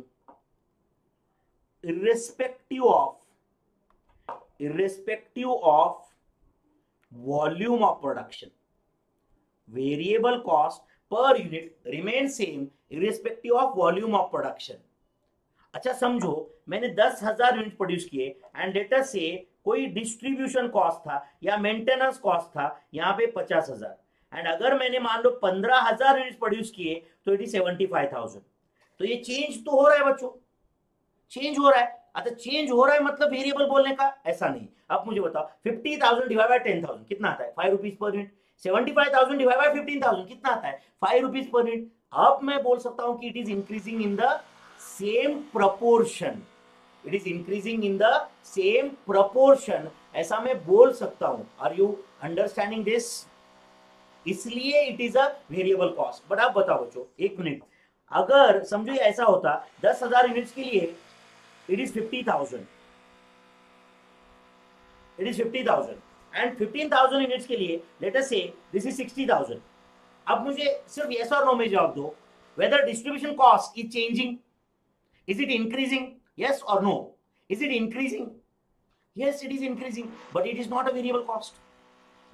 irrespective of volume of production। variable cost per unit remains same irrespective of volume of production। अच्छा समझो, मैंने 10,000 unit produce किए and let us say कोई distribution cost था या maintenance cost था यहाँ पे 50,000 एंड अगर मैंने मान लो 15,000 यूनिट प्रोड्यूस किए तो इट इज 75,000। तो ये चेंज तो हो रहा है बच्चों, चेंज हो रहा है। अच्छा चेंज हो रहा है मतलब वेरिएबल बोलने का ऐसा नहीं। अब मुझे बताओ 50,000 डिवाइड बाय 10,000 कितना आता है? 5 rupees per unit. 75,000 divide by 15,000 कितना आता है? 5 रुपीज पर यूनिट। अब मैं बोल सकता हूं कि it is increasing in the same proportion, it is increasing in the same proportion, ऐसा मैं बोल सकता हूं। Are you understanding this? इसलिए it is a variable cost. But आप बताओ बच्चों, एक मिनट, अगर समझो ये ऐसा होता 10,000 यूनिट्स के लिए it is 50,000, it is 50,000 and 15,000 units के लिए लेट अस से दिस इज 60,000। अब मुझे सिर्फ यस और नो में जवाब दो, whether distribution cost is changing, is it increasing, yes और no. Is it increasing? Yes it is increasing, but it is not a variable cost,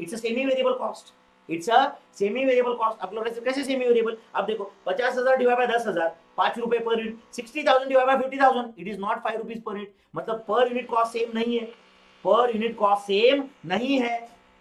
it's a semi variable cost, it's a semi variable cost. आप लोग कैसे semi variable? आप देखो 50,000 divide by 10,000 ₹5 per unit, 60,000 divide by 50,000 it is not ₹5 per unit. मतलब per unit cost same नहीं है, per unit cost same नहीं है।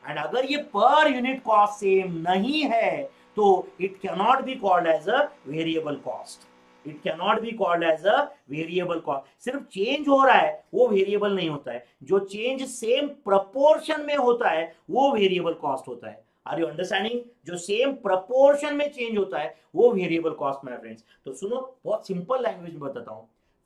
एंड अगर ये पर यूनिट कॉस्ट सेम नहीं है तो it can not be called as a variable cost. It can not be called as a variable cost. सिर्फ चेंज हो रहा है वो वेरिएबल नहीं होता है, जो चेंज सेम प्रपोर्शन में होता है वो वेरिएबल कॉस्ट होता है। Are you understanding? जो सेम प्रपोर्शन में चेंज होता है वो वेरिएबल कॉस्ट माय फ्रेंड्स। तो सुनो, बहुत सिंपल लैंग्वेज में बताता हूं,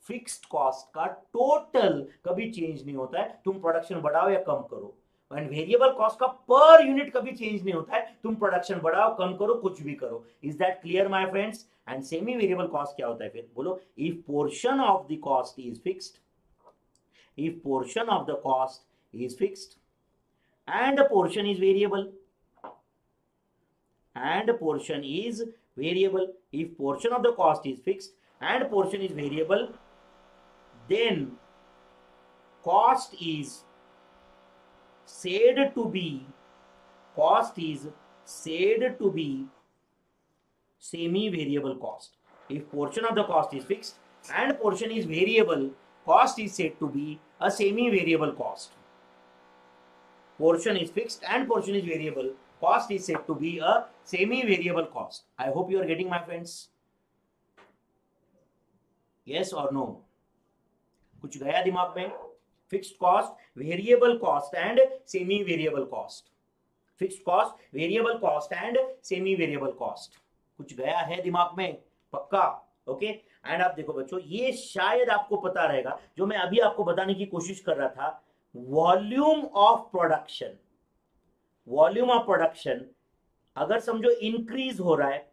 फिक्स्ड कॉस्ट का टोटल कभी चेंज नहीं होता है, तुम प्रोडक्शन बढ़ाओ या कम करो। एंड वेरिएबल कॉस्ट का पर यूनिट कभी चेंज नहीं होता है, तुम प्रोडक्शन बढ़ाओ कम करो कुछ भी करो। Is that clear my friends? And semi variable cost क्या होता है फिर बोलो? If portion of the cost is fixed, if portion of the cost is fixed and portion is variable, and portion is variable, if portion of the cost is fixed and portion is variable, then cost is said to be, cost is said to be semi variable cost. If portion of the cost is fixed and portion is variable, cost is said to be a semi variable cost. Portion is fixed and portion is variable, cost is said to be a semi variable cost. I hope you are getting my friends. Yes or no? कुछ गया दिमाग में? Fixed cost, variable cost and semi variable cost. Fixed cost, variable cost and semi variable cost. कुछ गया है दिमाग में पक्का? ओके एंड आप देखो बच्चों, ये शायद आपको पता रहेगा, जो मैं अभी आपको बताने की कोशिश कर रहा था, volume of production, volume of production अगर समझो इंक्रीज हो रहा है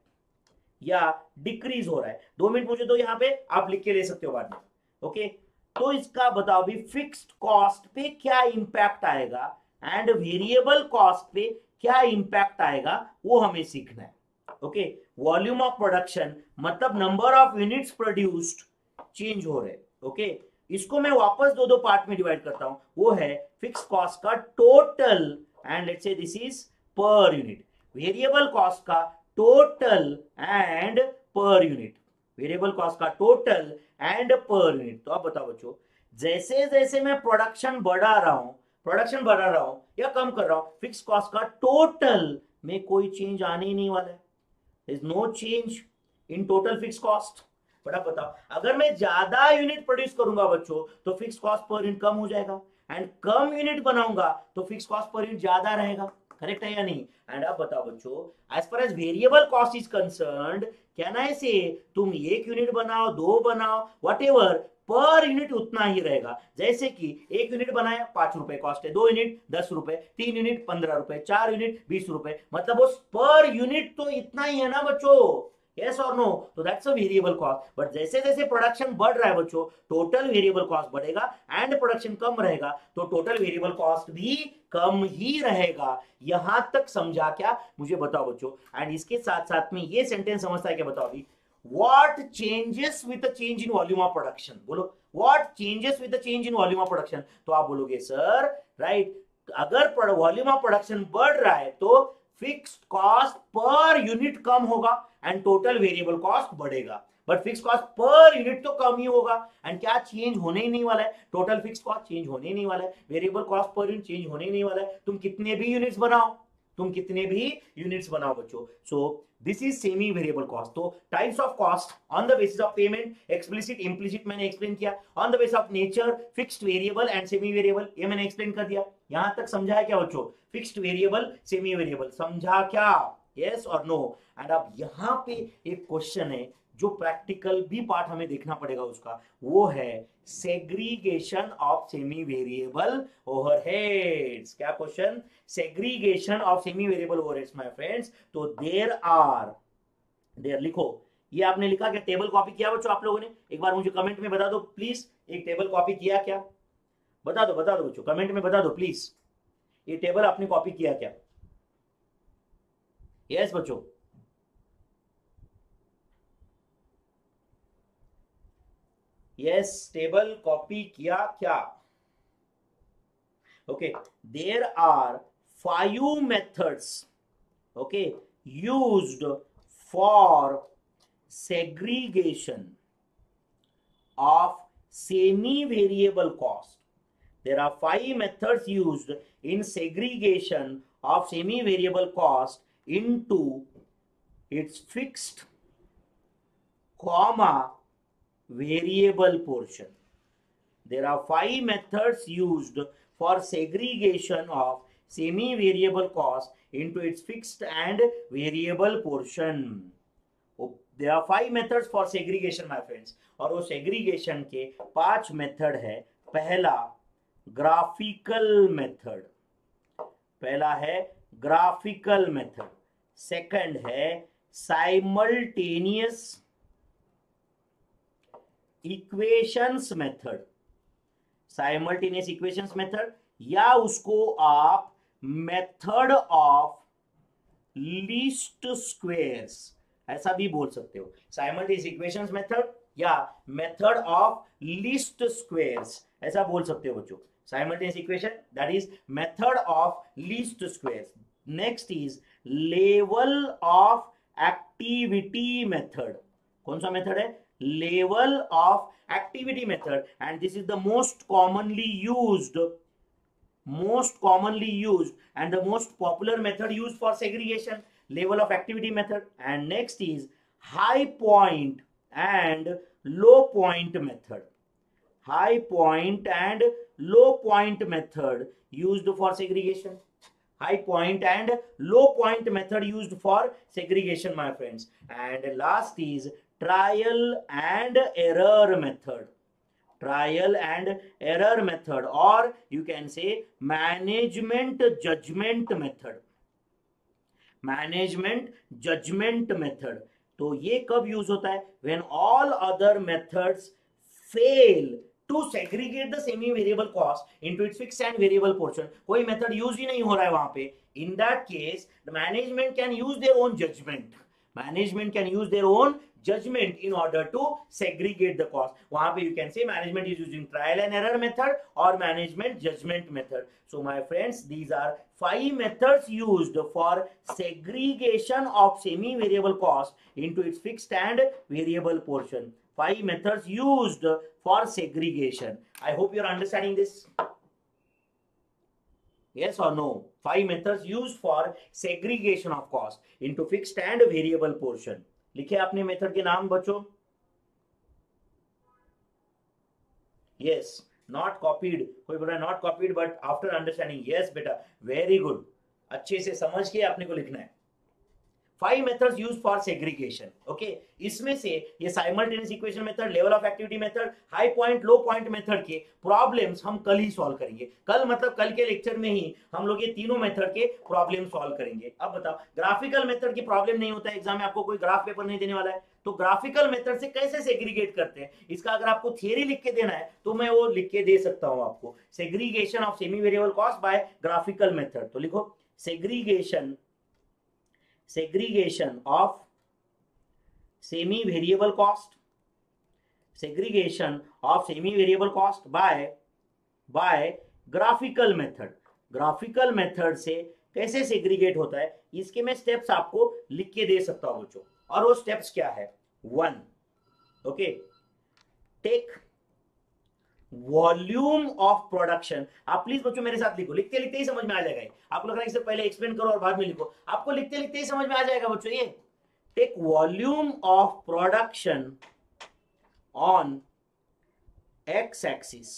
या डिक्रीज हो रहा है, 2 मिनट मुझे दो यहाँ पे, आप लिख के ले सकते हो बाद में। ओके तो इसका बताओ भी फिक्स्ड कॉस्ट पे क्या इंपैक्ट आएगा एंड वेरिएबल कॉस्ट पे क्या इंपैक्ट आएगा, वो हमें सीखना है। ओके वॉल्यूम ऑफ प्रोडक्शन मतलब number of units produced change हो रहे। ओके इसको मैं वापस दो पार्ट में डिवाइड करता हूँ, वो है फिक्स्ड कॉस्ट का total and let's say this is per unit, variable cost का total and per unit, variable cost का total and per unit। तो आप बताओ बच्चों, जैसे जैसे मैं प्रोडक्शन बढ़ा रहा हूँ या कम कर रहा हूँ, फिक्स कॉस्ट का टोटल में कोई चेंज आने ही नहीं वाला है। there is no change in total fixed cost। But आप बताओ, अगर मैं ज्यादा यूनिट प्रोड्यूस करूंगा बच्चों तो फिक्स कॉस्ट पर यूनिट कम हो जाएगा, एंड कम यूनिट बनाऊंगा तो फिक्स कॉस्ट पर यूनिट ज्यादा रहेगा। करेक्ट है या नहीं? एंड आप बताओ बच्चों, as far as variable cost is concerned, can I say तुम 1 यूनिट बनाओ, 2 बनाओ, व्हाटएवर, पर यूनिट उतना ही रहेगा। जैसे कि 1 यूनिट बनाया 5 रुपए कॉस्ट है, 2 यूनिट 10 रुपए, 3 यूनिट 15 रुपए, 4 यूनिट 20 रुपए, मतलब वो पर यूनिट तो इतना ही है ना बच्चों। Yes or no? So that's a variable cost. But जैसे जैसे प्रोडक्शन बढ़ रहा है बच्चों, टोटल वेरिएबल कॉस्ट बढ़ेगा एंड प्रोडक्शन कम रहेगा तो टोटल वेरिएबल कॉस्ट भी कम ही रहेगा। यहां तक समझा क्या मुझे बताओ बच्चों? एंड इसके साथ साथ में ये सेंटेंस समझता है क्या बताओ अभी? What changes with the change in volume of production? बोलो, what changes with the change in volume of production? तो आप बोलोगे सर राइट, अगर वॉल्यूम ऑफ प्रोडक्शन बढ़ रहा है तो फिक्स्ड कॉस्ट पर यूनिट कम होगा एंड टोटल वेरिएबल कॉस्ट बढ़ेगा, but fixed cost per unit तो कम ही होगा एंड क्या चेंज होने ही नहीं वाला है, टोटल फिक्स्ड कॉस्ट चेंज होने ही नहीं वाला है, variable cost per unit change होने ही नहीं वाला है, तुम कितने भी यूनिट्स बनाओ बच्चों। So this is semi variable cost. तो types of cost on the basis of payment, explicit implicit मैंने एक्सप्लेन किया, on the basis of nature, fixed variable and semi variable, ये मैंने एक्सप्लेन कर दिया। यहां तक समझा है क्या बच्चों? फिक्स्ड वेरिएबल, सेमी वेरिएबल, समझा क्या? यस और नो? एंड अब यहाँ पे एक क्वेश्चन है जो प्रैक्टिकल भी पार्ट हमें देखना पड़ेगा उसका, वो है segregation of semi variable overheads. क्या question? Segregation of semi variable overheads my friends. तो देयर लिखो, ये आपने लिखा क्या? टेबल कॉपी किया बच्चों आप लोगों ने? एक बार मुझे कमेंट में बता दो प्लीज, एक टेबल कॉपी किया क्या? बता दो बच्चों, कमेंट में बता दो प्लीज, ये टेबल आपने कॉपी किया क्या? यस बच्चों, यस टेबल कॉपी किया क्या? Okay there are 5 methods okay used for segregation of semi variable cost. There are 5 methods used in segregation of semi variable cost into its fixed comma variable portion. There are 5 methods used for segregation of semi-variable cost into its fixed and variable portion. There are 5 methods for segregation, my friends. और वो segregation के 5 method है. पहला graphical method. पहला है graphical method. Second है simultaneous equations method. Simultaneous equations method या उसको आप method of least squares ऐसा भी बोल सकते हो. साइमल्टेनियस इक्वेशंस मेथड या मेथड ऑफ लीस्ट स्क्वायर्स ऐसा बोल सकते हो बच्चों. Simultaneous equation that is method of least squares. Next is level of activity method. कौन सा मेथड है? Level of activity method. And this is the most commonly used and the most popular method used for segregation. Level of activity method. And next is high point and low point method. High point and low point method used for segregation. High point and low point method used for segregation, my friends. And last is trial and error method. Trial and error method, or you can say management judgment method. Management judgment method. तो ये कब use होता है? When all other methods fail to segregate the semi variable cost into its fixed and variable portion. कोई method use ही नहीं हो रहा है वहां पे. In that case the management can use their own judgment. Management can use their own judgment in order to segregate the cost. वहाँ पे you can say management is using trial and error method or management judgment method. So my friends, these are 5 methods used for segregation of semi-variable cost into its fixed and variable portion. 5 methods used for segregation. I hope you are understanding this. Yes or no? 5 methods used for segregation of cost into fixed and variable portion. लिखे आपने method के नाम बच्चों? Yes, not copied. कोई बोला not copied but after understanding. Yes बेटा, very good. अच्छे से समझ के आपने को लिखना है. 5 methods used for segregation. Okay, इसमें से ये simultaneous equation method, level of activity method, high point low point method के प्रॉब्लम्स हम कल ही सॉल्व करेंगे. कल मतलब कल के लेक्चर में ही हम लोग ये तीनों मेथड के प्रॉब्लम सॉल्व करेंगे. अब बताओ, ग्राफिकल मेथड की प्रॉब्लम नहीं होता है एग्जाम में. आपको कोई ग्राफ पेपर नहीं देने वाला है, तो ग्राफिकल मेथड से कैसे सेग्रीगेट करते हैं इसका अगर आपको थियरी लिख के देना है तो मैं वो लिख के दे सकता हूं आपको. Segregation of semi variable cost by graphical method. तो लिखो segregation of semi variable cost, segregation of semi variable cost by graphical method. graphical method से कैसे segregate होता है इसके मैं steps आपको लिख के दे सकता हूं बच्चों. और वो steps क्या है? 1, okay, take volume of production. आप प्लीज बच्चों मेरे साथ लिखो. लिखते लिखते ही समझ में आ जाएगा. आपको लग रहा है इससे पहले एक्सप्लेन करो और बाद में लिखो. आपको लिखते लिखते ही समझ में आ जाएगा बच्चों. ये take volume of production on X axis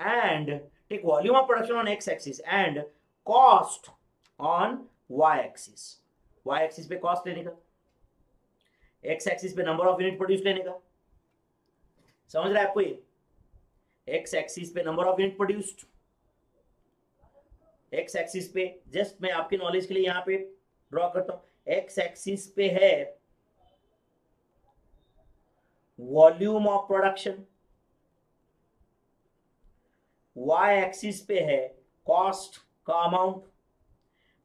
and take volume of production on X axis and cost on Y axis. Y axis पे कॉस्ट लेने का, एक्स एक्सिस पे नंबर ऑफ यूनिट प्रोड्यूस लेने का. समझ रहा है आपको? ये एक्स एक्सिस पे number of unit produced, X axis पे जस्ट मैं आपके नॉलेज के लिए यहां पे ड्रॉ करता हूं. एक्स एक्सिस पे है volume of production, Y axis पे है कॉस्ट का अमाउंट.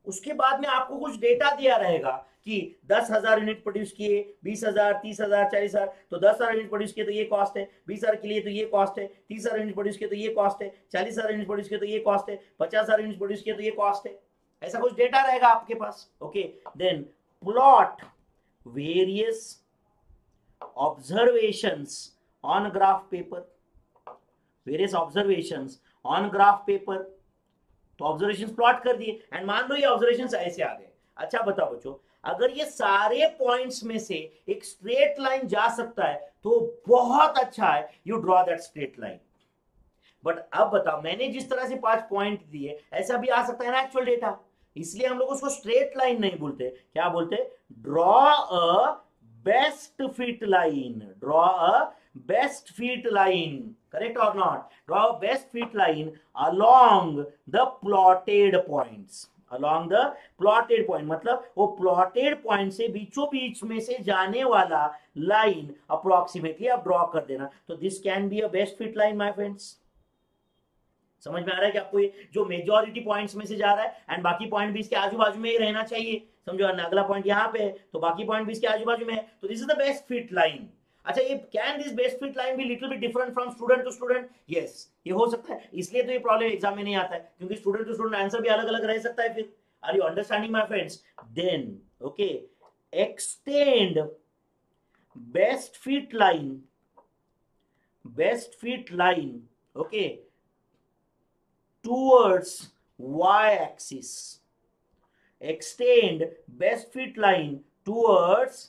उसके बाद में आपको कुछ डेटा दिया रहेगा कि 10,000 यूनिट प्रोड्यूस किए, 20,000, 30,000, 40,000. तो 10,000 यूनिट प्रोड्यूस किए तो ये कॉस्ट है, 20,000 के लिए तो ये कॉस्ट है, 30,000 यूनिट प्रोड्यूस किए तो ये कॉस्ट है, 40,000 यूनिट प्रोड्यूस किए तो ये कॉस्ट है, 50,000 यूनिट प्रोड्यूस किए तो ये कॉस्ट है. ऐसा कुछ डेटा रहेगा आपके पास. Okay, then plot various observations on graph paper. Various observations on graph paper, तो ऑब्जर्वेशंस प्लॉट कर दिए. एंड मान लो ये ऑब्जर्वेशंस ऐसे आ गए. अच्छा बताओ बच्चों, अगर ये सारे पॉइंट्स में से एक स्ट्रेट लाइन जा सकता है तो बहुत अच्छा है, you draw that straight line. But अब बताओ, मैंने जिस तरह से 5 पॉइंट दिए ऐसा भी आ सकता है ना एक्चुअल डेटा, इसलिए हम लोग उसको स्ट्रेट लाइन नहीं बोलते। क्या बोलते? Draw a best fit line, draw a best fit line, correct और not? Draw a best fit line along the plotted points, along the plotted point मतलब वो प्लॉटेड पॉइंट से बीचों बीच में से जाने वाला लाइन अप्रोक्सीमेटली आप ड्रॉ कर देना। तो this can be a best fit line my friends. समझ में आ रहा है कि आपको ये जो मेजॉरिटी पॉइंट्स में से जा रहा है एंड बाकी पॉइंट भी इसके आजू बाजू में ही रहना चाहिए, समझो अगला पॉइंट यहाँ पे है तो बाकी पॉइंट भी इसके आजू बाजू में है, तो this is the best fit line. अच्छा, ये can this best fit line be little bit different from student to student? Yes, ये हो सकता है, इसलिए तो ये प्रॉब्लम एग्जाम में नहीं आता है क्योंकि स्टूडेंट टू स्टूडेंट आंसर भी अलग अलग रह सकता है। फिर are you understanding my friends? Then okay, extend best fit line, best fit line okay towards y axis, extend best fit line towards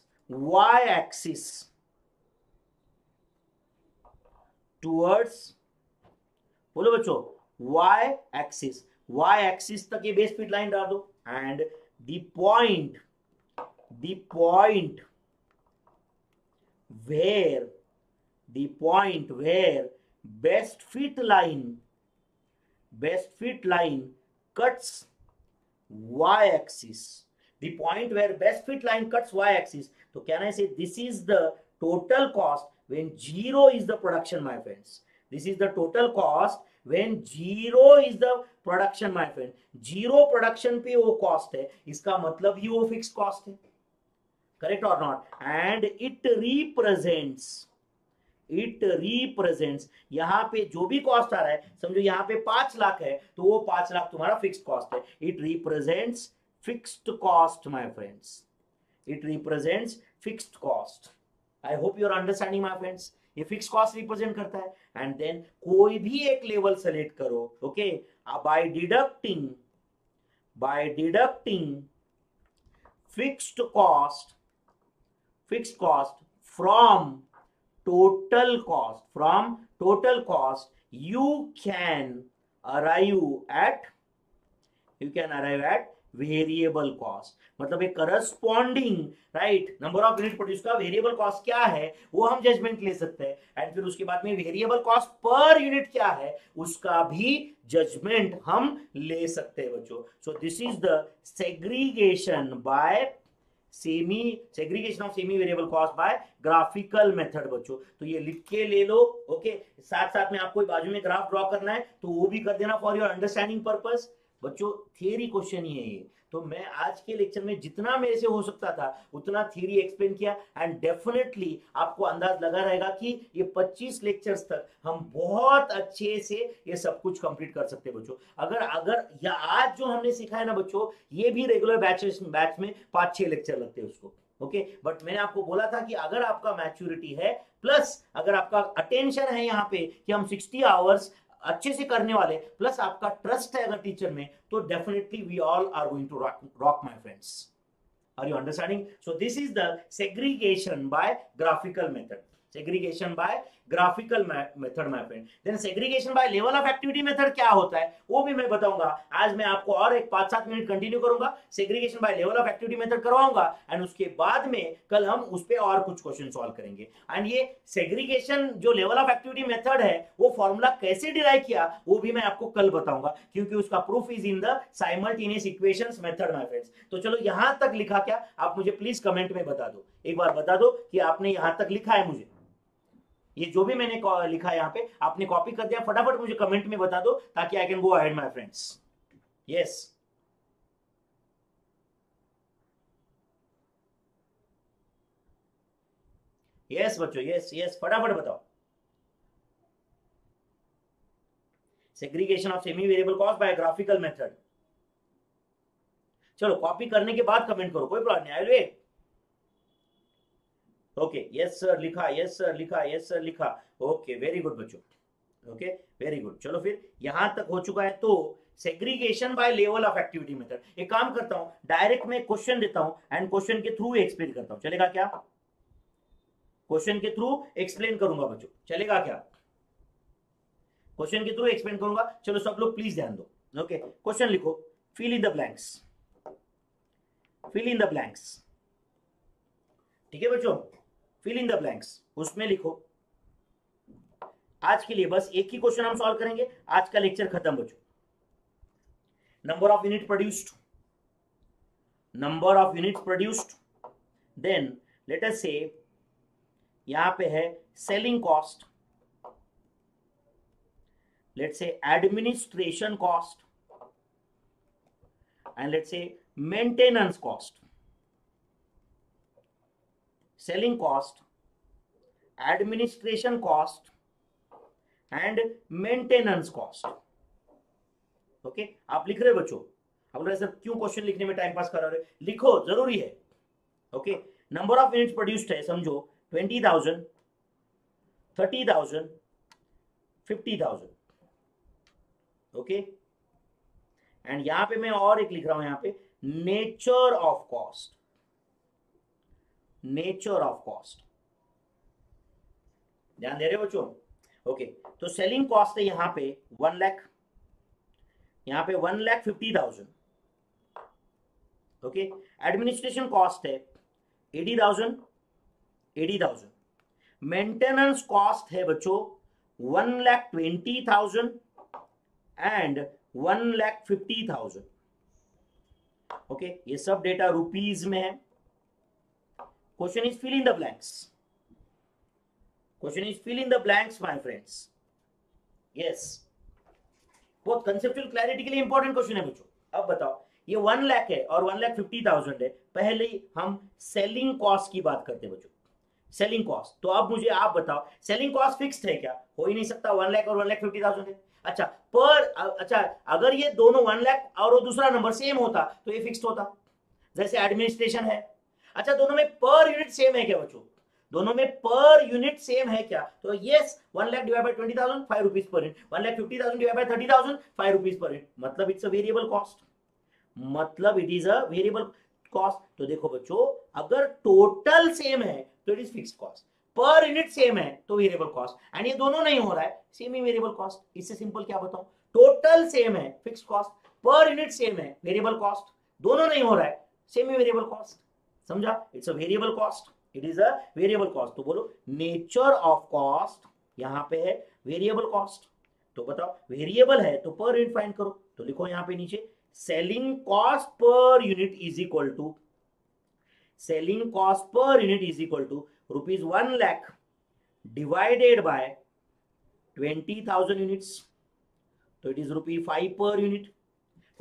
y axis, towards बोलो बच्चों y axis, y axis तक ये best fit line डाल दो and the point where best fit line cuts y axis, the point where best fit line cuts y axis, so can I say this is the total cost when zero is the production my friends? This is the total cost when zero is the production my friend. Zero production पे वो cost है, इसका मतलब ही वो fixed cost है, correct or not? And it represents यहाँ पे जो भी कॉस्ट आ रहा है, समझो यहाँ पे 5 लाख है तो वो 5 लाख तुम्हारा फिक्स्ड कॉस्ट है। It represents fixed cost my friends, it represents fixed cost. I hope you are understanding my friends. ये फिक्स्ड कॉस्ट रिप्रेजेंट करता है एंड देन कोई भी एक लेवल सेलेक्ट करो okay, by deducting fixed cost from total cost you can arrive at variable cost, मतलब एक corresponding right number of unit produced का variable cost क्या है वो हम judgment ले सकते हैं and फिर उसके बाद में variable cost per unit क्या है उसका भी judgment हम ले सकते हैं बच्चों। So this is the segregation of semi variable cost by graphical method बच्चों। तो ये लिख के ले लो ओके, साथ साथ में आपको बाजू में ग्राफ ड्रॉ करना है तो वो भी कर देना फॉर योर अंडरस्टैंडिंग पर्पस। बच्चों थियरी क्वेश्चन ही है ये, तो मैं आज के लेक्चर में जितना मेरे से हो सकता था उतना थियरी एक्सप्लेन किया एंड डेफिनेटली आपको अंदाज लगा रहेगा कि ये 25 लेक्चर्स तक हम बहुत अच्छे से ये सब कुछ कंप्लीट कर सकते हैं बच्चों। अगर या आज जो हमने सीखा है ना बच्चों, ये भी रेगुलर बैच में 5-6 लेक्चर लगते हैं उसको ओके बट मैंने आपको बोला था कि अगर आपका मैच्योरिटी है प्लस अगर आपका अटेंशन है यहाँ पे कि हम 60 आवर्स अच्छे से करने वाले प्लस आपका ट्रस्ट है अगर टीचर में, तो definitely we all are going to rock my friends. Are you understanding? So this is the segregation by graphical method, segregation by graphical method my friend. Then segregation by level of activity method क्या होता है वो भी मैं बताऊंगा। आज मैं आपको और एक 5-7 मिनट कंटिन्यू करूंगा, segregation by level of activity method करवाऊंगा एंड उसके बाद में कल हम उस पे और कुछ क्वेश्चन सॉल्व करेंगे। एंड ये सेग्रीगेशन जो लेवल ऑफ एक्टिविटी मेथड है वो फॉर्मूला कैसे डिराइव किया वो भी मैं आपको कल बताऊंगा क्योंकि उसका proof is in the simultaneous equations method my friends. तो चलो, यहां तक लिखा क्या? आप मुझे प्लीज कमेंट में बता दो, एक बार बता दो कि आपने यहां तक लिखा है। मुझे ये जो भी मैंने लिखा है यहाँ पे आपने कॉपी कर दिया, फटाफट मुझे कमेंट में बता दो ताकि I can go ahead my friends. Yes yes बच्चों, यस यस फटाफट बताओ। Segregation of semi variable cost by graphical method. चलो कॉपी करने के बाद कमेंट करो, कोई प्रॉब्लम नहीं, I will wait. Okay yes sir लिखा, यस सर लिखा, यस सर लिखा, ओके वेरी गुड बच्चों। Okay very good. चलो फिर यहां तक हो चुका है। तो segregation by level of activity method, एक काम करता हूं डायरेक्ट मैं क्वेश्चन देता हूं एंड क्वेश्चन के थ्रू एक्सप्लेन करता हूं, चलेगा क्या? क्वेश्चन के थ्रू एक्सप्लेन करूंगा बच्चों, चलेगा क्या? क्वेश्चन के थ्रू एक्सप्लेन करूंगा। चलो सब लोग प्लीज ध्यान दो। ओके क्वेश्चन लिखो, fill in the blanks, fill in the blanks, ठीक है बच्चों? फिल इन द ब्लैंक्स, उसमें लिखो। आज के लिए बस एक ही क्वेश्चन हम सॉल्व करेंगे, आज का लेक्चर खत्म बच्चों। Number of unit produced, number of unit produced, then let us say यहां पे है selling cost, let say administration cost and let say maintenance cost. Selling cost, administration cost and maintenance cost. Okay आप लिख रहे बच्चों? आप sir क्यों question लिखने में टाइम पास करा रहे? लिखो, जरूरी है। Okay number of unit produced है समझो 20,000, 30,000, 50,000। ओके एंड यहां पे मैं और एक लिख रहा हूं, यहां पे nature of cost, nature of cost. ध्यान दे रहे हो बच्चों? ओके तो सेलिंग कॉस्ट है यहां पे 1 लाख, यहां पे 1,50,000। ओके एडमिनिस्ट्रेशन कॉस्ट है 80,000, 80,000। मेंटेनेंस कॉस्ट है बच्चों 1,20,000 एंड 1,50,000। ओके ये सब डेटा रुपीज में है। Question is fill in the blanks, question is fill in the blanks my friends. Yes बहुत कंसेप्चुअल क्लैरिटी के लिए इंपॉर्टेंट क्वेश्चन है बच्चों। अब बताओ ये 1 लाख है और 1,50,000 है, पहले हम सेलिंग कॉस्ट की बात करते हैं बच्चों, सेलिंग कॉस्ट। तो अब मुझे आप बताओ सेलिंग कॉस्ट फिक्स्ड है क्या? हो ही नहीं सकता, 1 लाख और 1,50,000 है। अच्छा पर अच्छा अगर ये दोनों 1 लाख और दूसरा नंबर सेम होता तो ये फिक्स्ड होता, जैसे एडमिनिस्ट्रेशन है। अच्छा दोनों में पर यूनिट सेम है क्या बच्चों? दोनों में पर यूनिट सेम है क्या? तो yes 1 lakh divide by 20,000 ₹5 per unit, 1,50,000 divide by 30,000 ₹5 per unit, मतलब इट्स अ वेरिएबल कॉस्ट, मतलब it is a variable cost. तो देखो बच्चों अगर टोटल सेम है तो it is fixed cost, per unit same है तो वेरिएबल कॉस्ट, एंड ये दोनों नहीं हो रहा है सेमी वेरिएबल कॉस्ट। इससे सिंपल क्या बताऊं? टोटल सेम है fixed cost, per unit same है वेरिएबल कॉस्ट, दोनों नहीं हो रहा है सेमी वेरिएबल कॉस्ट। समझा? It's a variable cost, it is a variable cost. तो बोलो नेचर ऑफ कॉस्ट यहाँ पे है वेरिएबल कॉस्ट। तो बताओ वेरिएबल है तो पर यूनिट फाइंड करो। तो लिखो यहाँ पे नीचे selling cost per unit is equal to, selling cost per unit is equal to ₹1 lakh divided by 20,000 units, तो it is ₹5 per unit.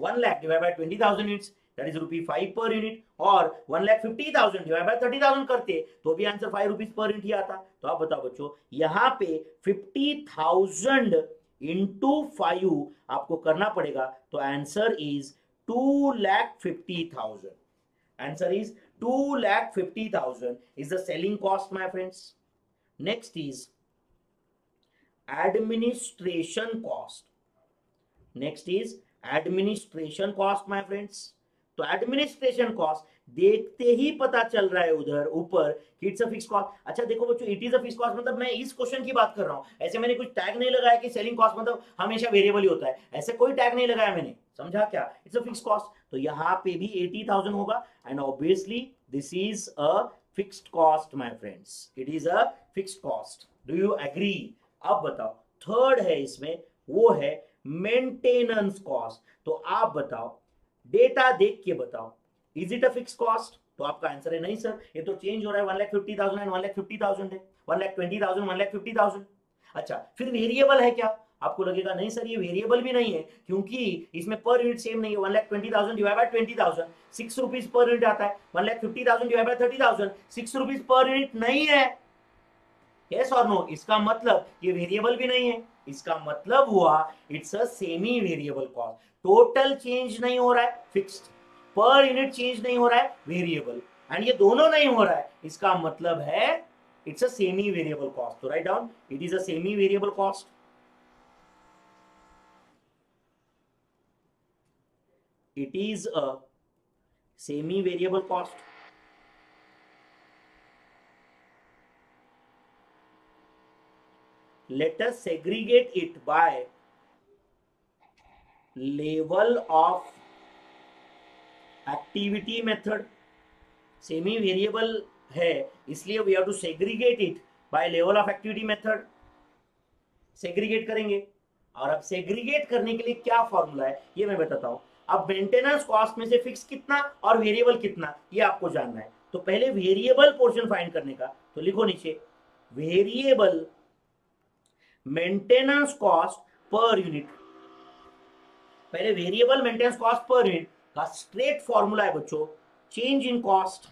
1 lakh divide by 20,000 units that is ₹5 per unit, और 1,50,000 divide by 30,000 करते तो भी आंसर ₹5 पर यूनिट ही आता। तो आप बताओ बच्चों यहाँ पे 50,000 इंटू 5 आपको करना पड़ेगा, तो answer is 2,50,000। Answer is 2,50,000 is the selling cost my friends. Next is administration cost, next is administration cost my friends. तो एडमिनिस्ट्रेशन कॉस्ट देखते ही पता चल रहा है उधर ऊपर कि इट्स अ फिक्स्ड कॉस्ट। अच्छा देखो बच्चों it is a fixed cost मतलब मैं इस क्वेश्चन की बात कर रहा हूँ, ऐसे मैंने कुछ टैग नहीं लगाया कि सेलिंग कॉस्ट मतलब हमेशा वेरिएबल ही होता है, ऐसे कोई टैग नहीं लगाया मैंने, समझा क्या? It's a fixed cost. तो यहाँ पे भी 80,000 होगा and obviously this is a fixed cost my friends, it is a fixed cost. Do you agree? अब बताओ थर्ड है इसमें, वो है मेंटेनेंस कॉस्ट। तो आप बताओ डेटा देख के बताओ is it a fixed cost? तो आपका आंसर है नहीं सर ये तो चेंज हो रहा है, 1,50,000 एंड 1,50,000 है, 1,20,000 1,50,000। अच्छा फिर वेरिएबल है क्या? आपको लगेगा नहीं सर ये वेरिएबल भी नहीं है क्योंकि इसमें पर यूनिट सेम नहीं है, 1,20,000 डिवाइड बाय 20,000 ₹6 पर यूनिट आता है, 1,50,000 डिवाइड बाय 30,000 ₹6 पर यूनिट नहीं है। यस और नो? इसका मतलब ये वेरिएबल भी नहीं है, इसका मतलब हुआ it's a semi variable cost. Total change नहीं हो रहा है फिक्स्ड, पर यूनिट चेंज नहीं हो रहा है वेरिएबल, एंड ये दोनों नहीं हो रहा है, इसका मतलब है it's a semi variable cost. तो write down it is a semi variable cost. it is a semi variable cost. Let us segregate it by level of activity method. Semi variable है इसलिए we have to segregate it by level of activity method. सेग्रीगेट करेंगे और अब segregate करने के लिए क्या फॉर्मूला है ये मैं बताता हूं. अब मेंटेनेंस कॉस्ट में से फिक्स कितना और वेरिएबल कितना ये आपको जानना है. तो पहले वेरिएबल पोर्शन फाइंड करने का, तो लिखो नीचे variable maintenance cost per unit. पहले variable maintenance cost per unit का स्ट्रेट फॉर्मूला है बच्चों, change in cost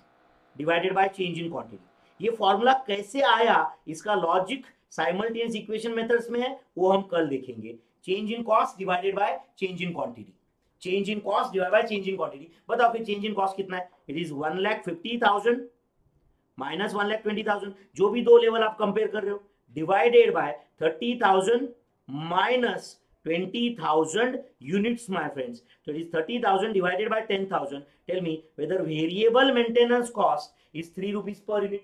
divided by change in quantity. ये फॉर्मूला कैसे आया इसका लॉजिक साइमल्टेनियस इक्वेशन मेथड्स में है, वो हम कल देखेंगे. Change in cost divided by change in quantity, change in cost divided by change in quantity. बताओ फिर चेंज इन कॉस्ट कितना है. इट इज 1,50,000 माइनस 1,20,000, जो भी दो लेवल आप कंपेयर कर रहे हो, divided by 30,000 minus 20,000 units, my friends. So it is 30,000 divided by 10,000. Tell me whether variable maintenance cost is 3 rupees per unit.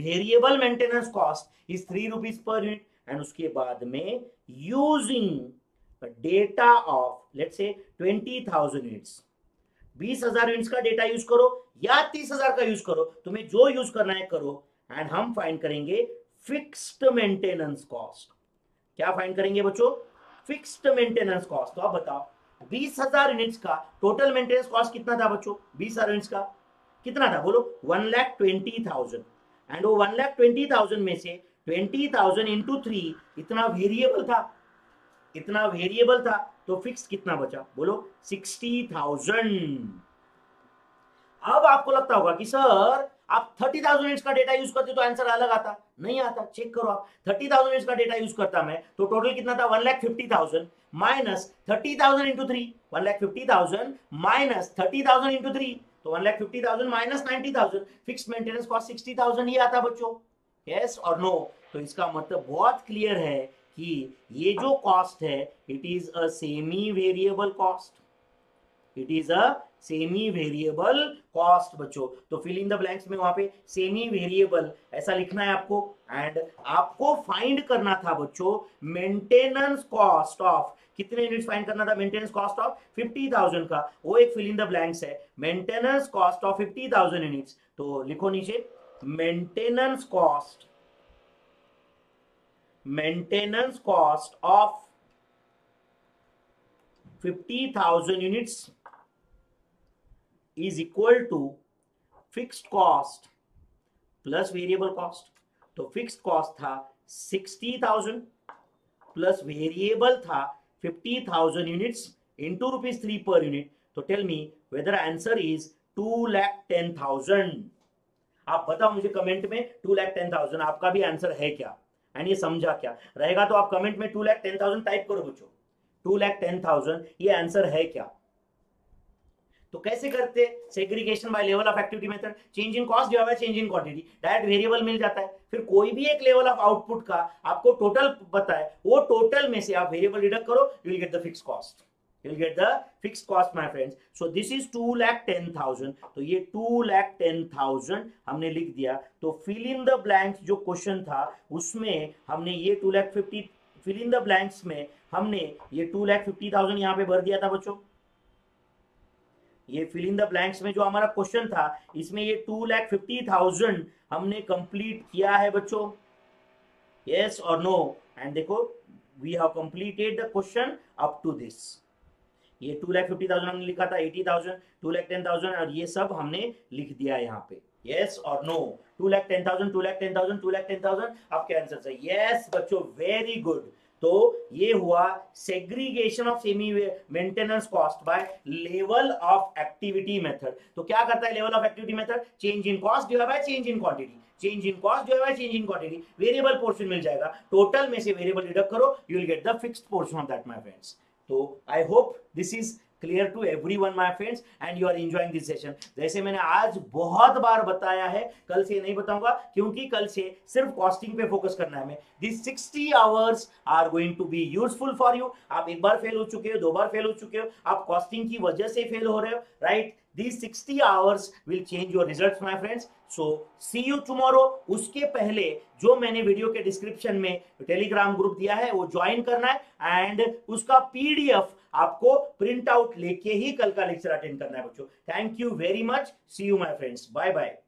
Variable maintenance cost is 3 rupees per unit. And उसके बाद में using data of let's say 20,000 units. 20,000 units का data use करो या 30,000 का use करो, तुम्हें जो use करना है करो. And हम find करेंगे fixed maintenance cost. क्या find करेंगे बच्चों? Fixed maintenance cost. तो आप बताओ 20,000 यूनिट्स का टोटल मेंटेनेंस कॉस्ट कितना था बच्चों? 20,000 यूनिट्स का कितना था बोलो? 1,20,000. एंड वो 1,20,000 में से 20,000 इंटू 3 इतना वेरिएबल था, इतना वेरिएबल था, तो फिक्स कितना बचा बोलो? 60,000. अब आपको लगता होगा कि सर आप 30,000 यूनिट्स का डेटा यूज करते तो आंसर अलग आता. नहीं आता, चेक करो आप. 30,000 यूनिट्स का डेटा यूज करता मैं तो टोटल कितना था? 1,50,000 माइनस 30,000 इंटू 3. 1,50,000 माइनस 30,000 इंटू 3 तो 1,50,000 माइनस 90,000. फिक्स मेंटेनेंस कॉस्ट 60,000 ही आता बच्चों. यस और नो? तो इसका मतलब बहुत क्लियर है कि ये जो कॉस्ट है it is a semi variable cost. It is a semi variable cost बच्चों. तो फिल इन द ब्लैंक्स में वहां पे सेमी वेरिएबल ऐसा लिखना है आपको. एंड आपको फाइंड करना था बच्चों मेंटेनेंस कॉस्ट ऑफ कितने यूनिट्स फाइंड करना था? मेंटेनेंस कॉस्ट ऑफ 50,000 का. वो एक फिल इन द ब्लैंक्स है. Maintenance cost of 50,000 units. तो लिखो नीचे maintenance cost, maintenance cost of 50,000 units is equal to fixed cost plus variable cost. तो fixed cost था 60,000 plus variable था 50,000 units into rupees 3 per unit. तो tell me whether answer is 2,10,000. आप बताओ मुझे कमेंट में 2,10,000 आपका भी आंसर है क्या एंड ये समझा क्या रहेगा. तो आप कमेंट में 2,10,000 टाइप करो बच्चों. 2,10,000 ये आंसर है क्या? तो कैसे करते? Segregation by level of activity method, change in cost divided by change in quantity. Direct variable मिल जाता है. फिर कोई भी एक लेवल ऑफ आउटपुट का आपको टोटल पता है, वो टोटल में से आप वेरिएबल डिडक्ट करो, you will get the fixed cost. You will get the fixed cost my friends. So this is 2,10,000. तो ये 2,10,000 हमने लिख दिया. तो फिल इन द ब्लैंक्स जो क्वेश्चन था उसमें हमने ये 2,50,000 फिल इन द ब्लैंक्स में हमने ये 2,50,000 यहाँ पे भर दिया था बच्चों. ये फिल इन द ब्लैंक्स में जो हमारा क्वेश्चन था इसमें ये 2,50,000 हमने कंप्लीट किया है बच्चों. यस और नो? एंड देखो we have completed the question up to this. ये 2,50,000 हमने लिखा था, 80,000, 2,10,000 और ये सब हमने लिख दिया यहाँ पे. यस और नो? 2,10,000, 2,10,000, 2,10,000 आपके आंसर है. यस बच्चों, वेरी गुड. तो ये हुआ segregation of semi maintenance cost by level of activity method. तो क्या करता है level of activity method? Change in cost divided by change in quantity, change in cost divided by change in quantity. Variable portion मिल जाएगा, total में से variable deduct करो, you will get the fixed portion of that my friends. तो I hope this is clear to everyone my friends and you are enjoying this session. जैसे मैंने आज बहुत बार बताया है, कल से नहीं बताऊंगा क्योंकि कल से सिर्फ कॉस्टिंग पे फोकस करना है। This 60 hours are going to be useful for you. आप एक बार फेल हो चुके हो, दो बार फेल हो चुके हो, आप कॉस्टिंग की वजह से फेल हो रहे हो, right? These 60 hours will change your results, my friends. So see you tomorrow. उसके पहले जो मैंने वीडियो के डिस्क्रिप्शन में टेलीग्राम ग्रुप दिया है वो ज्वाइन करना है एंड उसका पीडीएफ आपको प्रिंट आउट लेके ही कल का लेक्चर अटेंड करना है बच्चों। Thank you very much. See you my friends. Bye bye.